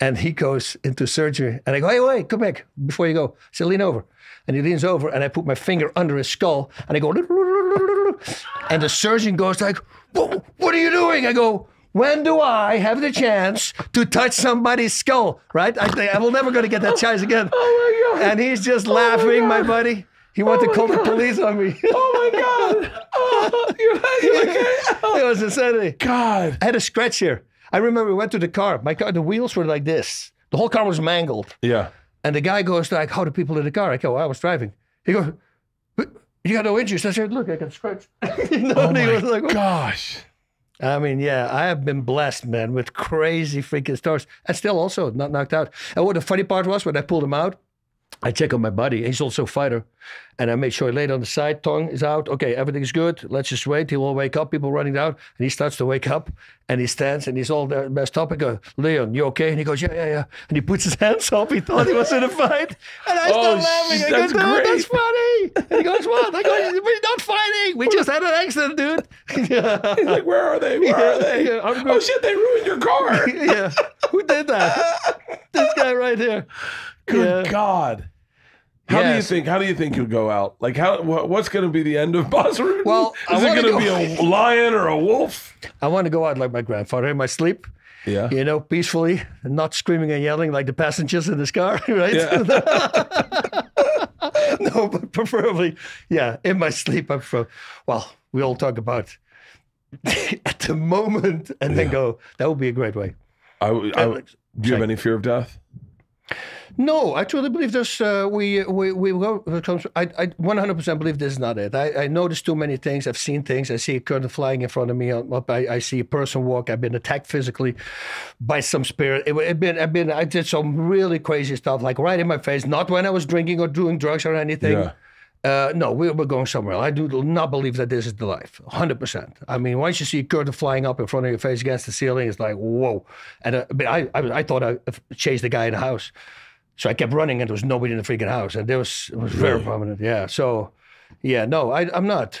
and he goes into surgery. And I go, hey, wait, come back before you go. I said, lean over. And he leans over, and I put my finger under his skull, and I go, and the surgeon goes like, what are you doing? I go, when do I have the chance to touch somebody's skull, right? I think I will never gonna get that chance again. Oh my God. And he's just laughing, my buddy. He wanted to call the police on me. Oh my God. Oh, you're okay? Oh. It was insanity. God. I had a scratch here. I remember we went to the car. My car, the wheels were like this. The whole car was mangled. Yeah. And the guy goes like, how do people in the car? I go, well, I was driving. He goes, you got no injuries. I said, look, I can scratch. You know, oh my like, oh. Gosh. I mean, yeah, I have been blessed, man, with crazy freaking stars. And still also not knocked out. And what the funny part was, when I pulled him out, I check on my buddy. He's also a fighter. And I made sure he laid on the side, tongue is out. Okay, everything's good. Let's just wait. He will wake up. People running down. And he starts to wake up. And he stands and he's all there messed up. I go, Leon, you okay? And he goes, yeah, yeah, yeah. And he puts his hands up. He thought he was in a fight. And I started laughing. I go, dude, that's funny. And he goes, what? I go, we're not fighting. We just had an accident, dude. Yeah. He's like, where are they? Where are they? Yeah, oh, shit, they ruined your car. Yeah. Who did that? This guy right here. Good God. How do you think? How do you think you'll go out? Like, how? What's going to be the end of Bas Rutten? Well, is it going to be a lion or a wolf? I want to go out like my grandfather in my sleep. Yeah, you know, peacefully, and not screaming and yelling like the passengers in this car, right? Yeah. No, but preferably, yeah, in my sleep. I'm from. Well, we all talk about at the moment, and then go. That would be a great way. Do you have any fear of death? No, I truly believe this. We go. 100% believe this is not it. I noticed too many things. I've seen things. I see a curtain flying in front of me. I see a person walk. I've been attacked physically by some spirit. I did some really crazy stuff, like right in my face. Not when I was drinking or doing drugs or anything. Yeah. No, we're going somewhere. I do not believe that this is the life, 100%. I mean, once you see a curtain flying up in front of your face against the ceiling, it's like, whoa. And I thought I chased the guy in the house. So I kept running and there was nobody in the freaking house. And it was very prominent, yeah. So, yeah, no, I'm not.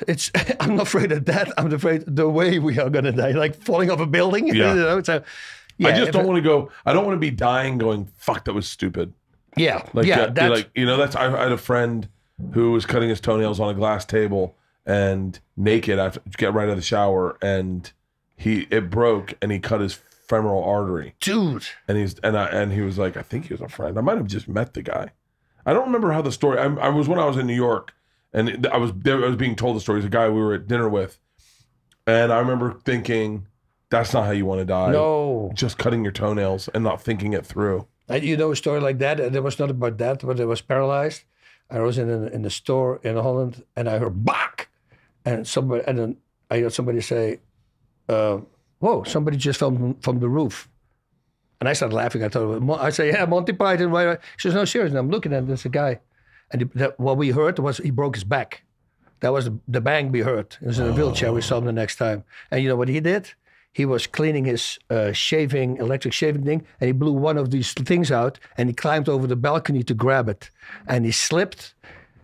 I'm not afraid of that. I'm afraid the way we are going to die, like falling off a building. Yeah. You know? So, yeah, I just don't want to go, I don't want to be dying going, fuck, that was stupid. Yeah, like, yeah. That's, like, you know, that's, I had a friend who was cutting his toenails on a glass table and naked after get right out of the shower, and it broke and he cut his femoral artery, dude. And he was like, I think he was a friend. I might have just met the guy. I don't remember how the story. I was when I was in New York, and I was there. I was being told the story. It was a guy we were at dinner with, and I remember thinking, that's not how you want to die. No, just cutting your toenails and not thinking it through. And you know, a story like that. And it was not about that, but it was paralyzed. I was in the store in Holland, and I heard "bak," and then I heard somebody say, "Whoa! Somebody just fell from the roof," and I started laughing. I thought, "I say, yeah, Monty Python." Right? She says, "No, serious." And I'm looking at this guy, and what we heard was he broke his back. That was the bang we heard. He was in a wheelchair. We saw him the next time, and you know what he did? He was cleaning his electric shaving thing, and he blew one of these things out, and he climbed over the balcony to grab it. And he slipped.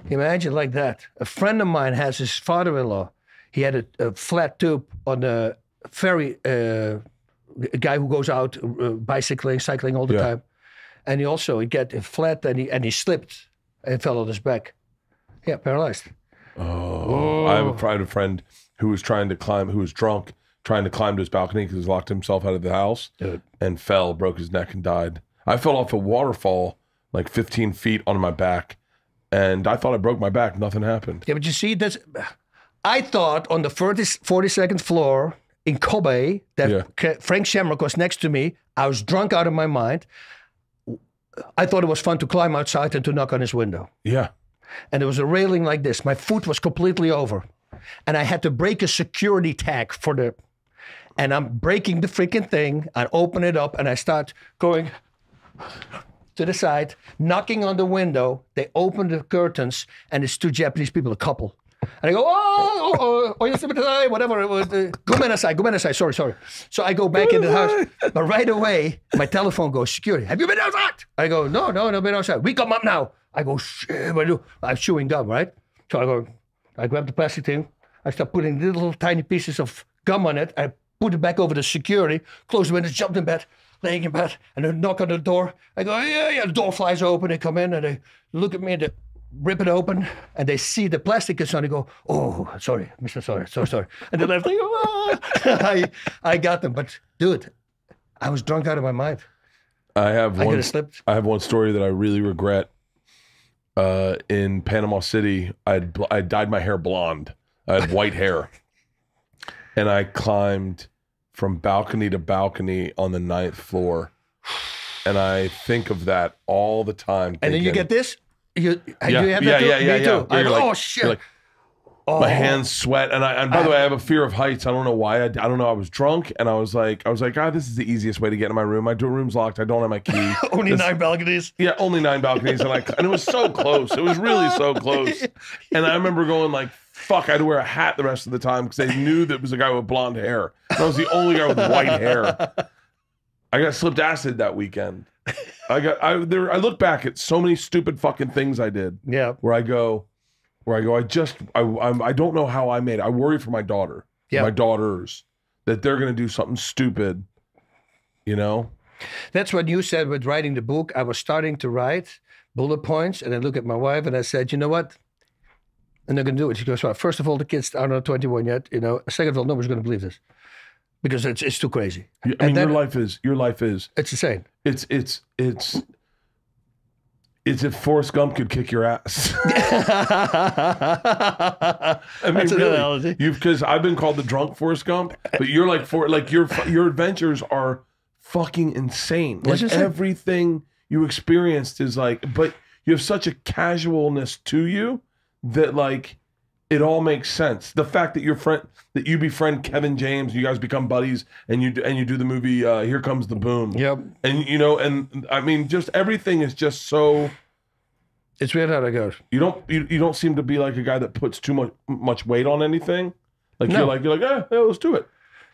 Imagine like that. A friend of mine has his father-in-law. He had a flat tube on a ferry, a guy who goes out bicycling, cycling all the time. And he got a flat, and he slipped and fell on his back. Yeah, paralyzed. Oh. I had a friend who was trying to climb, who was drunk, trying to climb to his balcony because he locked himself out of the house, and fell, broke his neck, and died. I fell off a waterfall like 15 feet on my back, and I thought I broke my back. Nothing happened. Yeah, but you see, I thought on the 42nd floor in Kobe that Frank Shamrock was next to me. I was drunk out of my mind. I thought it was fun to climb outside and to knock on his window. Yeah. And there was a railing like this. My foot was completely over, and I had to break a security tag for the... And I'm breaking the freaking thing. I open it up and I start going to the side, knocking on the window. They open the curtains, and it's two Japanese people, a couple. And I go, oh, whatever it was. Go menasai, sorry. So I go back in the house. But right away, my telephone goes, security, have you been outside? I go, no, been outside. We come up now. I go, shit, what do I do? I'm chewing gum, right? So I grab the plastic thing. I start putting little tiny pieces of gum on it. I put it back over to security, closed the windows, jumped in bed, laying in bed, and they knock on the door. I go, yeah, the door flies open. They come in and they look at me and they rip it open, and they see the plastic is on. They go, "Oh, sorry, Mr. Sorry, so sorry." And they left. Like, oh. I got them, but dude, I was drunk out of my mind. I have one story that I really regret. In Panama City, I dyed my hair blonde. I had white hair, and I climbed from balcony to balcony on the 9th floor, and I think of that all the time. Thinking, and then you get this. You have that too? Me too. You're like, oh shit! Like, oh. My hands sweat, and by the way, I have a fear of heights. I don't know why. I don't know. I was drunk, and I was like, ah, this is the easiest way to get in my room. My room's locked. I don't have my key. Only 9 balconies. Yeah, only 9 balconies, and it was so close. It was really so close. And I remember going like, fuck, I had to wear a hat the rest of the time because they knew that it was a guy with blonde hair. And I was the only guy with white hair. I got slipped acid that weekend. I look back at so many stupid fucking things I did. Yeah. Where I go. I don't know how I made it. I worry for my daughter. Yeah. My daughters, that they're gonna do something stupid. You know. That's what you said with writing the book. I was starting to write bullet points, and I look at my wife and I said, you know what? And they're gonna do it. She goes, well, first of all, the kids are not 21 yet. You know. Second of all, nobody's gonna believe this. Because it's too crazy. I mean, your life is it's insane. It's if Forrest Gump could kick your ass. I mean, that's really, an analogy. Because I've been called the drunk Forrest Gump, but you're like your adventures are fucking insane. Like everything you experienced is like, but you have such a casualness to you that like. It all makes sense. The fact that you befriend Kevin James, you guys become buddies, and you do the movie Here Comes the Boom. Yep. And you know, and I mean, just everything is just so. It's weird how that goes. You don't seem to be like a guy that puts too much weight on anything. Like no. you're like, yeah, let's do it.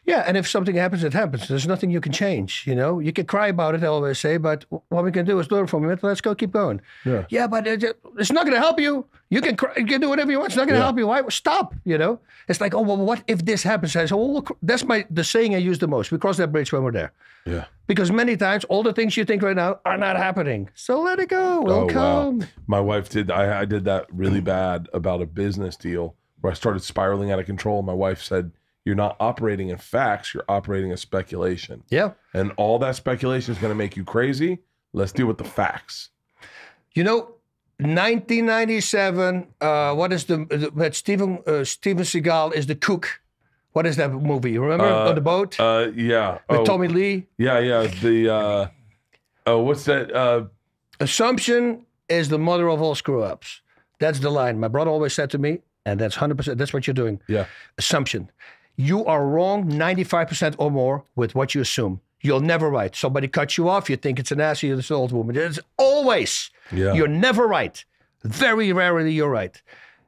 Yeah, and if something happens, it happens. There's nothing you can change. You know, you can cry about it. I always say, but what we can do is learn from it. Let's go, keep going. Yeah. Yeah, but it's not going to help you. You can cry, you can do whatever you want. It's not going to help you. Why? Stop, you know? It's like, oh, well, what if this happens? I say, well, look, that's the saying I use the most. We cross that bridge when we're there. Yeah. Because many times, all the things you think right now are not happening. So let it go. It'll come. Wow. My wife did, I did that really bad about a business deal where I started spiraling out of control. My wife said, you're not operating in facts. You're operating in speculation. Yeah. And all that speculation is going to make you crazy. Let's deal with the facts. You know, 1997, Steven Seagal is the cook. What is that movie? You remember? On the boat? Yeah. With Tommy Lee? Yeah, yeah. The, what's that? Assumption is the mother of all screw-ups. That's the line my brother always said to me, and that's 100%, that's what you're doing. Yeah. Assumption. You are wrong 95% or more with what you assume. You'll never right. Somebody cuts you off. You think it's an ass. You're this old woman. It's always. Yeah. You're never right. Very rarely you're right.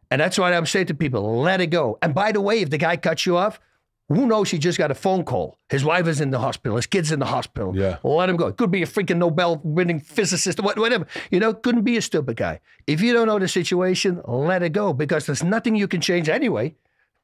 And that's why I'm saying to people, let it go. And by the way, if the guy cuts you off, who knows? He just got a phone call. His wife is in the hospital. His kid's in the hospital. Yeah. Let him go. It could be a freaking Nobel-winning physicist, whatever. You know, couldn't be a stupid guy. If you don't know the situation, let it go because there's nothing you can change anyway.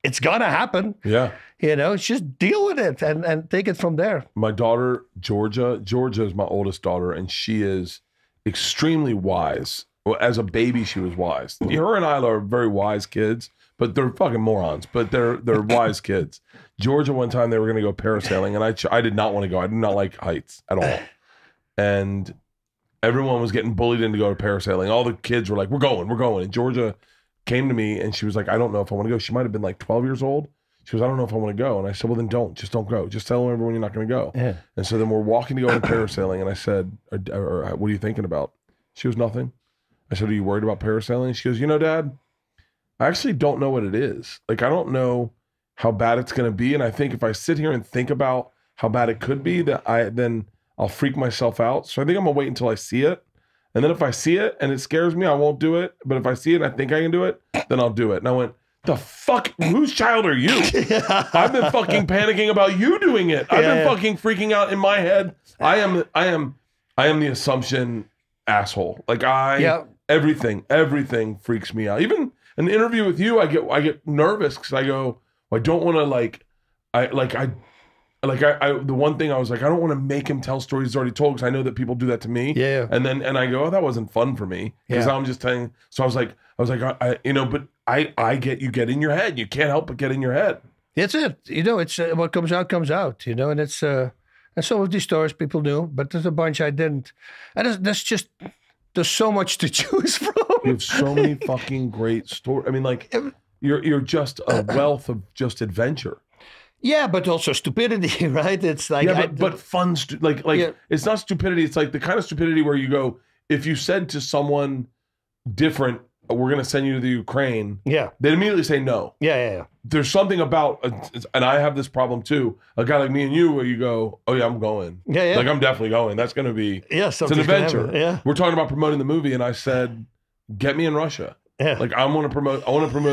It's gonna happen. Yeah. You know, just deal with it and take it from there. My daughter, Georgia is my oldest daughter, and she is extremely wise. Well, as a baby, she was wise. Her and I are very wise kids, but they're fucking morons, but they're wise kids. Georgia, one time they were gonna go parasailing, and I did not want to go. I did not like heights at all. And everyone was getting bullied into going to parasailing. All the kids were like, we're going. And Georgia came to me and she was like, I don't know if I want to go. She might have been like 12 years old. She was, I don't know if I want to go. And I said, well, then don't. Just don't go. Just tell everyone you're not going to go. Yeah. And so then we're walking to go on parasailing. And I said, what are you thinking about? She was, nothing. I said, are you worried about parasailing? She goes, you know, Dad, I actually don't know what it is. Like, I don't know how bad it's going to be. And I think if I sit here and think about how bad it could be, then I'll freak myself out. So I think I'm going to wait until I see it. And then if I see it and it scares me, I won't do it. But if I see it and I think I can do it, then I'll do it. And I went, the fuck? Whose child are you? I've been fucking panicking about you doing it. I've been fucking freaking out in my head. I am the assumption asshole. Like everything freaks me out. Even an interview with you, I get nervous because I go, I don't want to like, I like I like I the one thing I was like, I don't want to make him tell stories he's already told, because I know that people do that to me. Yeah. And I go, oh, that wasn't fun for me, because I'm just telling. So I was like, I, you know, but I get, you get in your head. You can't help but get in your head. That's it. You know, it's what comes out, you know, and it's, and some of these stories people knew, but there's a bunch I didn't. And that's just, there's so much to choose from. You have so many fucking great stories. I mean, like, you're just a wealth of just adventure. Yeah, but also stupidity, right? It's like... Yeah, but fun, like yeah. It's not stupidity. It's like the kind of stupidity where you go, if you said to someone different, we're going to send you to the Ukraine. Yeah. They'd immediately say no. Yeah. There's something about, and I have this problem too, a guy like me and you, where you go, oh yeah, I'm going. Yeah. Like I'm definitely going. That's going to be, it's an adventure. Yeah. We're talking about promoting the movie and I said, get me in Russia. Yeah. Like I want to promote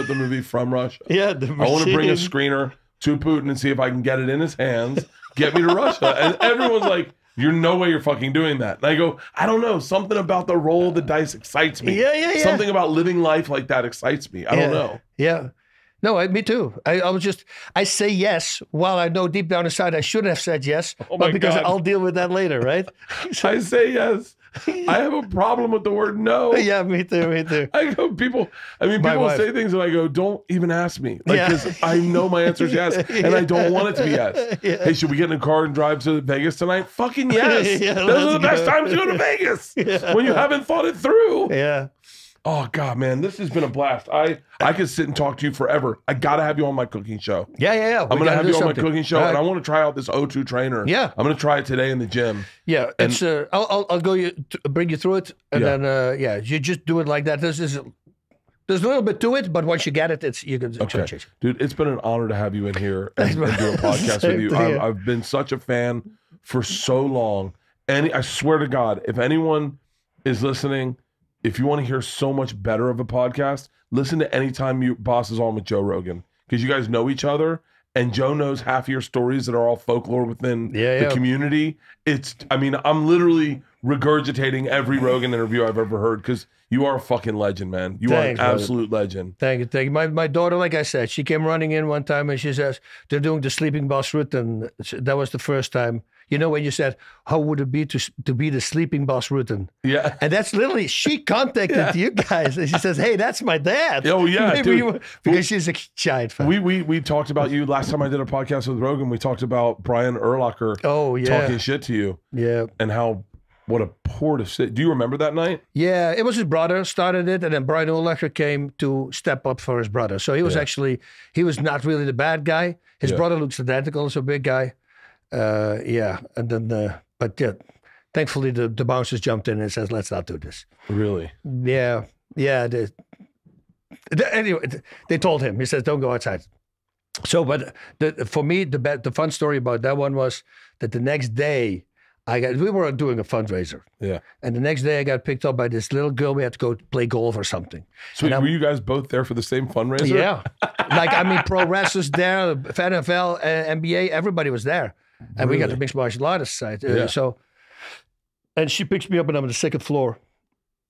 the movie from Russia. Yeah. The Machine. I want to bring a screener to Putin and see if I can get it in his hands. Get me to Russia. And everyone's like, you're no way you're fucking doing that. And I go, I don't know. Something about the roll of the dice excites me. Yeah. Something about living life like that excites me. I don't know. Yeah. No, me too. I was just, I say yes, while I know deep down inside I should have said yes, but because God. I'll deal with that later, right? I say yes. I have a problem with the word no. Yeah, me too. I go, people say things and I go, don't even ask me. Like, because I know my answer is yes, and I don't want it to be yes. Yeah. Hey, should we get in a car and drive to Vegas tonight? Fucking yes. Those are the best times to go to Vegas, when you haven't thought it through. Yeah. Oh, God, man, this has been a blast. I could sit and talk to you forever. I got to have you on my cooking show. Yeah. I'm going to have you on my cooking show, and I want to try out this O2 trainer. Yeah. I'm going to try it today in the gym. Yeah, and it's, I'll go bring you through it, and then, you just do it like that. There's a little bit to it, but once you get it, you can change it. Dude, it's been an honor to have you in here and do a podcast with you. I've been such a fan for so long. I swear to God, if anyone is listening... If you want to hear so much better of a podcast, listen to Anytime Bas is on with Joe Rogan, because you guys know each other and Joe knows half of your stories that are all folklore within the community. I'm literally regurgitating every Rogan interview I've ever heard, because you are a fucking legend, man. You are an absolute legend. Thank you. My daughter, like I said, she came running in one time and she says, they're doing the Sleeping Bas Rutten. That was the first time. You know, when you said, how would it be to be the Sleeping Bas Rutten? Yeah. And that's literally, she contacted you guys and she says, hey, that's my dad. Oh, yeah, dude. Because she's a giant fan. We talked about you last time I did a podcast with Rogan. We talked about Brian Urlacher talking shit to you. Yeah. And how, what a poor decision. Do you remember that night? Yeah, it was his brother started it, and then Brian Urlacher came to step up for his brother. So he was actually, he was not really the bad guy. His brother looks identical, he's a big guy. And then, thankfully the bouncers jumped in and says, let's not do this. Really? Yeah. Yeah. Anyway, they told him, he says, don't go outside. So, but for me, the fun story about that one was that the next day we were doing a fundraiser. Yeah. And the next day I got picked up by this little girl. We had to go play golf or something. So were you guys both there for the same fundraiser? Yeah. Pro wrestlers there, NFL, NBA, everybody was there. And we got the mixed martial artists side. And she picks me up, and I'm on the second floor,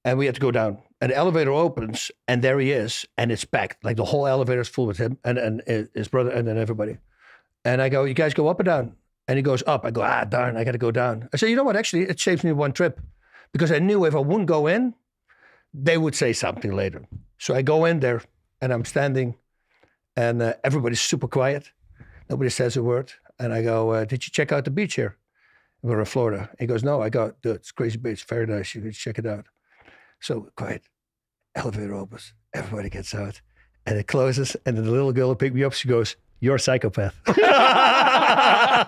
and we had to go down. And the elevator opens, and there he is, and it's packed. Like the whole elevator is full with him and his brother, and then everybody. And I go, you guys go up or down? And he goes up. I go, darn, I got to go down. I say, you know what? Actually, it saves me one trip, because I knew if I wouldn't go in, they would say something later. So I go in there, and I'm standing, and everybody's super quiet. Nobody says a word. And I go, did you check out the beach here? We're in Florida. He goes, no. I go, dude, it's crazy beach. Very nice. You can check it out. So quiet. Elevator opens. Everybody gets out. And it closes. And then the little girl who picked me up, she goes, you're a psychopath. I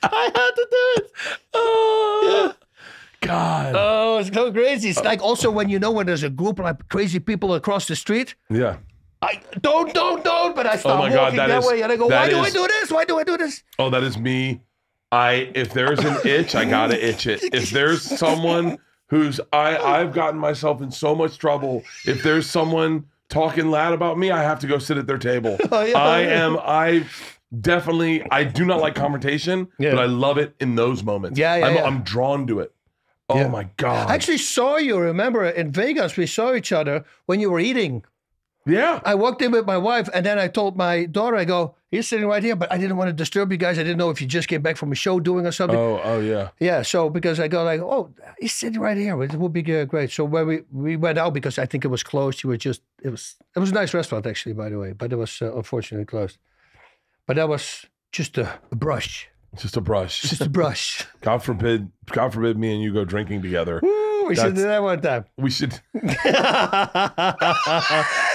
had to do it. Oh, yeah. God. Oh, it's so crazy. It's like also when there's a group of like crazy people across the street. Yeah. I don't, but I start walking that way, and I go, why do I do this? Oh, that is me. If there's an itch, I gotta itch it. If there's someone I've gotten myself in so much trouble. If there's someone talking loud about me, I have to go sit at their table. I do not like confrontation, but I love it in those moments. I'm drawn to it. Oh my God. I actually saw you, remember, in Vegas, we saw each other when you were eating. Yeah. I walked in with my wife, and then I told my daughter, I go, he's sitting right here, but I didn't want to disturb you guys. I didn't know if you just came back from a show doing or something. Oh, yeah. Yeah, so because I go like, oh, he's sitting right here. It would be great. So when we went out, because I think it was closed, you were just, it was a nice restaurant, actually, by the way, but it was unfortunately closed. But that was just a brush. Just a brush. Just a brush. God forbid me and you go drinking together. Ooh, we should do that one time. We should.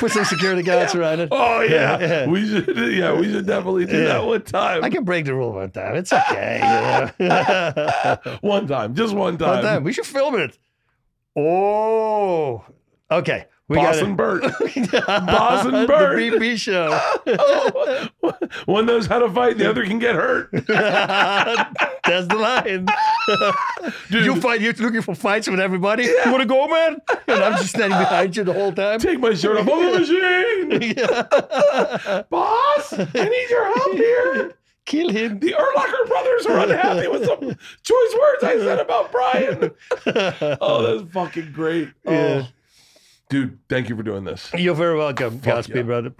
Put some security guards around it. Oh, yeah. We should definitely do that one time. I can break the rule one time. It's okay. One time. Just one time. One time. We should film it. Oh. Okay. Boss and Bert. Boss and Bert. The BP show. One knows how to fight, the other can get hurt. That's the line. Dude. You're looking for fights with everybody? Yeah. You want to go, man? And I'm just standing behind you the whole time. Take my shirt off. Oh, machine. Boss, I need your help here. Kill him. The Erlacher brothers are unhappy with some choice words I said about Brian. Oh, that's fucking great. Yeah. Oh. Dude, thank you for doing this. You're very welcome. Godspeed, brother.